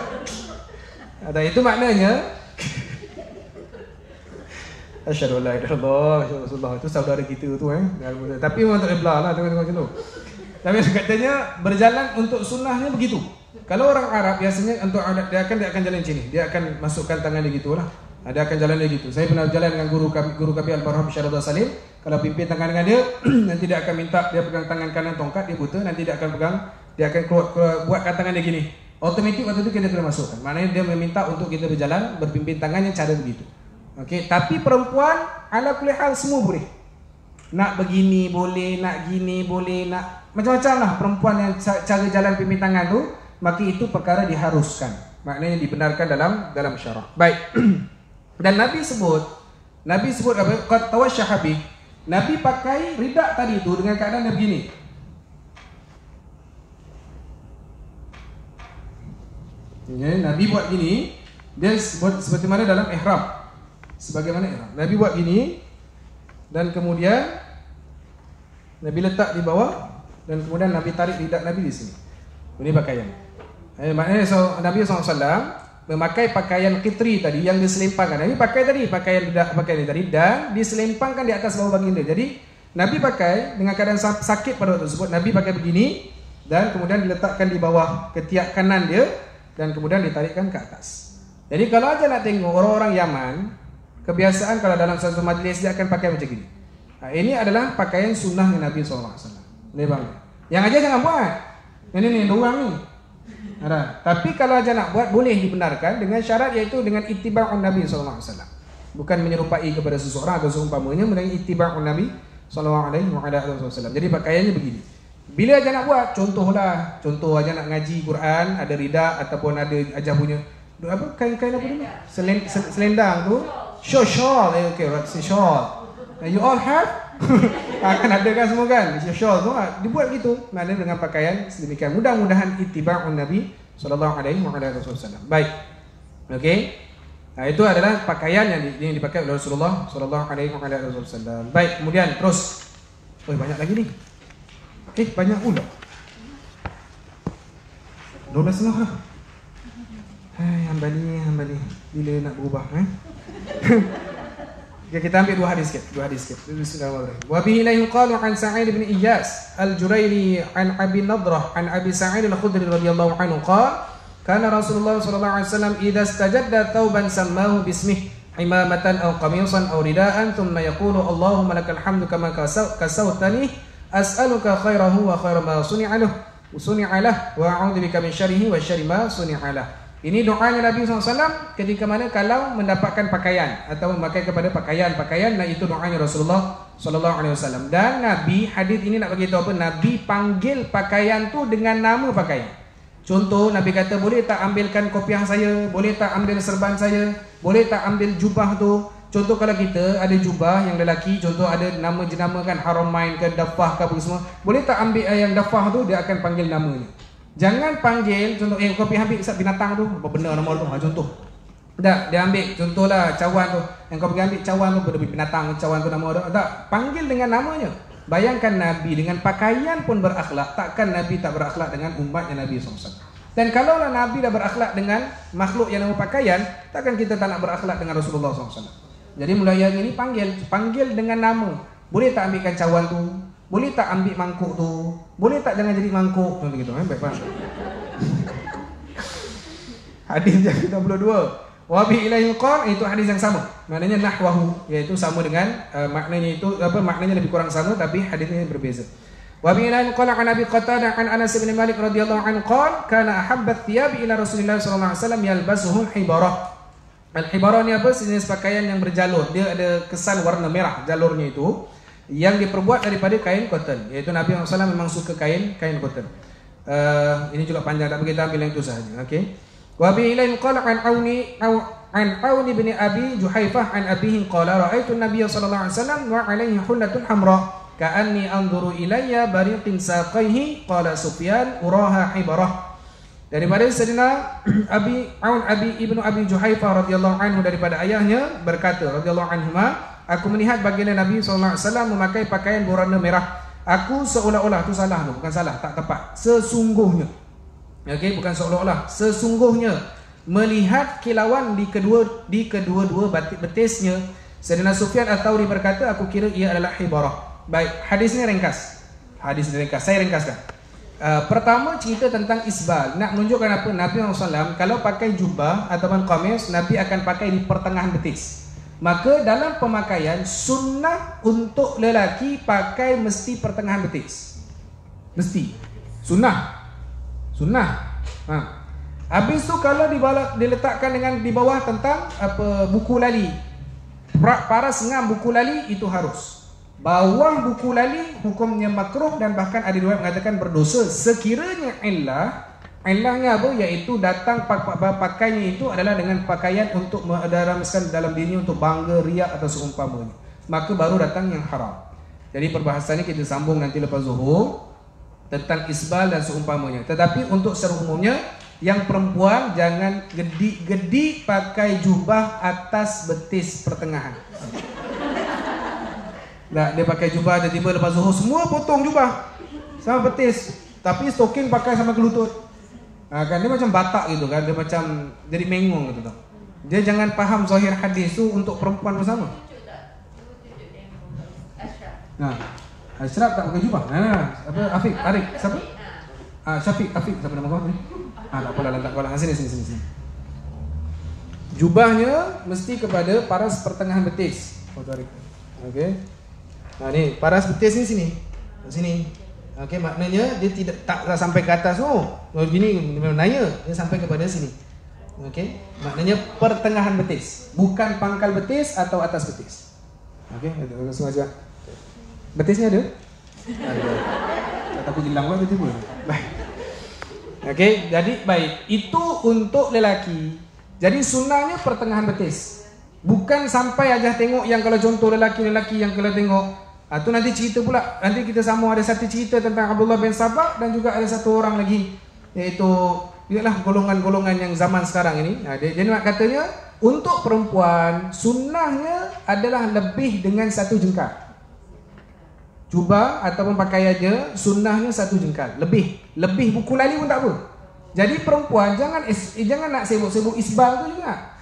Ada itu maknanya. Asyhadu alla ilaha illallah wa rasulullah, itu saudara kita tu Tapi orang tak belah lah tengok-tengok macam tu. Tapi katanya berjalan untuk sunnahnya begitu. Kalau orang Arab biasanya untuk adat dia akan jalan sini. Dia akan masukkan tangan dia gitulah. Dia akan jalan dia gitu. Saya pernah jalan dengan guru kami Al-Barham Syarudul Salim. Kalau pimpin tangan dengan dia, nanti dia akan minta dia pegang tangan kanan tongkat, dia buta, nanti dia akan pegang, dia akan keluar, buatkan tangan dia gini. Otomatik waktu itu kita boleh masukkan. Maknanya dia meminta untuk kita berjalan berpimpin tangannya cara begitu. Okey, tapi perempuan ala kulli hal semua boleh. Nak begini boleh, nak gini boleh, nak macam-macam lah perempuan yang cara jalan pimpin tangan tu, maka itu perkara diharuskan. Maknanya dibenarkan dalam syarak. Baik. Dan Nabi sebut apa? Qad tawashsha bi. Nabi pakai ridak tadi tu dengan keadaan dia begini. Okay, Nabi buat gini, dia buat seperti mana dalam ihram. Sebagaimana ihram, Nabi buat gini dan kemudian Nabi letak di bawah dan kemudian Nabi tarik lidah Nabi di sini. Ini pakaian. Maknanya Nabi SAW memakai pakaian kitri tadi yang diselempangkan. Nabi pakai tadi pakaian lidah, pakaian lidah tadi dan diselempangkan di atas bawah baginda. Jadi Nabi pakai dengan keadaan sakit pada waktu tersebut. Nabi pakai begini dan kemudian diletakkan di bawah ketiak kanan dia dan kemudian ditarikkan ke atas. Jadi kalau aja nak tengok orang-orang Yaman, kebiasaan kalau dalam satu majlis dia akan pakai macam ini. Nah, ini adalah pakaian sunnah Nabi SAW. Yang aja jangan buat. Ini doang ni. Nah, tapi kalau aja nak buat boleh dibenarkan dengan syarat iaitu dengan ittiba'un Nabi SAW. Bukan menyerupai kepada seseorang atau seumpamanya, melainkan ittiba'un Nabi SAW. Jadi pakaiannya begini. Bila aja nak buat, contoh aja nak ngaji Quran, ada ridak ataupun ada aja punya apa kain-kain apa namanya? Selendang tu. Shawl, okay, right, shawl. You all have? Akan ada kan semua kan? Shawl tu, dibuat gitu. Maknanya dengan pakaian sedemikian. Mudah-mudahan ittiba'un Nabi SAW. Baik, okay. Nah, itu adalah pakaian yang dipakai oleh Rasulullah SAW. Baik, kemudian terus. Oh, banyak lagi ni. Banyak pula. 12.30 lah. Hamba ni. Bila nak berubah, kita ambil dua hadis sikit. Bismillahirrahmanirrahim. Wa bihi la yuqalu an Sa'id bin Iyas al-Jurairi an Abi Nadrah an Abi Sa'id al-Khudri radhiyallahu anhu qala kana Rasulullah sallallahu alaihi wasallam idza istajadda tauban sammahu bismihi imamatan aw qamisan aw ridaan thumma yaqulu Allahumma lakal hamdu kama kasawtani as'aluka khairahu wa khaira ma suni'a lahu wa a'udzu bika min syarrihi wa syarri ma suni'a lahu. Ini doanya Nabi SAW ketika mana kalau mendapatkan pakaian atau memakai kepada pakaian, nah itu doanya Rasulullah SAW. Dan Nabi, hadis ini nak bagi tahu apa? Nabi panggil pakaian tu dengan nama pakaian. Contoh Nabi kata, boleh tak ambilkan kopiah saya, boleh tak ambil serban saya, boleh tak ambil jubah tu. Contoh kalau kita ada jubah yang lelaki, contoh ada nama jenama kan, Haramain ke Dafah ke apa semua, boleh tak ambil yang Dafah tu, dia akan panggil namanya. Jangan panggil, contoh, kopi ambil binatang tu, apa benda nama tu, contoh. Tak, dia ambil, contohlah cawan tu, yang kopi ambil cawan tu, benda binatang, cawan tu nama tu, tak, panggil dengan namanya. Bayangkan Nabi dengan pakaian pun berakhlak, takkan Nabi tak berakhlak dengan umatnya Nabi SAW. Dan kalaulah Nabi dah berakhlak dengan makhluk yang nama pakaian, takkan kita tak nak berakhlak dengan Rasulullah SAW. Jadi mulai yang ini panggil dengan nama. Boleh tak ambilkan cawan tu? Boleh tak ambil mangkuk tu? Boleh tak jangan jadi mangkuk? Contoh gitu, baik faham? Hadis yang 62. Wa bi ilaihi qan, itu hadis yang sama. Maknanya nahwahu, iaitu sama dengan maknanya itu apa maknanya lebih kurang sama tapi hadisnya berbeza. Wa bi ilaihi qala an Abi Qatadah an Anas bin Malik radhiyallahu anhu qala kana ahabbat thiyab ila Rasulillah sallallahu alaihi wasallam yalbasuhu hibarah. Al-hibarah ni apa? Jenis pakaian yang berjalur. Dia ada kesan warna merah jalurnya itu, yang diperbuat daripada kain cotton, iaitu Nabi SAW memang suka kain cotton. Ini juga panjang, tak kita ambil yang itu sahaja. Okey. Wa bi ilain qala an Auni bin Abi Juhaifah an abihi qala ra'aitu an-nabiy sallallahu alaihi wasallam wa alaihi hullatun hamra Ka'anni anzuru ilayya bariqin saqaihi qala Sufyan uraha ibarah. Daripada Sayyidina Abi Aun Abi Ibnu Abi Juhaifa radhiyallahu anhu daripada ayahnya berkata radhiyallahu anhuma, aku melihat baginda Nabi sallallahu alaihi wasallam memakai pakaian berwarna merah. Aku seolah-olah tu salah tu, bukan salah, tak tepat. Sesungguhnya. Okey, bukan seolah-olah, sesungguhnya melihat kilauan di kedua-dua betisnya. Sayyidina Sufyan Ats-Tsauri berkata, aku kira ia adalah hibarah. Baik, hadisnya ringkas. Hadis ringkas. Saya ringkaskan. Pertama cerita tentang isbal. Nak menunjukkan apa? Nabi SAW kalau pakai jubah ataupun qamis, Nabi akan pakai di pertengahan betis. Maka dalam pemakaian sunnah untuk lelaki pakai mesti pertengahan betis. Mesti. Sunnah. Sunnah. Ha. Habis tu kalau diletakkan dengan di bawah tentang apa buku lali. Para sengam buku lali itu harus. Bawah buku lali hukumnya makruh dan bahkan ada riwayat mengatakan berdosa sekiranya ilahnya apa, iaitu datang pakainya itu adalah dengan pakaian untuk mendalamkan dalam dirinya untuk bangga, riak atau seumpamanya, maka baru datang yang haram. Jadi perbahasannya kita sambung nanti lepas zuhur tentang isbal dan seumpamanya. Tetapi untuk secara umumnya yang perempuan jangan gedi-gedi pakai jubah atas betis pertengahan. Dia pakai jubah tiba-tiba lepas zuhur semua potong jubah sama betis, tapi stoking pakai sama ke lutut. Kan dia macam Batak gitu kan, dia macam jadi mengong gitu tau. Dia jangan faham zahir hadis tu untuk perempuan bersama. Nah, Ashraf tak pakai jubah. Apa Afiq, Arik, siapa? Syafiq, Afiq, siapa nama kau ni? Tak apalah, tak apalah. Sini. Jubahnya mesti kepada paras pertengahan betis. Foto Arik. Okey. Nah ni, paras betis ni sini. Okey, maknanya dia tak sampai ke atas tu. Oh, gini nanya, dia sampai kepada sini. Okey, maknanya pertengahan betis, bukan pangkal betis atau atas betis. Okey, sengaja. Betisnya ada? Ada. Tapi hilang pula betul. Baik. Okey, jadi baik. Itu untuk lelaki. Jadi sunnahnya pertengahan betis. Bukan sampai aja tengok yang kalau contoh lelaki-lelaki yang kalau tengok itu nanti cerita pula. Nanti kita sambung ada satu cerita tentang Abdullah bin Sabah dan juga ada satu orang lagi, iaitu ialah golongan-golongan yang zaman sekarang ini. Jadi nak katanya untuk perempuan sunnahnya adalah lebih dengan satu jengkal. Jubah ataupun pakaian aja sunnahnya satu jengkal. Lebih buku lali pun tak apa. Jadi perempuan jangan nak sibuk-sibuk isbal tu juga.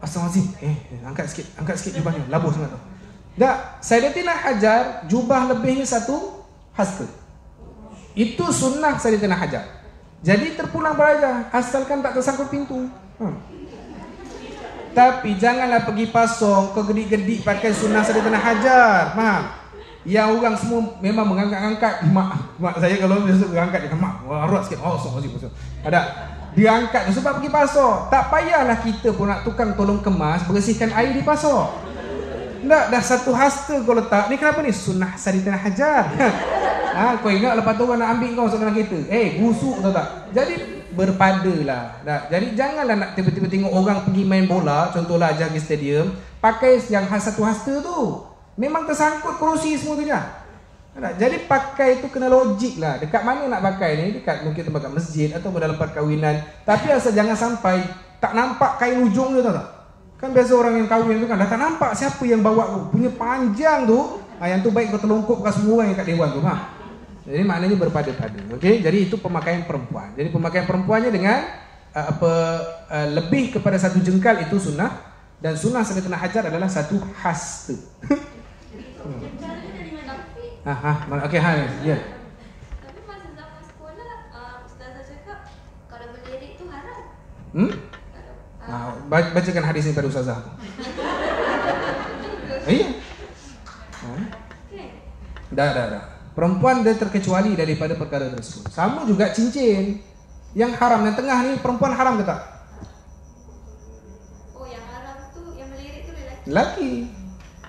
Astagfirullahalazim. Angkat sikit jubahnya. Labuh sangat tu. Tak, Sayyidatina Hajar jubah lebihnya satu hasta. Itu sunnah Sayyidatina Hajar. Jadi terpulang beraja asalkan tak tersangkut pintu. Tapi janganlah pergi pasong kau gedik-gedik pakai sunnah Sayyidatina Hajar. Faham? Yang orang semua memang mengangkat-angkat mak saya kalau biasa mengangkat dia mak. Warat sikit. Oh, astagfirullah. Ada. Dia angkat sebab pergi pasar. Tak payahlah kita pun nak tukang tolong kemas bersihkan air di pasar. Tak, dah satu hasta kau letak. Ni kenapa ni? Sunnah Sayyidatina Hajar. Kau ingat lepas tu orang nak ambil kau seorang kereta. Busuk tau tak? Jadi berpadalah. Tak? Jadi janganlah nak tiba-tiba tengok orang pergi main bola, contohlah ajar di stadium, pakai yang satu hasta tu. Memang tersangkut kerusi semua tu dah. Tak? Jadi pakai tu kena logik lah. Dekat mana nak pakai ni? Dekat mungkin tempat masjid atau dalam perkahwinan. Tapi asal jangan sampai tak nampak kain ujung tu tau tak? Kan biasa orang yang kahwin tu kan dah tak nampak siapa yang bawa tu. Punya panjang tu. Yang tu baik kau telungkupkan semua orang yang kat dewan tu. Jadi maknanya berpada-pada. Okey, jadi itu pemakaian perempuan. Jadi pemakaian perempuannya dengan lebih kepada satu jengkal itu sunnah. Dan sunnah Sayyidatina Hajar adalah satu hasta. Okey, ya. Tapi masa zaman sekolah ustazah cakap kalau berlirik tu haram. Bacakan hadis ni pada ustazah aku. Iya. Dah. Perempuan dia terkecuali daripada perkara tersebut. Sama juga cincin. Yang haram yang tengah ni perempuan haram ke tak? Oh, yang haram tu yang melirik tu lelaki. Lelaki.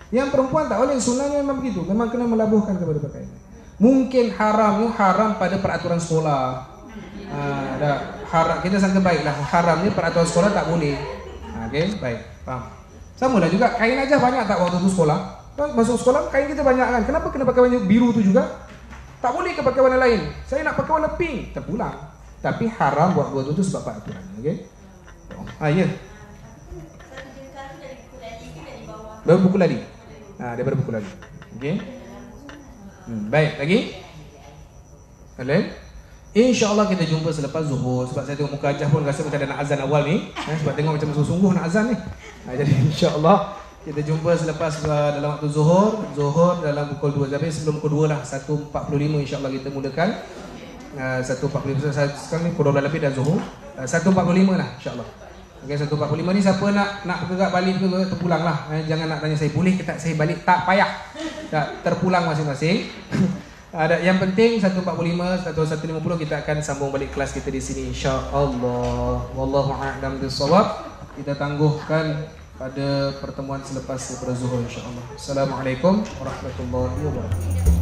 Yang perempuan tak boleh. Sunnahnya memang begitu. Memang kena melabuhkan kepada pakaian. Mungkin haram tu haram pada peraturan sekolah. Dah. Haram, kita sangka baiklah haramnya peraturan sekolah tak boleh. Okey, baik. Faham. Samalah juga kain aja banyak tak waktu tu sekolah. Masuk sekolah kain kita banyak kan. Kenapa kena pakai baju biru tu juga? Tak boleh ke pakai warna lain. Saya nak pakai warna pink, terpulang. Tapi haram buat buat itu sebab apa aturan. Okey. Ah ya. Dari buku lali. Ah daripada buku lali. Okey. Baik, lagi? Lain? InsyaAllah kita jumpa selepas zuhur. Sebab saya tengok muka Ajah pun rasa macam ada nak azan awal ni. Sebab tengok macam sungguh-sungguh nak azan ni. Jadi insyaAllah kita jumpa selepas dalam waktu zuhur. Zuhur dalam pukul 2, tapi sebelum pukul 2 lah, 1.45 insyaAllah kita mulakan. 1.45 sekarang ni pukul 12 lebih dah zuhur. 1.45 lah insyaAllah. Okay, 1.45 ni siapa nak bergerak balik ke terpulang lah. Jangan nak tanya saya boleh ke tak saya balik, tak payah. Terpulang masing-masing. Yang penting 1.45 atau 1.50 kita akan sambung balik kelas kita di sini insyaAllah. Wallahu a'lam bissawab. Kita tangguhkan pada pertemuan selepas daripada zuhur insyaAllah. Assalamualaikum warahmatullahi wabarakatuh.